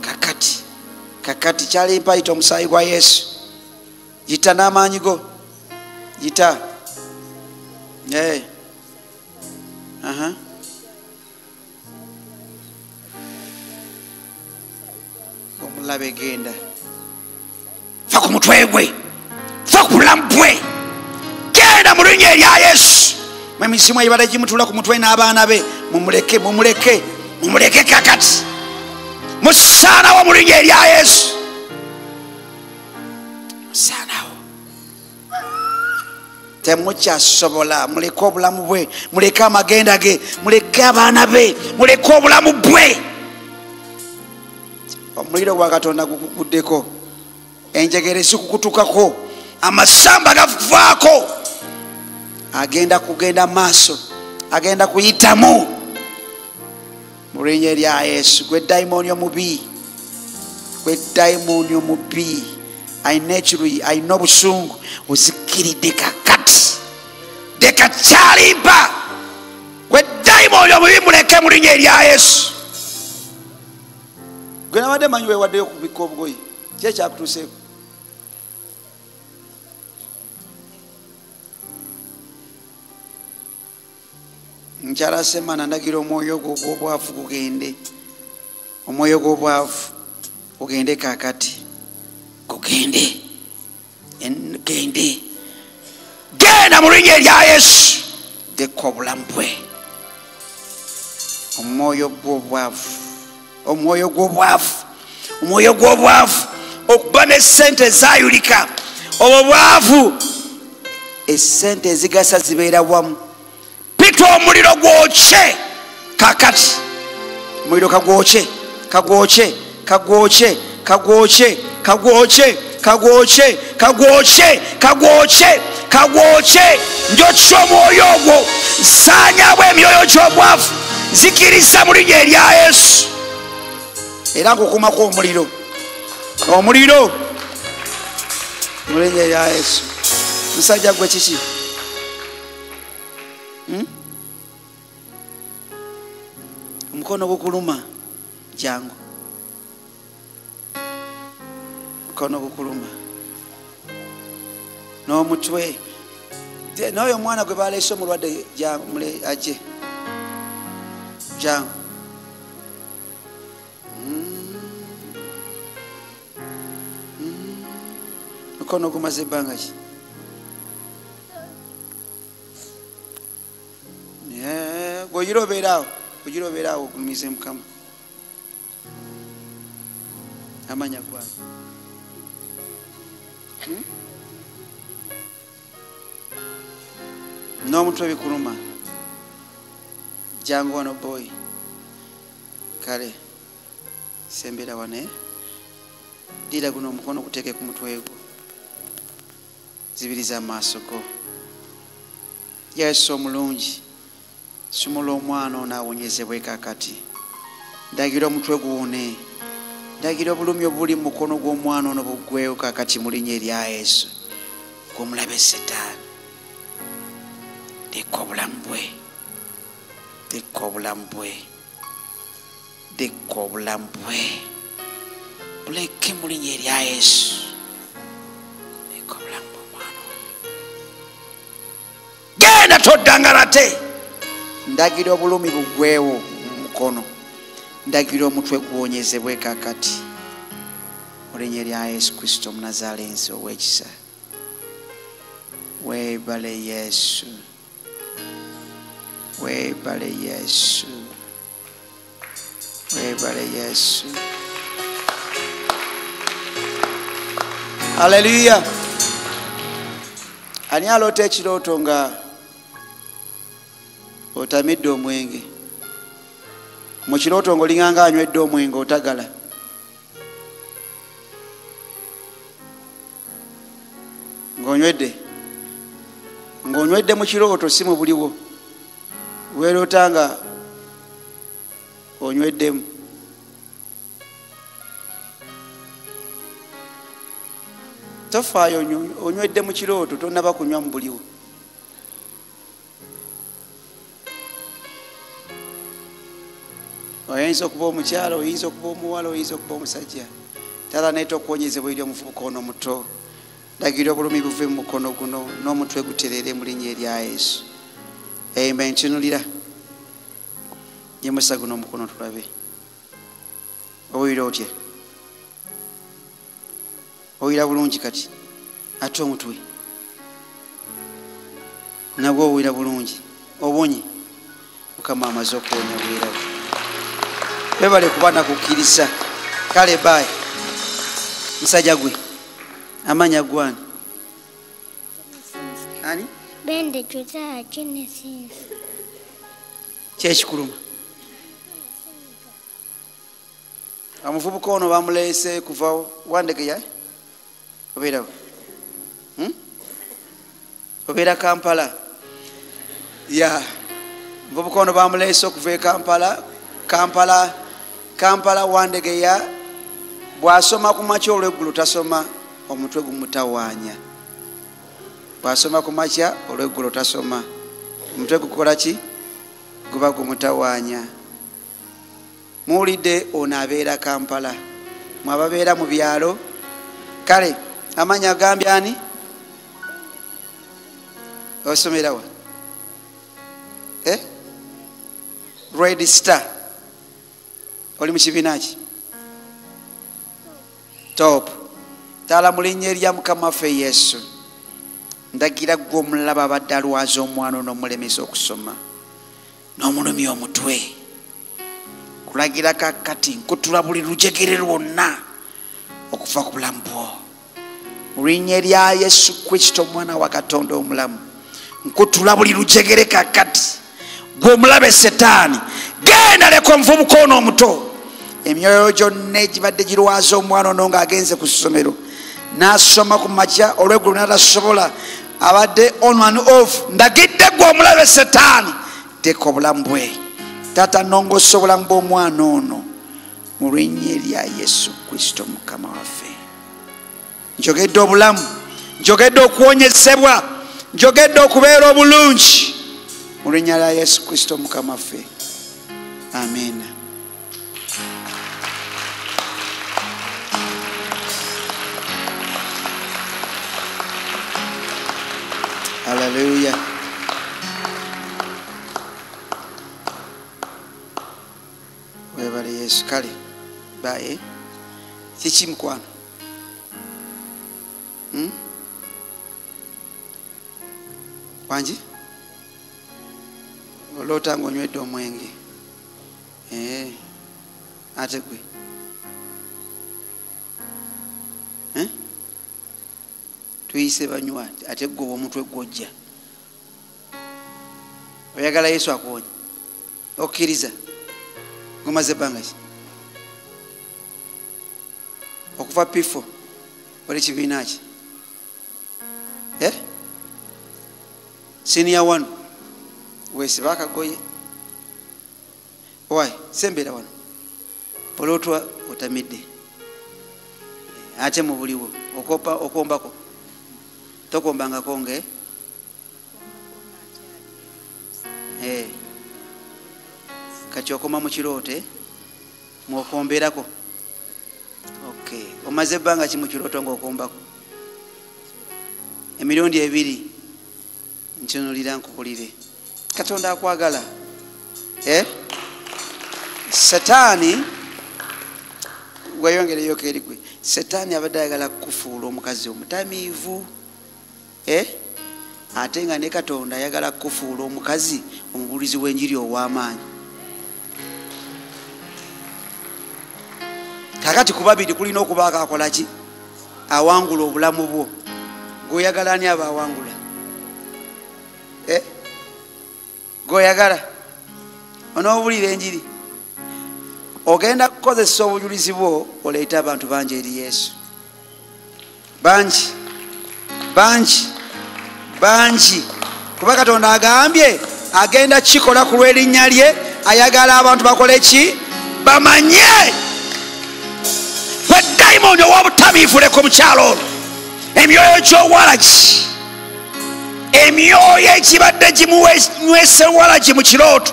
kakati kakati kyali mpa ito omusaayi gwa Yesu yita n'amaanyi go yita hey. Uh-huh. Omulabe genda fa ku mutwe gwe fa ku lampwe genda mu linnya lya Yesu mwemisimo ibada gimutula ku mutwe n'abaana be mumuleke mumuleke mumuleke kakati musana wa mu linnya lya Yesu musana temucha sobola muleke obulamu bwe muleke amagenda ge muleke abaana be muleke obulamu bwe omuliro gwa Katonda gukuddeko enjegere sikukutukako amasamba gakuvaako agenda kugenda maaso agenda kuyitamu mulinnya lya Yesu gwe daimoni omubi gwe daimoni omubi naturally I know busungu uzikiride kakati dekachalimba gwe daimoni omubi muleke mulinnya lya Yesu gwena wade manywe wade okubika obugoyi kyecha kutuseeko nkyala semana ndagira omwoyo gw'obwavu gugende omwoyo gw'obwavu gugende kakati gugende gende genda mu linnya lya Yesu dekobula mpwe omwoyo gw'obwavu omwoyo gw'obwavu omwoyo gw'obwavu okuba n'essente ezayulika obwavu essente ezigasa zibeera wamu pita omuliro gwokye kakati omuliro kagwokye kagwokye kagwokye kagwokye kagwokye kagwokye kagwokye kagwokye kagwokye njokya omwoyo ogwo saanyabwe emyoyo gy'obwavu zikirisa mu linnya lya Yesu era kukumako omuliro omuliro mulinnya lya Yesu musajja gwe kiki omukono gukuluma jangu omukono gukuluma n'omutwe n'oyo omwana gwe baleese omulwadde ajje jangu kono kumaze bangaji yeah gojiro berao kumize mukama amanya kwa no mutwe bikuruma jangu ono boy kale sembera wane dira kuno mukono kuteke ku mutwe gwo zibiriza masoko Yesu mulungi sumulo omwana ona awonyezebwe kakati ndagira omutwe guwone ndagira obulumi obuli mukono gw'omwana ono bugweyo kakati mu linnya lya Yesu gw'omulabe Setaani dekobulambwe dekobulambwe buleke mu linnya lya Yesu dekobulambwe genda toddangalate ndagira obulumi bugwewo mukono ndagira omutwe guwonyezebwe kakati mu linnya lya Yesu Kristo Omunazalensi ow'ekisa weebale Yesu weebale Yesu weebale Yesu haleluya ani aloota ekirooto nga otamidde omwenge mu kirooto ng'olinganga anywedde omwenge otagala ng'onywedde mu kirooto si mu buliwo weeroota nga onyweddemu. Tofaayo onywedde mu kirooto tonnaba kunywa mu buliwo. Oyinza okuba omukyala, oyinza okuba omuwala, oyinza okuba omusajja. Tala neto okuwonyezebwa eri omuvubuka ono omuto. Lagira obulumi buve mu mukono guno n'omutwe guterere mu linnya erya Yesu. Amen. Tunulira. Yemusa guno omukono tulabe. Owulira otya? Owulira bulungi kati? Ate omutwe? Nagwo owulira bulungi? Obonye? Mukama amaze okuwonya obulira bwe. Bebale kubana kukkiriza. Kale baye. Musajja gwe amanya gwani ani Brenda tuta Genesis Cheshikuluma amuvubuka ono bamulese kuva wandeke ya obera obera Kampala ya mvubuka ono bamulese kuva Kampala wandeke ya bwasoma ku macho olweggulo tasoma omutwe gumutawaanya. Bwasoma ku macha olweggulo tasoma omutwe gukola ki? Guba gumutawaanya. Muwulidde ono abeera Kampala, mwababeera mu byalo. Kale amanya agambye ani? Osomera wa? Red Star. Oli mu kibiina ki? Top. Tala mulinye lya Mukama ffe Yesu. Ndagira gwo mulaba abadalwaza omwana n'omulemesa okusoma. N'omulumi omutwe. Kulagira kakati nkutula buli lujegere lwonna okufa ku bulamu bwo. Mulinye lya Yesu Kristo mwana wa Katonda omulamu. Nkutula buli lujegere kakati gwo mulabe Setaani. Genda leko mvubuka ono omuto. Emyoyo gyonna egibadde girwaza omwana ono ng'agenze ku ssomero n'asoma ku makya olweggulo n'atasobola abadde on and off, ndagidde gwe omulabe Setaani teeka obulamu bwe. Taata nnongosa obulamu bw'omwana ono mu linnya erya Yesu Kristo Mukama waffe. Njogedde obulamu, njogedde okuwonyezebwa, njogedde okubeera obulungi mu linnya lya Yesu Kristo Mukama waffe. Amen. Hallelujah. Webale Yesu kale bae sichi mkwano. Wanji? Olota ngonywedde omwenge. Ate gwe. Tuyise banywa ate gwo omutwe gojja. Oyagala Yesu akonye. Okiriza. Ngomaze bangaji. Okuva pifo. Wale chibinachi. Senior one. Wesibaka goye. Why? Sembera one. Polotwa otamide. Ate mubuliwo. Okopa okombako. Tokombanga konge. Kati okoma mu kirooto mwokomberako. Okay. Omaze ebbanga ki mu kirooto ng'okombako? Emirundi ebiri. Ntunulira nkukulire. Katonda akwagala. Setaani gweyongereyo keri gwe. Setaani abadde ayagala kukufuula omukazi omutamiivu. Ate nga ne Katonda ayagala kukufuula omukazi omubuulizi w'enjiri ow'amaanyi. Kakati ku babiri kulina okuba akakola ki? Awangula obulamu bwo. Gw'oyagala ani aba awangula? Gw'oyagala onoowulira enjiri. Ogenda kukozesa obujulizi bwo oleeta abantu bangi eri Yesu. Bangi. banji banji kuba Katonda agambye agenda kikola ku lw'erinnya lye ayagala abantu bakole ki bamanye we diamond ow'obutamiivuleko mu kyalo olwo emyoyo gy'owalagi emyoyo ekibadde gimunywesa walagi mu kirooto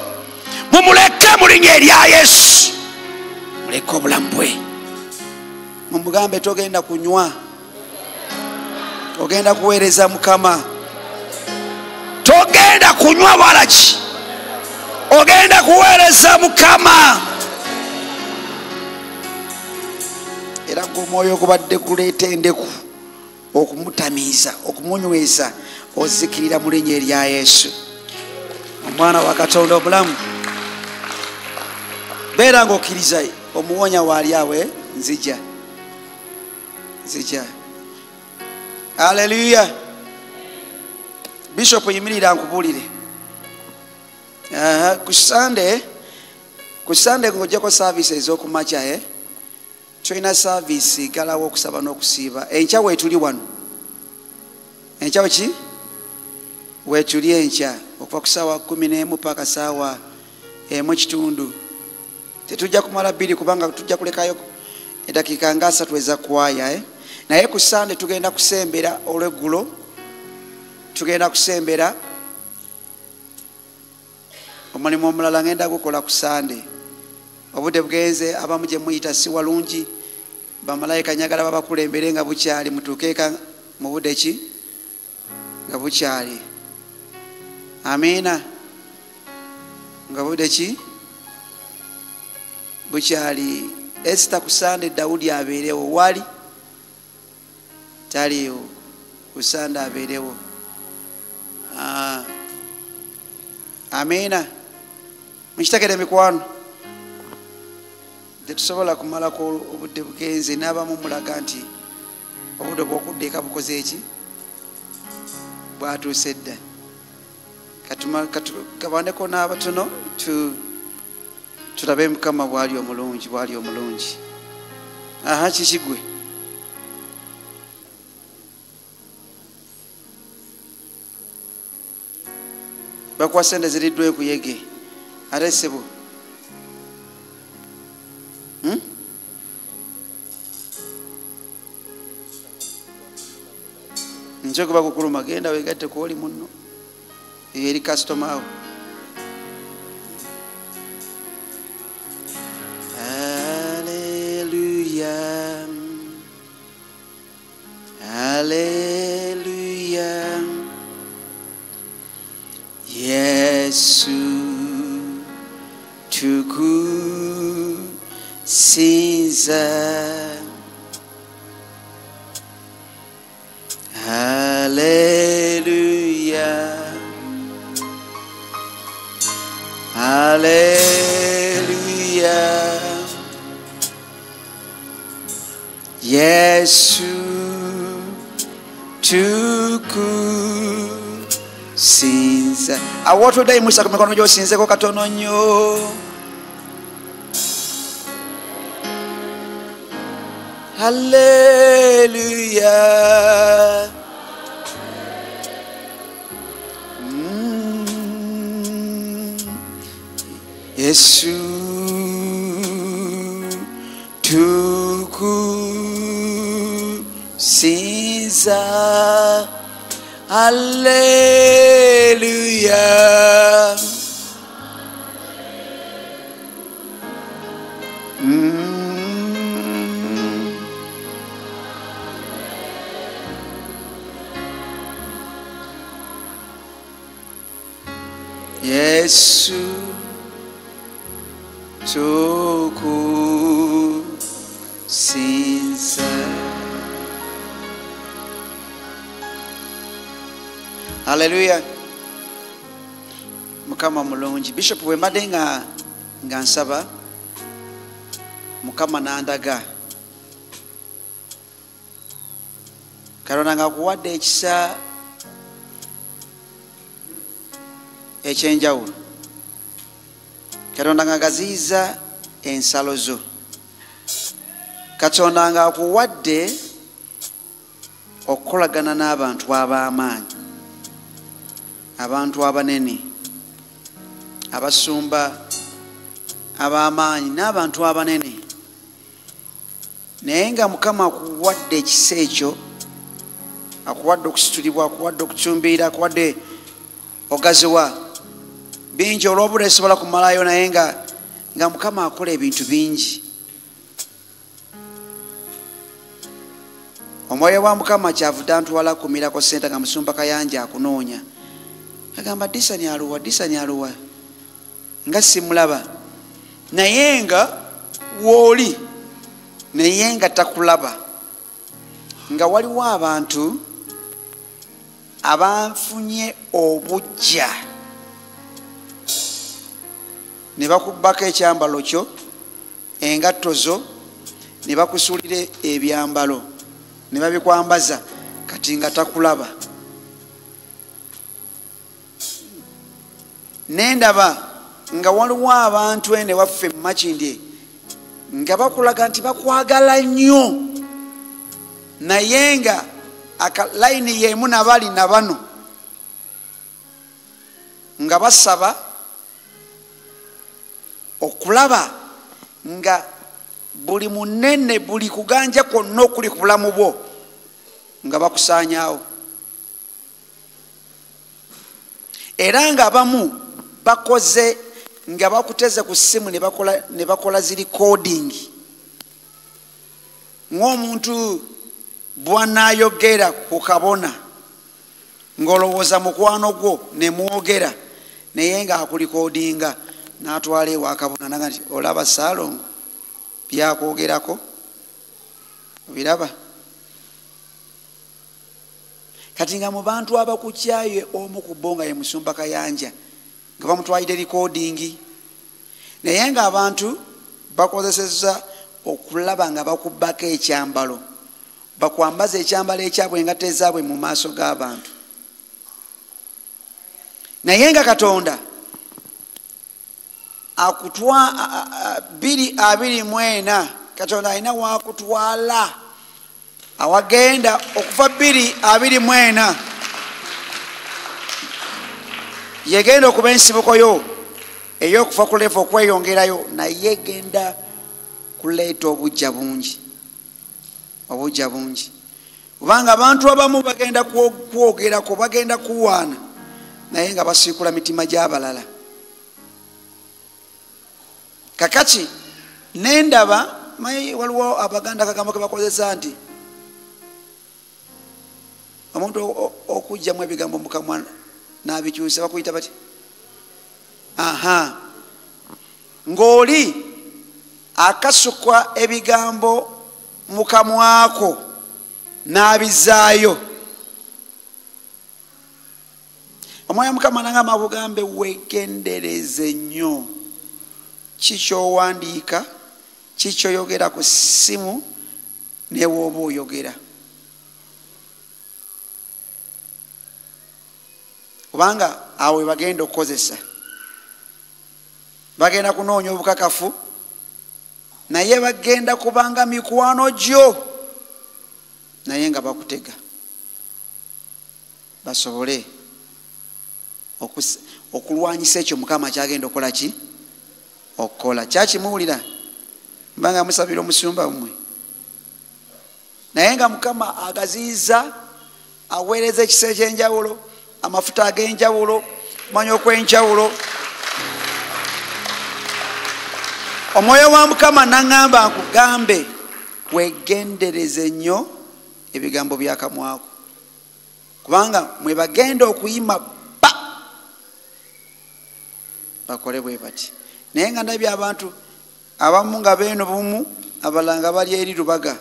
mumuleke mu linnya erya Yesu muleke obulamu bwe mumugambe togenda kunywa togenda kuweereza Mukama togenda kunywa walaki ogenda kuweereza Mukama era ng'omwoyo gubadde kuleeta endeku okumutamiiza okumunyweza ozikirira mu linnya erya Yesu omwana wa Katonda obulamu beera ng'okkiriza omuwonya waali awe nzija nzija haleluya Bishop yimirira nkubuulire ku Sunday ng'ojjako service ez'okumakya tulina service galawo okusaba n'okusiiba enkya weetuli wano enkya weki weetuli enkya okuva ku ssaawa 11 paka ssaawa 1:15 tetujja kumala 2 kubanga tujja kulekayo eddakiika nga 3 eza kwaya naye ku Sunday tugenda kusembera olweggulo tugenda kusembera omulimu omulala ngenda gukola ku Sunday obudde bugenze abamu gye muyita si walungi bamalayika nyagala babakulembere nga bukyali mutuukeeka mu budde ki nga bukyali amiina nga budde ki bukyali Esta ku Sunday Daudi abeerewo wali taliyo ku Sunday abeerewo amiina mukitegere mikwano tetusobola kumalako obudde bukenze n'abamu mulaga nti obudde bw'okudda eka bukoze eki bwatuuse edda kabaneko n'abatono tulabe Mukama bwali omulungi aha kikigwe bakuwa sente ziriddwa ekuyege ate ssebo njogoba kukuluma genda wegatte ku oli munno eri customer awo haleluya haleluya Yesu tukusinza Hallelujah. Hallelujah. Yesu tukusinza. Awotodde musa kumikono gy'osinzeko katono nnyo. Hallelujah. Yesu tukusinza Hallelujah Yesu tukusinza Hallelujah Mukama mulungi Bishop we madenga ngansaba Mukama nandaga Karona nga kuwadde ekisa ekyenjawulo Katonda ngagaziza ensalo zo Katonda ngakuwadde okukolagana n'abantu ab'amaanyi, abantu abanene, abasumba ab'amaanyi n'abantu abanene. Naye nga Mukama akuwadde ekisa ekyo, akuwadde okusitulibwa, akuwadde okucumbira, akuwadde ogaziwa bingi olw'obula esobola kumalayo, naye nga Mukama akola ebintu bingi. Omwoyo wa Mukama kyavudde antwala kumirako ssente nga musumba Kayanja akunoonya. Agamba Disani aluwa nga simulaba, naye nga wooli, naye nga takulaba. Nga waliwo abantu abanfunye obujja ne bakubbako ekyambalo kyo, engatto zo ne bakusuulire ebyambalo ne babikwambaza, kati nga takulaba. Nendaba nga waliwo abantu ene waffe Makindye nga bakulaga nti bakwagala nnyo, naye nga akalayini yeemu nabali na bano nga basaba okulaba nga buli munene, buli kuganja kwonna okuli ku bulamu bwo nga bakusaanyaawo. Era nga abamu bakoze nga bakuteze ku simu ne bakola ziri coding, ng'omuntu bw'anaayogera ku kabona ng'olowooza mukwano gwo ne mwogera, naye nga akulikodinga n'atwala ewa kabona naga nti olaba Saalongo byakwogerako biraba. Kati nga mu bantu abakukyaye omu ku bbonga ye musumba Kayanja nga bamutwalidde rikodingi, naye nga abantu bakozesezza okulaba nga bakubbako ekyambalo, bakwambaza ekyambalo ekyabwe engatto ezaabwe mu maaso g'abantu. Naye nga Katonda akutwa 224, Katonda alina wakutwala awagenda okuva 224 yegenda okuba ensibuko yo ey'okufa ku levo okweyongerayo, naye genda kuleeta obujja bungi, obujja bungi. Kubanga abantu abamu bagenda kwogerako, bagenda kuwaana, naye nga basiikula mitima gy'abalala. Kakati nendaba mayi waliwo abaganda kagambo kebakozesa nti omuntu okujjamu ebigambo mukamwana n'abikyusa bakuyita bati ng'oli akasukwa ebigambo mukamwako n'abizaayo. Omwoyo Mukama nangamba bugambe weegendereze nnyo kikyowandiika, kikyoyogera ku ssimu n'ewooba oyogera. Kubanga awo we bagenda okukozesa, bagenda kunoonya obukakafu, naye bagenda kubanga mikwano gyo, naye nga bakutega basobole okulwanyisa ekyo Mukama kyagenda okukola ki? Okola chachi muulira mbanga musabira omusumba mmwe, naye nga Mukama agaziza awereze ekiseekye enjawulo, amafuta ag'enjawulo, manyo okwenjawulo. Omwoyo wa Mukama nangamba nkugambe weegendereze nnyo ebigambo byakamwako, kubanga mwe bagenda okuyima pa bakolebwe bati. Naye nga ndabye abantu abamu nga beeno bumu, abalanga bali eri lubaga,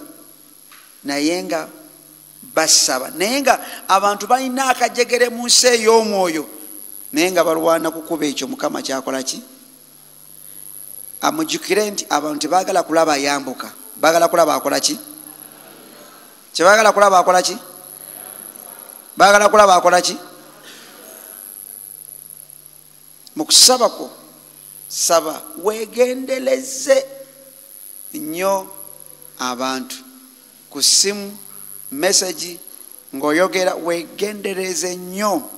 naye nga basaba. Naye nga abantu balina akajegere mu nsi ey'omwoyo, naye nga balwana kukuba ekyo Mukama kyakola ki? Amujjukire nti abantu baagala kulaba yambuka, baagala kulaba akola ki? Kyebaagala kulaba akola ki? Baagala kulaba akola ki? Mu kusabako saba weegendereze nnyo abantu ku simu, mesagi, ng'oyogera weegendereze nnyo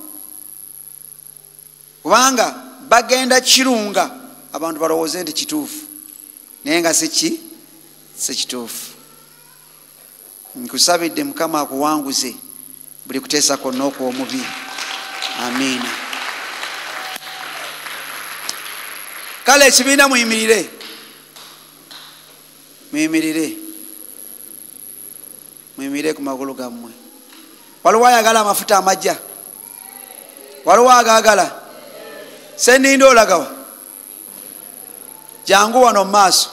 kubanga bagenda kirunga abantu balowooze nti kituufu naye nga si kituufu. Nkusabidde Mukama akuwanguze buli kuteesa kwonna okw'omubi. Amiina. Kale ekibiina muyimirire, muyimirire, muyimirire ku magulu gammwe. Waliwo ayagala amafuta amajja? Waliwo agaagala? Senninda olagawa? Jangu wano mu maaso.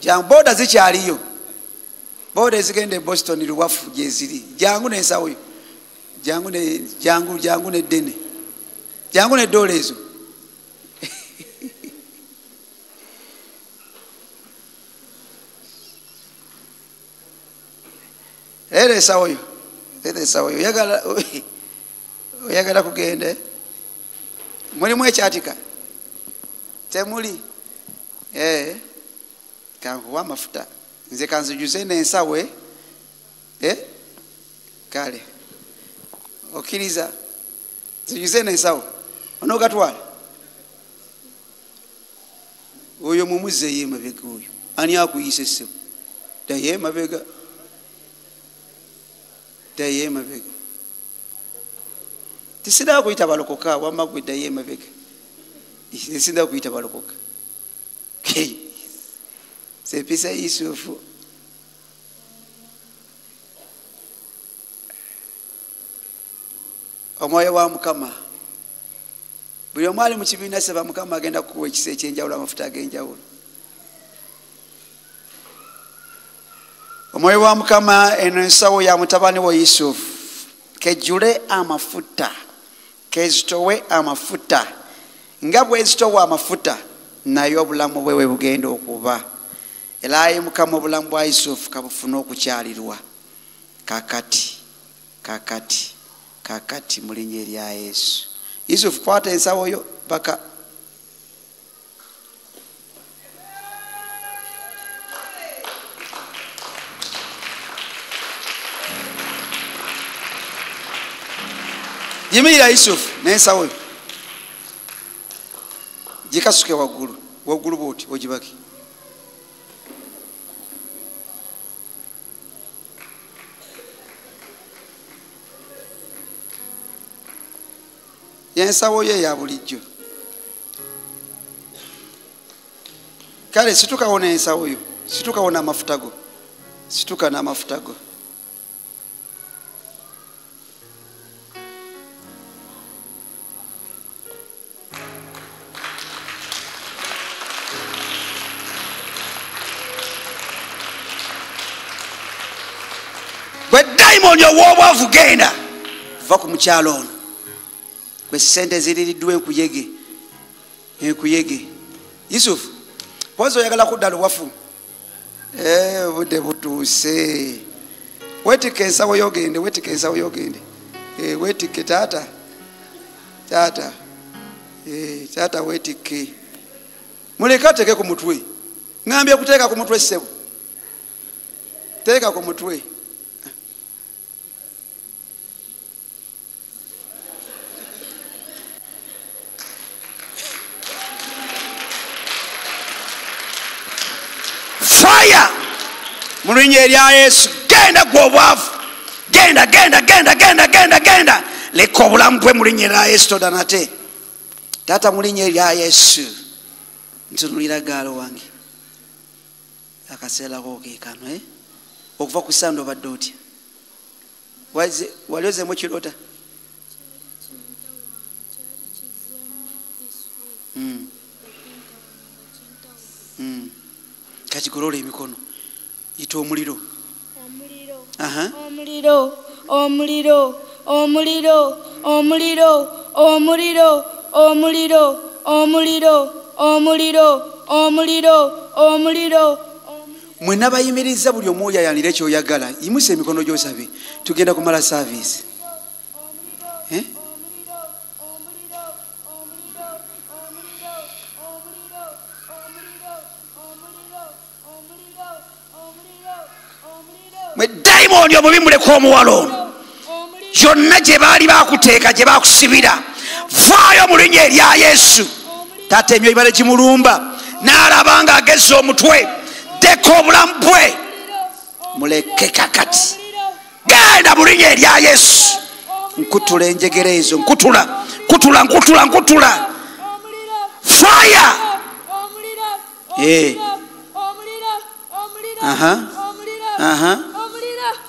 Jangu booda zikyaliyo. Booda ezigenda e Boston Luwafu gye ziri. Jangu n'ensawo yo. Jangu n'eddene. Jangu n'eddoola ezo. Era ensawo yo. Era ensawo yo. Oyagala kugenda? Mulimu ekyatika? Temuli? Kankuwa amafuta. Nze kanzijuse n'ensawe. Kale. Okiriza. Nzijuse n'ensawe. Onogatwala. Oyo mumuze ye mabega oyo. Ani akuyise ssebo. Daye mabega. Daye mabega. Tisinda kuyita balokoka wamma gwe daye mabega. Tisinda kuyita balokoka. Okay. C'est pisa Yisuf. Omwoyo wa Mukama. Buli omwali mu kibiina seba Mukama agenda kukuwa ekisa ekyenjawulo amafuta ag'enjawulo. Omwoyo wa Mukama eno ensawo ya mutabani wa Yisuf. Kejjule amafuta. Kezitowe amafuta. Nga bwezitowa amafuta naye obulamu bwe bugenda okuba. Elayi Mukama obulamu bwa Yisuf kabufuna okukyalirwa kakati mu linnya erya Yesu. Yisuf kwata ensawo yo baka. Yimirira Yisuf n'ensawo yo. Gikasuke waggulu, waggulu bw'oti ogibake. Yensawo ye ya bulijjo. Kale situka wona ensawo yo. Situka wona mafutago. Situka na mafutago. Gwe diamond yo woba vugenda. Vva ku mukyalo. Kwe sente ziliridwe nkuyege. Nkuyege. Yisuf, pozo yagala kudda Luwafu. Bude butuuse. Wetike ensawo yogende, wetike ensawo yogende. Wetike tata. Tata. Tata wetike. Muleka teke ku mutwe. Ngambye kuteeka ku mutwe ssebo. Teeka ku mutwe. Mulinnya erya Yesu genda gw'obwavu genda leka obulamu bwe mulinnya erya Yesu todanate. Tata mulinnya erya Yesu ntunulira gaalo wange akaseera kookeekano okuva ku ssande obadde otya wali ozeemu kirota kakigolola emikono. Ito omuliro. Mwena bayimiriza buli omuya yanire kyoyagala. Imuse emikono gy'osabe. Tugenda kumala service. Katonda obubimuleko omuwalo yonna gye baali bakuteeka gye bakusibira vaayo mu linnya erya Yesu. Taata emyoyo ibale kimulumba n'alaba ng'agezza omutwe deka obulamu bwe muleke kakati genda mu linnya erya Yesu. Nkutula enjegere ezo nkutula fire.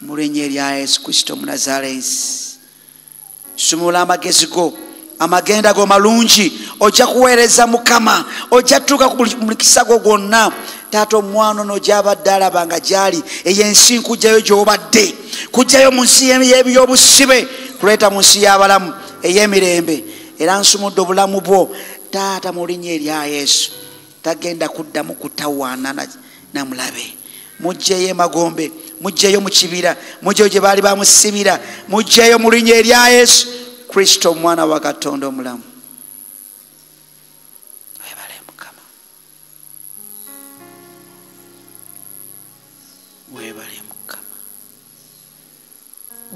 mu linnya erya Yesu Kristo Munazalensi. Sumula amagezi go amagenda go malungi ojja kuweereza Mukama ojja tuuka ku mukisa go gwonna. Taata omwana n'ojabadde alaba nga gyali ey'ensi nkugjayo gy'obadde kugjayo mu nsi y'obusibe kuleeta mu nsi y'abalamu ey'emirembe era nsumudde obulamu bwo. Taata mu linnya erya Yesu tagenda kuddamu kutawaana na mulabe. Mugjeyo emagombe, mugjeyo mu kibira, mugjeyo gye baali bamusibira, mugjeyo mu linnya erya Yesu Kristo omwana wa Katonda omulamu. Webale Mukama,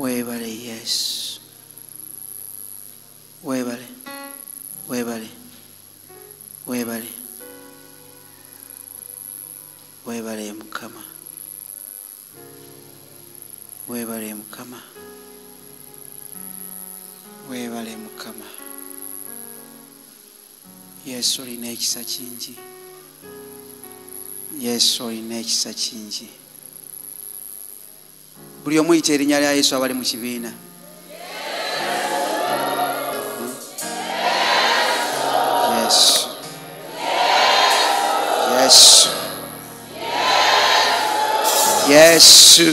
webale Yesu, webale Mukama, webale Mukama. Yesu olina ekisa kingi, Yesu olina ekisa kingi. Buli omu yite erinnya lya Yesu abali mu kibiina. Yesu. Yesu. Yesu.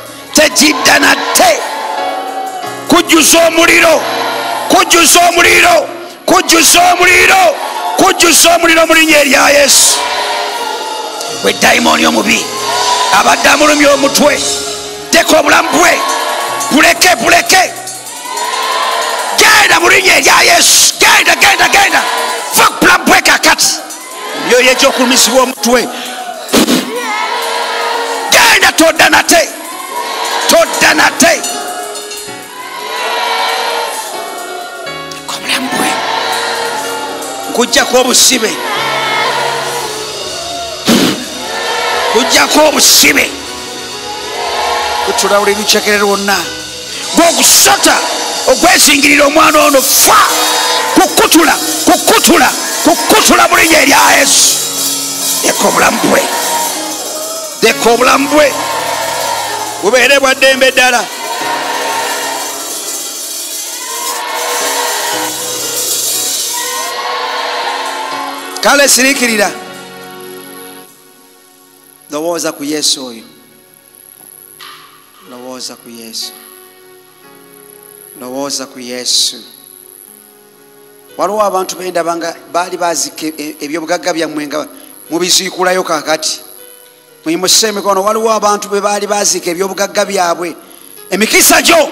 Tegidanate. Kujjuza omuliro mulinnya erya Yesu. Gwe daimoni omubi abadamulumye omutwe deka obulamu bwe buleke genda mu linnya erya Yesu. Genda va ku bulamu bwe kakati. Emyoyo egy'okulumizibwa omutwe genda todda nate deka obulamu bwe nkuggyako obusibe. Kujjako obusibe kutula uli luchekerera wonna gw'ogusota ogwezingirira omwana ono fa kukutula mu linnya erya Yesu. Deka obulamu bwe bubeere bwa ddembe eddala. Kale sirikirira Lowooza ku Yesu. Waliwo abantu bendaba nga baali bazika ebyobugagga byammwe nga mubiziikulayo kakati. Muyimuse emikono. Waliwo abantu be baali bazika ebyobugagga byabwe. Emikisa gyo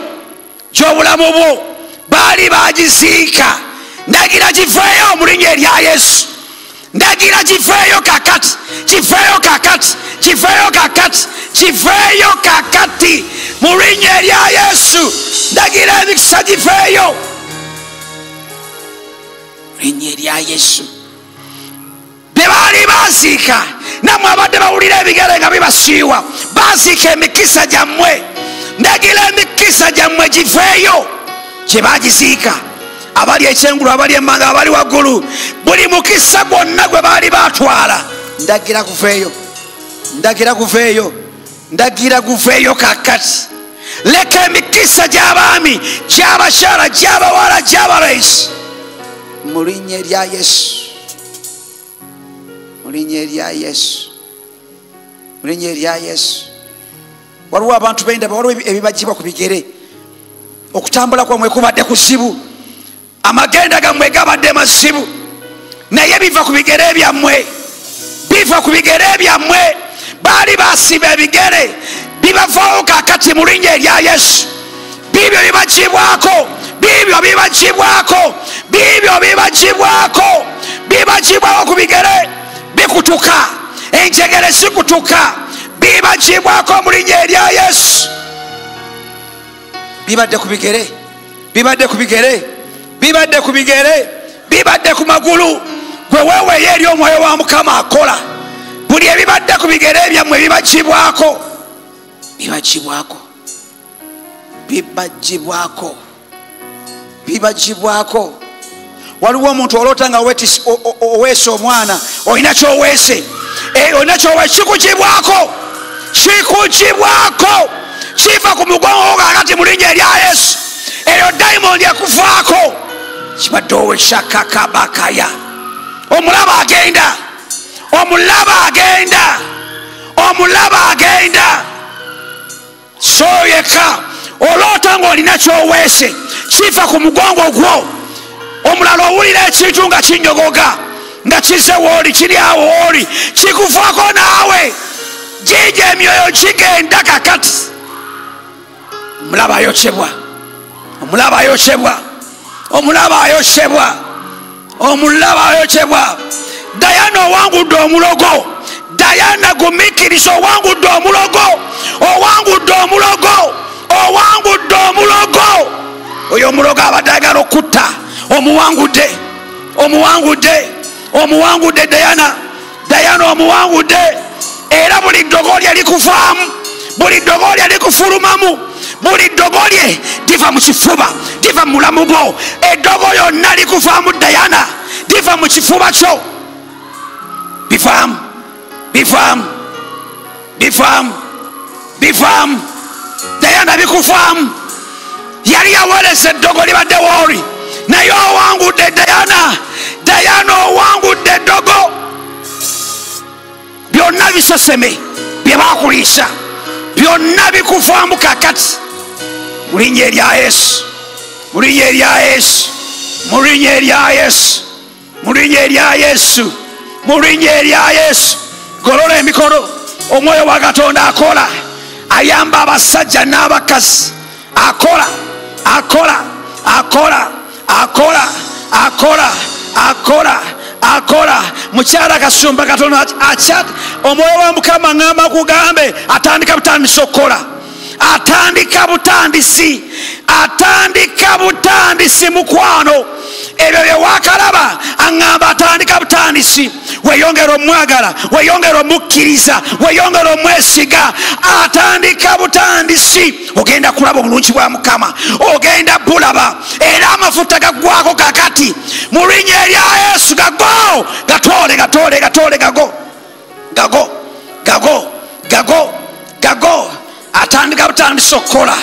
gy'obulamu bwo baali bagiziika. Ndagira kiveeyo mu linnya erya Yesu. Ndagira kiveeyo kakati mu linnya erya Yesu. Ndagira emikisa giveeyo mu linnya erya Yesu. tebaali bansiika namwe abadde bawulira ebigere nga bibasiiwa bansiika emikisa gyammwe ndagira emikisa gyammwe gifeeyo kye baagisiika abali ekyengulu abali emmanga abali waggulu buli mukisa gwonna gwe baali batwala ndagira kufeeyo ndagira kufeeyo ndagira kufeeyo kakati leka emikisa gy'abaami gy'abakyala gy'abawala gy'abaleesi mu linnya erya Yesu mulinnya erya Yesu mulinnya erya Yesu waliwo abantu bendaba waliwo ebibagibwa ku bigere okutambula kwamwe kubadde kusibu amagenda gammwe gabadde masibu naye biva ku bigere byammwe biva ku bigere byammwe baali basiba ebigere bibavaawo kakati mulinnya erya Yesu bibyo bibagibwako bibyo bibagibwako bibyo bibagibwako bibagibwako ku bigere bikutuka enjegere sikutuka bibagibwako mulinnya erya Yesu bibadde ku bigere bibadde ku bigere bibadde ku bigere bibadde ku magulu gwe weeweeyo eri omwoyo wa Mukama akola buli ebibadde ku bigere byammwe bibagibwako bibagibwako bibagibwako bibagibwako waliwo omuntu olota nga oweese omwana olina kyoweese olina kyoweese kikugibwako kikugibwako kiva ku mugongo kakati mulinnya erya Yesu eryo dayimondi ekuvaako kibadde oweshakakabakaya omulaba agenda omulaba agenda omulaba agenda soyeka olota nga olina kyoweese kiva ku mugongo gwo omulala owulira ekintu nga kinyogoga nga kize wooli kiri awo wooli kikuvaako naawe gijja emyoyo kigenda kakati omulaba ayokyebwa omulaba ayokyebwa omulaba ayokyebwa omulaba ayokyebwa Dayana owangudde omulogo Dayana gumikiriza owangudde omulogo owangudde omulogo owangudde omulogo oyo omulogo abadde ayagala okutta omuwangudde omuwangudde omuwangudde Dayana Dayana omuwangudde era buli ddogo lye likuvaamu buli ddogo lye likufulumamu buli ddogo lye liva mu kifuba liva mu mulamu gwo eddogo lyonna likuvaamu Dayana liva mu kifuba kyo bivaamu bivaamu bivaamu bivaamu Dayana bikuvaamu yali yaweereza eddogo libadde wooli naye owangudde Dayana Dayana owangudde eddogo byonna biseseme bye bakuliisa byonna bikuvaamu kakati mu linnya erya Yesu mu linnya erya Yesu mu linnya erya Yesu mu linnya erya Yesu mu linnya erya Yesu golola emikono omwoyo wa Katonda akola ayamba abasajja n'abakazi akola akola akola akola akola akola akola mukyala Kasumba Katonda akyat omwoyo wa Mukama ngamba kugambe atandika butandisi okukola atandika butandisi atandika butandisi mukwano ebyo byewakalaba angamba atandika butandisi weyongera omwagala weyongera omukkiriza weyongera omwesiga atandika butandisi ogenda kulaba obulungi bwa Mukama ogenda bulaba era amafuta gaggwako kakati mu linnya erya Yesu gago gatole gatole gatole gago gago gago gago gago atandika butandisi okukola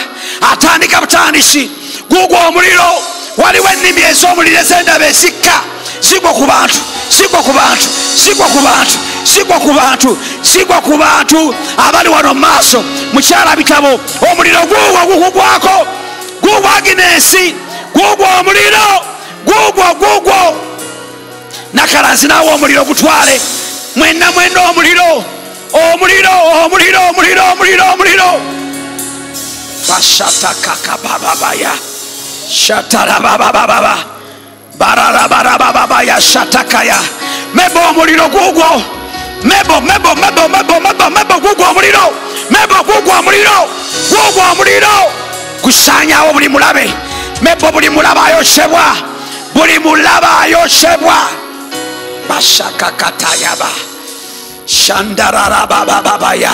atandika butandisi gugwa omuliro waliwo ennimi ez'omuliro ez'endaba ezikka zigwa ku bantu zigwa ku bantu zigwa ku bantu zigwa ku bantu zigwa ku bantu abali wano maaso mukyala bitabo omuliro gugwa gukugwako gugwa aginensi gugwa omuliro gugwa gugwa nakalanzi naawe omuliro gutwale mwenna mwenna omuliro omuliro omuliro omuliro omuliro omuliro bashataka baba ya shatara baba baba barara baba baba ya shataka ya mebo muliro gugwo mebo mebo mebo mebo mebo mebo gugwo muliro gugwo muliro kusanya obuli mulabe mebo buli mulaba ayoshebwa buli mulaba ayoshebwa Pashakakatayaba Shandarabababaya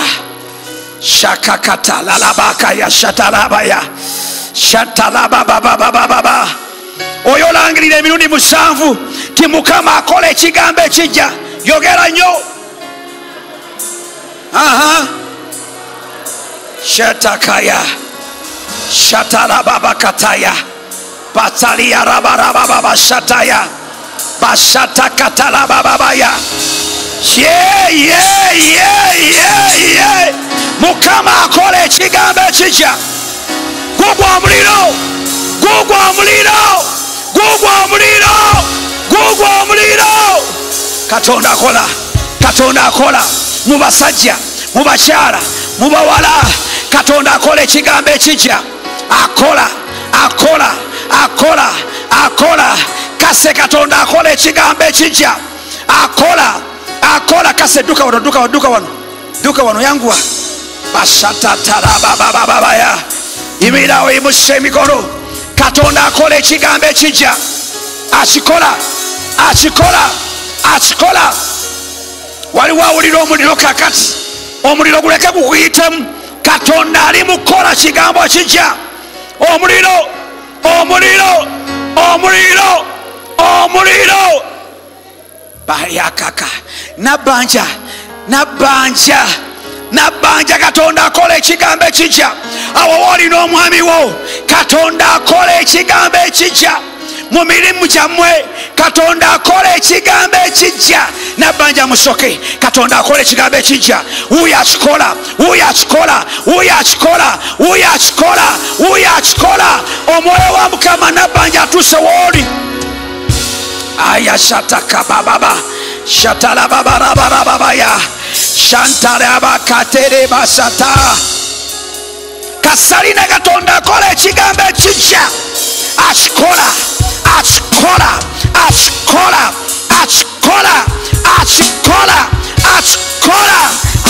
Shakakata Lalabakaya Shatarabaya Shatarabababababa Oyolangirira emirundi musanvu ti Mukama akola ekigambo ekijja yogera nnyo Shatakaya Shatarababakataya Patalia Rabarababa Shataya Basata katala bababaya. Yeah, yeah, yeah, yeah, yeah. Mukama akole chigambe chija. Gugwa muliro. Gugwa muliro. Gugwa muliro. Gugwa muliro. Katonda akola. Katonda akola. Mubasajja. Mubachara. Mubawala. Katonda akole chigambe chija. Akola. Akola. Akola. Akola. Kase katonda akole chigambe chija akola akola kase duka wano yangwa bashata taraba baba baba ya imira we mushemi kono katonda akole chigambe chija achikola achikola achikola wali wawulira omuliro kakati omuliro guleke kuyitamu katonda ali mukola chigambo chija omuliro omuliro omuliro Omuriro Bariakaka Nabanja Nabanja Nabanja Katonda akole ekigambo ekijja Awawali n'omwami wo Katonda akole ekigambo ekijja Mu mirimu gyammwe Katonda akole ekigambo ekijja Nabanja musoke Katonda akole ekigambo ekijja Uyo akikola Uyo akikola Uyo akikola Uyo akikola Uyo akikola Omwoyo wa Mukama Nabanja atuse w'oli Aya shataka bababa shatala babara bababa ya shantara bakatere basata kasarina katonda kole chigambe chicha ashkola ashkola ashkola ashkola ashkola ashkola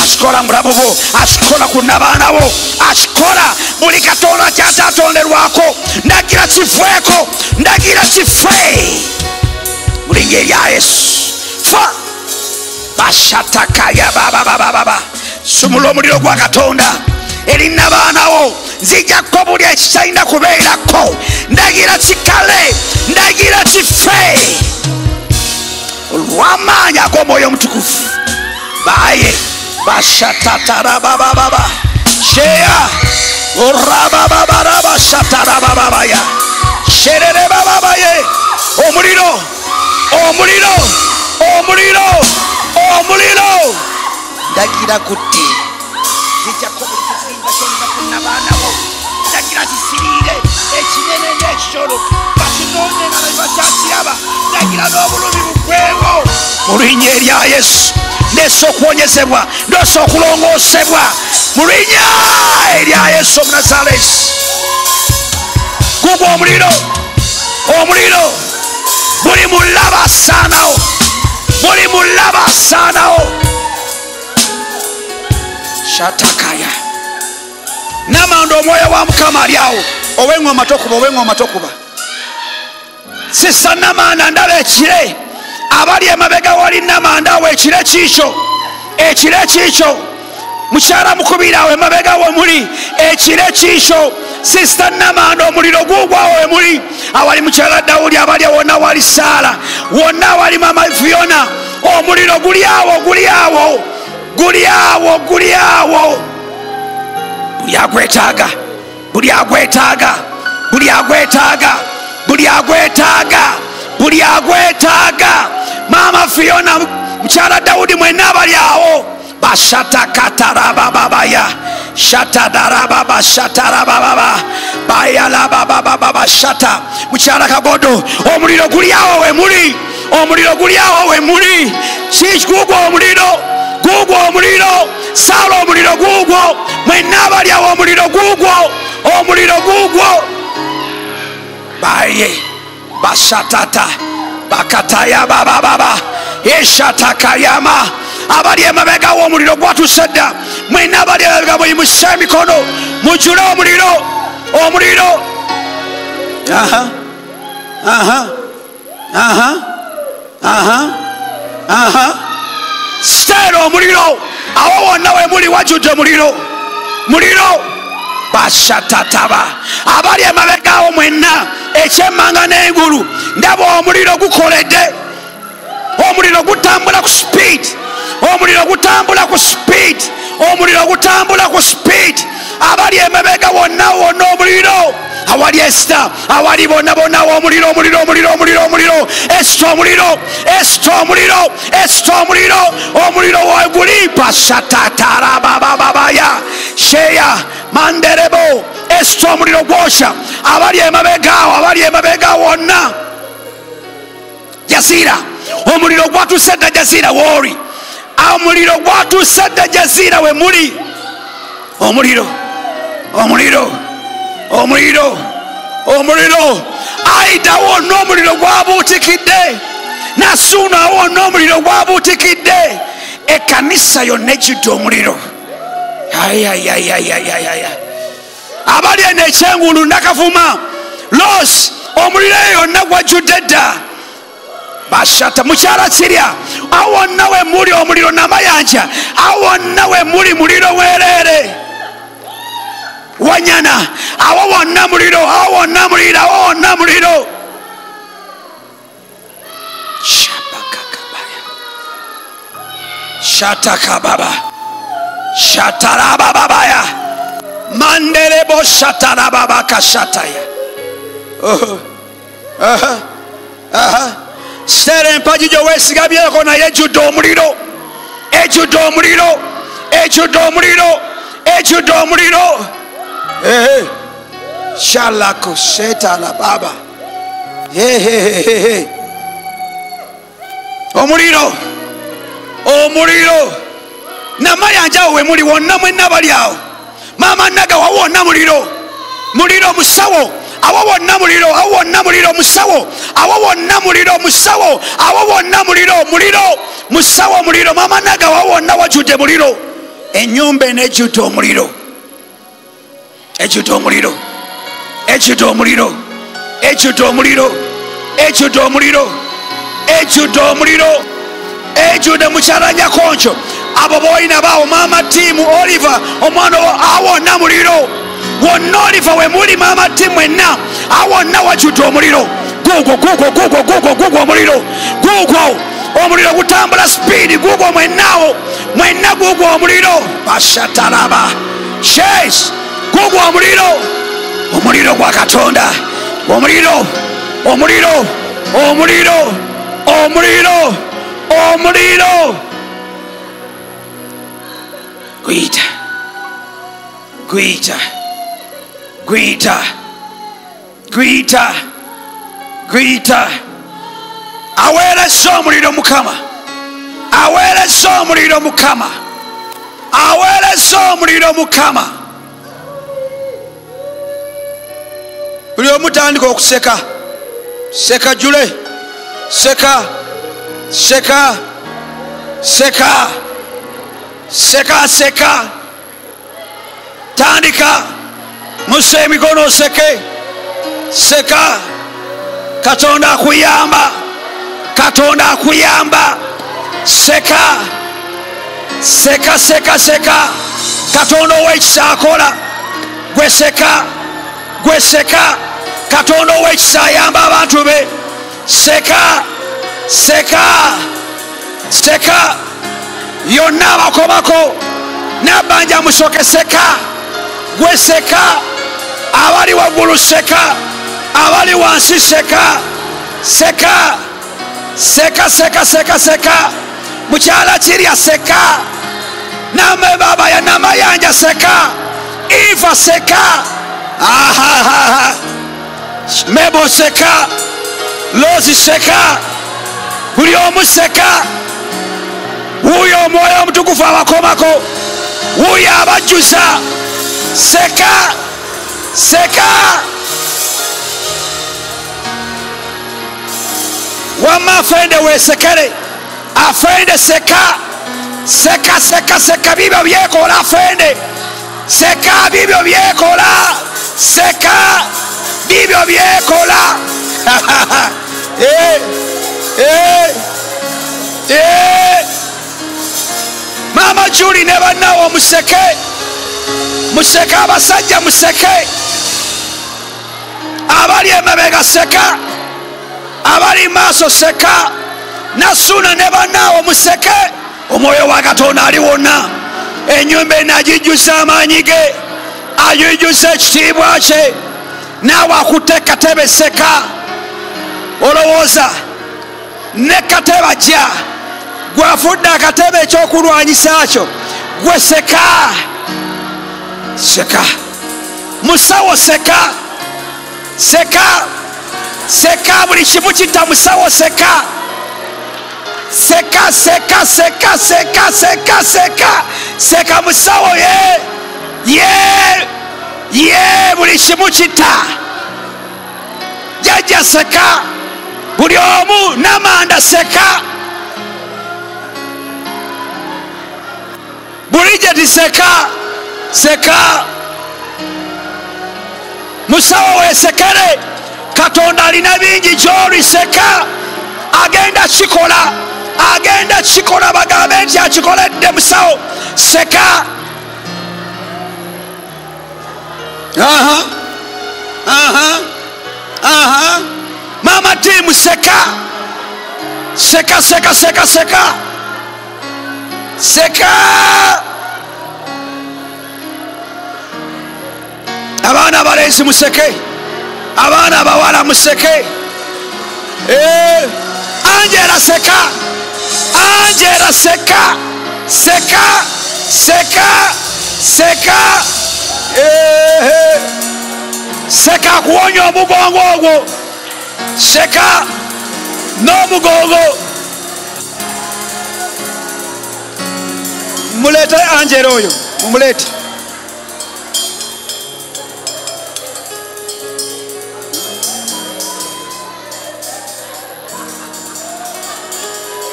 ashkola murabubu ashkola kunabanabo ashkola buli katonda kyatatonderwako ndagira kifweko ndagira kifwe Yes, for Bashatakaya Baba Baba Sumulomiro Guacatonda, Elinavana, Ziga Koburia, China Kubera Ko, Nagira Chicale, Nagira Chife, Rama Yakoboyom Tukuf, Baye, Bashatara Baba Baba, Shea, Uraba Baba Shatara Baba, Shere Baba, Omurino. Omuliro omuliro omuliro ndagira kuti kijja kokusinga konna kunabana bo ndagira kisirire ekinene n'ekisolo bakinone n'abakyakiraba ndagira n'obulumi bukwebo mu linnya lya Yesu n'esso okuwonyezebwa n'esso okulongoosebwa mu linnya lya Yesu Omunazaalesi gugwa omuliro omuliro Buri mulaba sanao Buri mulaba sanao Shatakaya Namando moyo wa Mukama aliawo Owengo matokuba owengo matokuba Sisa namanda ndawe ekire Abali emabega wali namanda we ekire chicho Ekire chicho Mushara mukubira we mabega we muri ekire chicho Sister namanda omuliro gugwa we muri Awali mchala Daudi abali wona wali Sara wona wali mama Viviana omuliro guliawo buliagwetaga mama Viviana mchala Daudi mwena abali awo bashata katara baba ya Shata darababa shatarababa bayala baba shata muchara kagodo omuliro guliawo we muri chikugo omuliro salo omuliro gugwo mwenaba lya omuliro gugwo baye bashatata bakataya baba eshatakayama abali emabega w'omuliro gwatusedda mwena abali emabega muyimusse emikono mujule omuliro Steera omuliro awo wonna we muli wajjudde muliro muliro bashatataba abali emabegaawo mwenna ekyemmanga n'engulu ndaba omuliro gukoledde omuliro gutambula ku speed omuliro gutambula ku speed omuliro gutambula ku speed abali emabega wonna wonna omuliro awali Esta awali bonna bonna omuliro omuliro omuliro omuliro omuliro Esta omuliro Esta omuliro Esta omuliro omuliro waguli pashatatara baba baba ya sheya manderebo Esta omuliro gwosha abali emabega wonna Jasira omuliro gwatuse dda Jasira wori omuliro gwatuse dda Jasira we muli omuliro omuliro omuliro omuliro aida wonna omuliro gwabuutikidde nasuuna wonna omuliro gwabuutikidde ekkanisa yonna ekidde omuliro abali eno ekyengulu nakafuma los omuliro eyo yonna gwajjudde dda bashata mukyala kirya awonna we muli omuliro namayanja awonna we muli muliro weereere wanyana awo wonna muliro awo wonna muliro awo wonna muliro shabakakabaya shatakababa shatarababaya mandelebo shatarababakashataya sera empaji gyo weesigabyeko naye ejjudde omuliro ejjudde omuliro ejjudde omuliro ejjudde omuliro Hey, shalako sheta la baba. Hey. Omuliro, omuliro. Namayanja we muli wonna mwenna bali awo. Mama naga wa wonna muliro. Muliro musawo. Awo wonna muliro, awo wonna muliro musawo. Awo wonna muliro musawo. Awo wonna muliro, muliro musawo muliro. Mama naga wa wonna wajjudde muliro. Ennyumba enejjudde omuliro. Ejjudde omuliro ejjudde omuliro ejjudde omuliro ejjudde omuliro ejjudde omuliro ejjudde mukyalanya koncho abo boyina bawo mama tiimu Oliver omwana awonna muliro wonna Oliver we muli mama tiimu enna awonna wajjudde omuliro gugo omuliro gugo omuliro gutambula speed gugo mwenna gugo omuliro bashatalaba sheesh gugwa omuliro omuliro gwa Katonda omuliro omuliro omuliro omuliro omuliro gwita gwita gwita gwita gwita aweerezza omuliro Mukama aweerezza omuliro Mukama aweerezza omuliro Mukama buli omutandika okuseka seka jule seka seka seka seka seka tandika musse emikono oseke seka Katonda akuyamba Katonda akuyamba seka seka seka seka Katonda ow'ekisa akola gwe seka gweseka Katonda ow'ekisa ayamba abantu be seka seka seka yonna abakobako n'abbanja musoke seka gweseka abali waggulu seka abali wansi seka seka seka seka seka seka mukyala kirya seka namebaba ya namayanja seka iva seka mebo seka lozi seka buli omu seka wuyo omwoyo omutukufu abakomako wuyo abajjuza seka seka wamma afende weesekere afende seka seka seka seka bibyo byekola afende seka bibyo byekola seka bibyo byekola kyuli ne bannawo museke, museke abasajja, museke abali emabega, seka abali maaso, seka nasuna ne bannawo museke. Omwoyo wa Katonda ali wonna, ennyumba enajijjusa amaanyi ge, ajijjusa ekitiibwa kye, naawe akuteeka tebe seka. Olowooza ne kateba jja gwafudde akatebe ekyokulwanyisa kyo, gwe seka. Seka musawo, seka seka seka, buli kimu kita musawo, seka seka seka seka seka seka seka seka musawo ye buli kimu kita jajja seka, buli omu namanda seka, bulijja tiseka seka. Musawo wesekere, Katonda alina bingi gy'oli, seka. Agenda kikola, agenda kikola, bagambe nti akikoledde musawo, seka. Mama timu seka seka seka seka seka seka. Abana abalezi museke, abana abawala museke. Angela seka, Angela seka seka seka seka seka, kuwonya omugongo ogwo, seka n'omugongo. Mulete Angela oyo, mulete.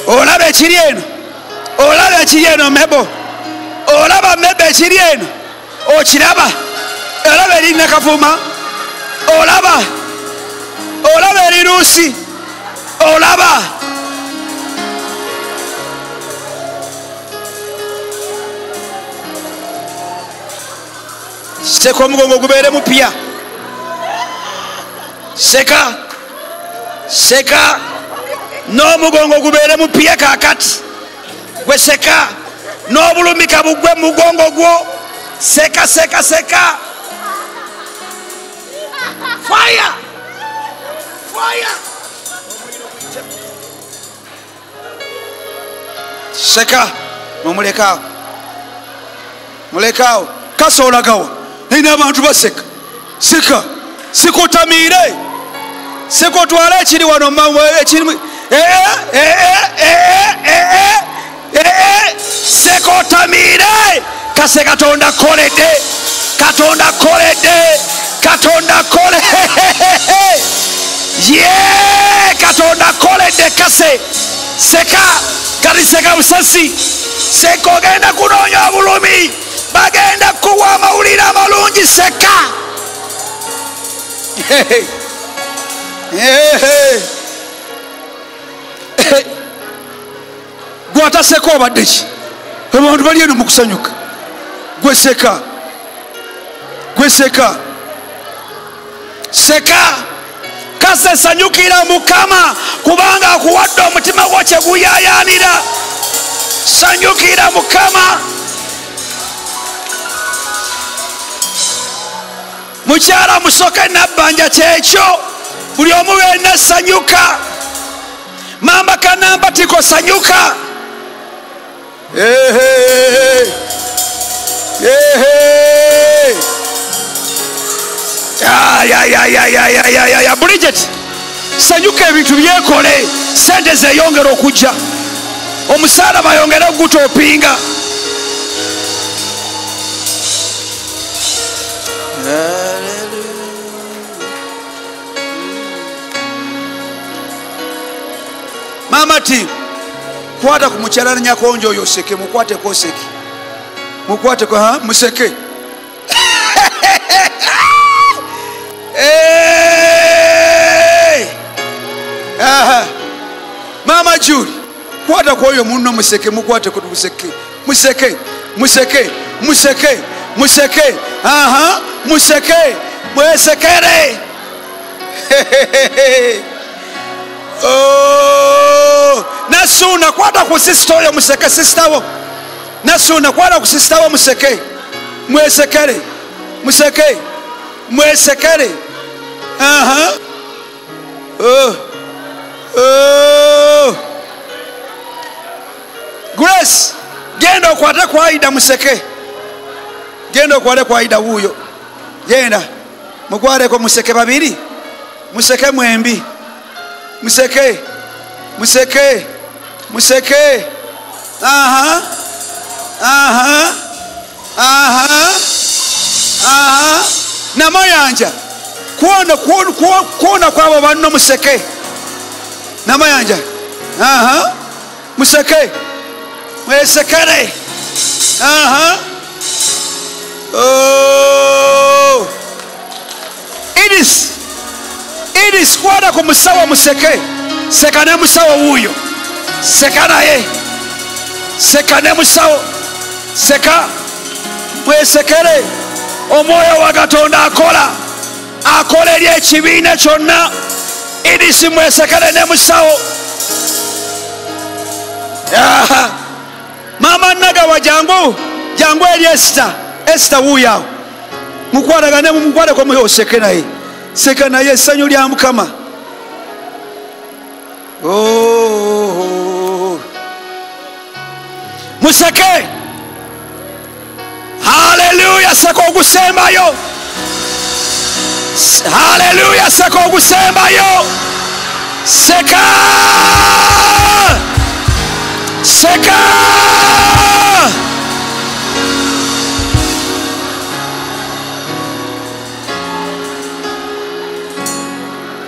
Olabe chirieno, olabe chirieno mebo, olaba mebe chirieno, ochiraba, olabe linga kafuma, olaba, olabe lirusi, olaba. Seka omugongo gubeere mupya, seka seka n'omugongo gubeere mupya kakati, gwe seka n'obulumika bugwe mugongo gwo, seka seka seka. Fire fire seka, mulekaawo mulekaawo kasolagawo. Nina abantu baseka seka, sikotamire seko twala ekiri wano mamwe ekiri sikotamire kase. Katonda kolede, Katonda kolede, Katonda kolede, yeah, Katonda kolede kase seka. Kali seka usasi seko genda kunonya abulumi, bagenda kuwa amawulire amalungi seka. Gwataseka obadde ki? Abantu bali eno mukusanyuka, gwe seka gwe seka seka. Kase sanyukira Mukama, kubanga akuwadde omutima gwo kyeguyayaanira. Sanyukira Mukama. Mukyala musoke nabbanja kyekyo, buli omu wenna sanyuka. Mamba kanamba tiko sanyuka. Bridget, sanyuka ebintu byekole, sente zeeyongera okujja, omusaala bayongera okugutopinga. Mama ti kwata kumuchalana nyakonjo oyo seke, mukwate ko seke, mukwate ko museke. Mama Julie kwata ko oyo munno museke, mukwate ko museke museke. Museke, Museke, Museke, Museke, Musekere. Oh, nasuna kwada kusistoya museke sistawo. Nasuna kwada kusistawo museke. Musekere, Museke, Musekere. Oh. Grace, genda okwate kwa aida museke. Genda okwate kwa aida wuyo. Genda, mukwate kwa museke babiri. Museke mwembi. Museke. Museke. Museke. Aha. Aha. Aha. Aha. Na mayanja. Kuona kwa wabano museke. Na mayanja. Aha. Museke. Musekere. Aha. Oh. It is kwada kumusawa museke. Sekane musawa wuyo. Sekana ye. Sekane musawa. Seka. Musekere. Omoya wagatonda akola. Akola ye chibine chona. It is musekere ne musawa. Aha. Mama naga wa jangu, jangu Esther, Esther wuyao. Mukwara ganemu mukwara kwa muyo sekenaye. Sekenaye sanyu lya mukama. Oh. Museke. Hallelujah sako gusemba yo. Hallelujah sako gusemba yo. Seka. Seka.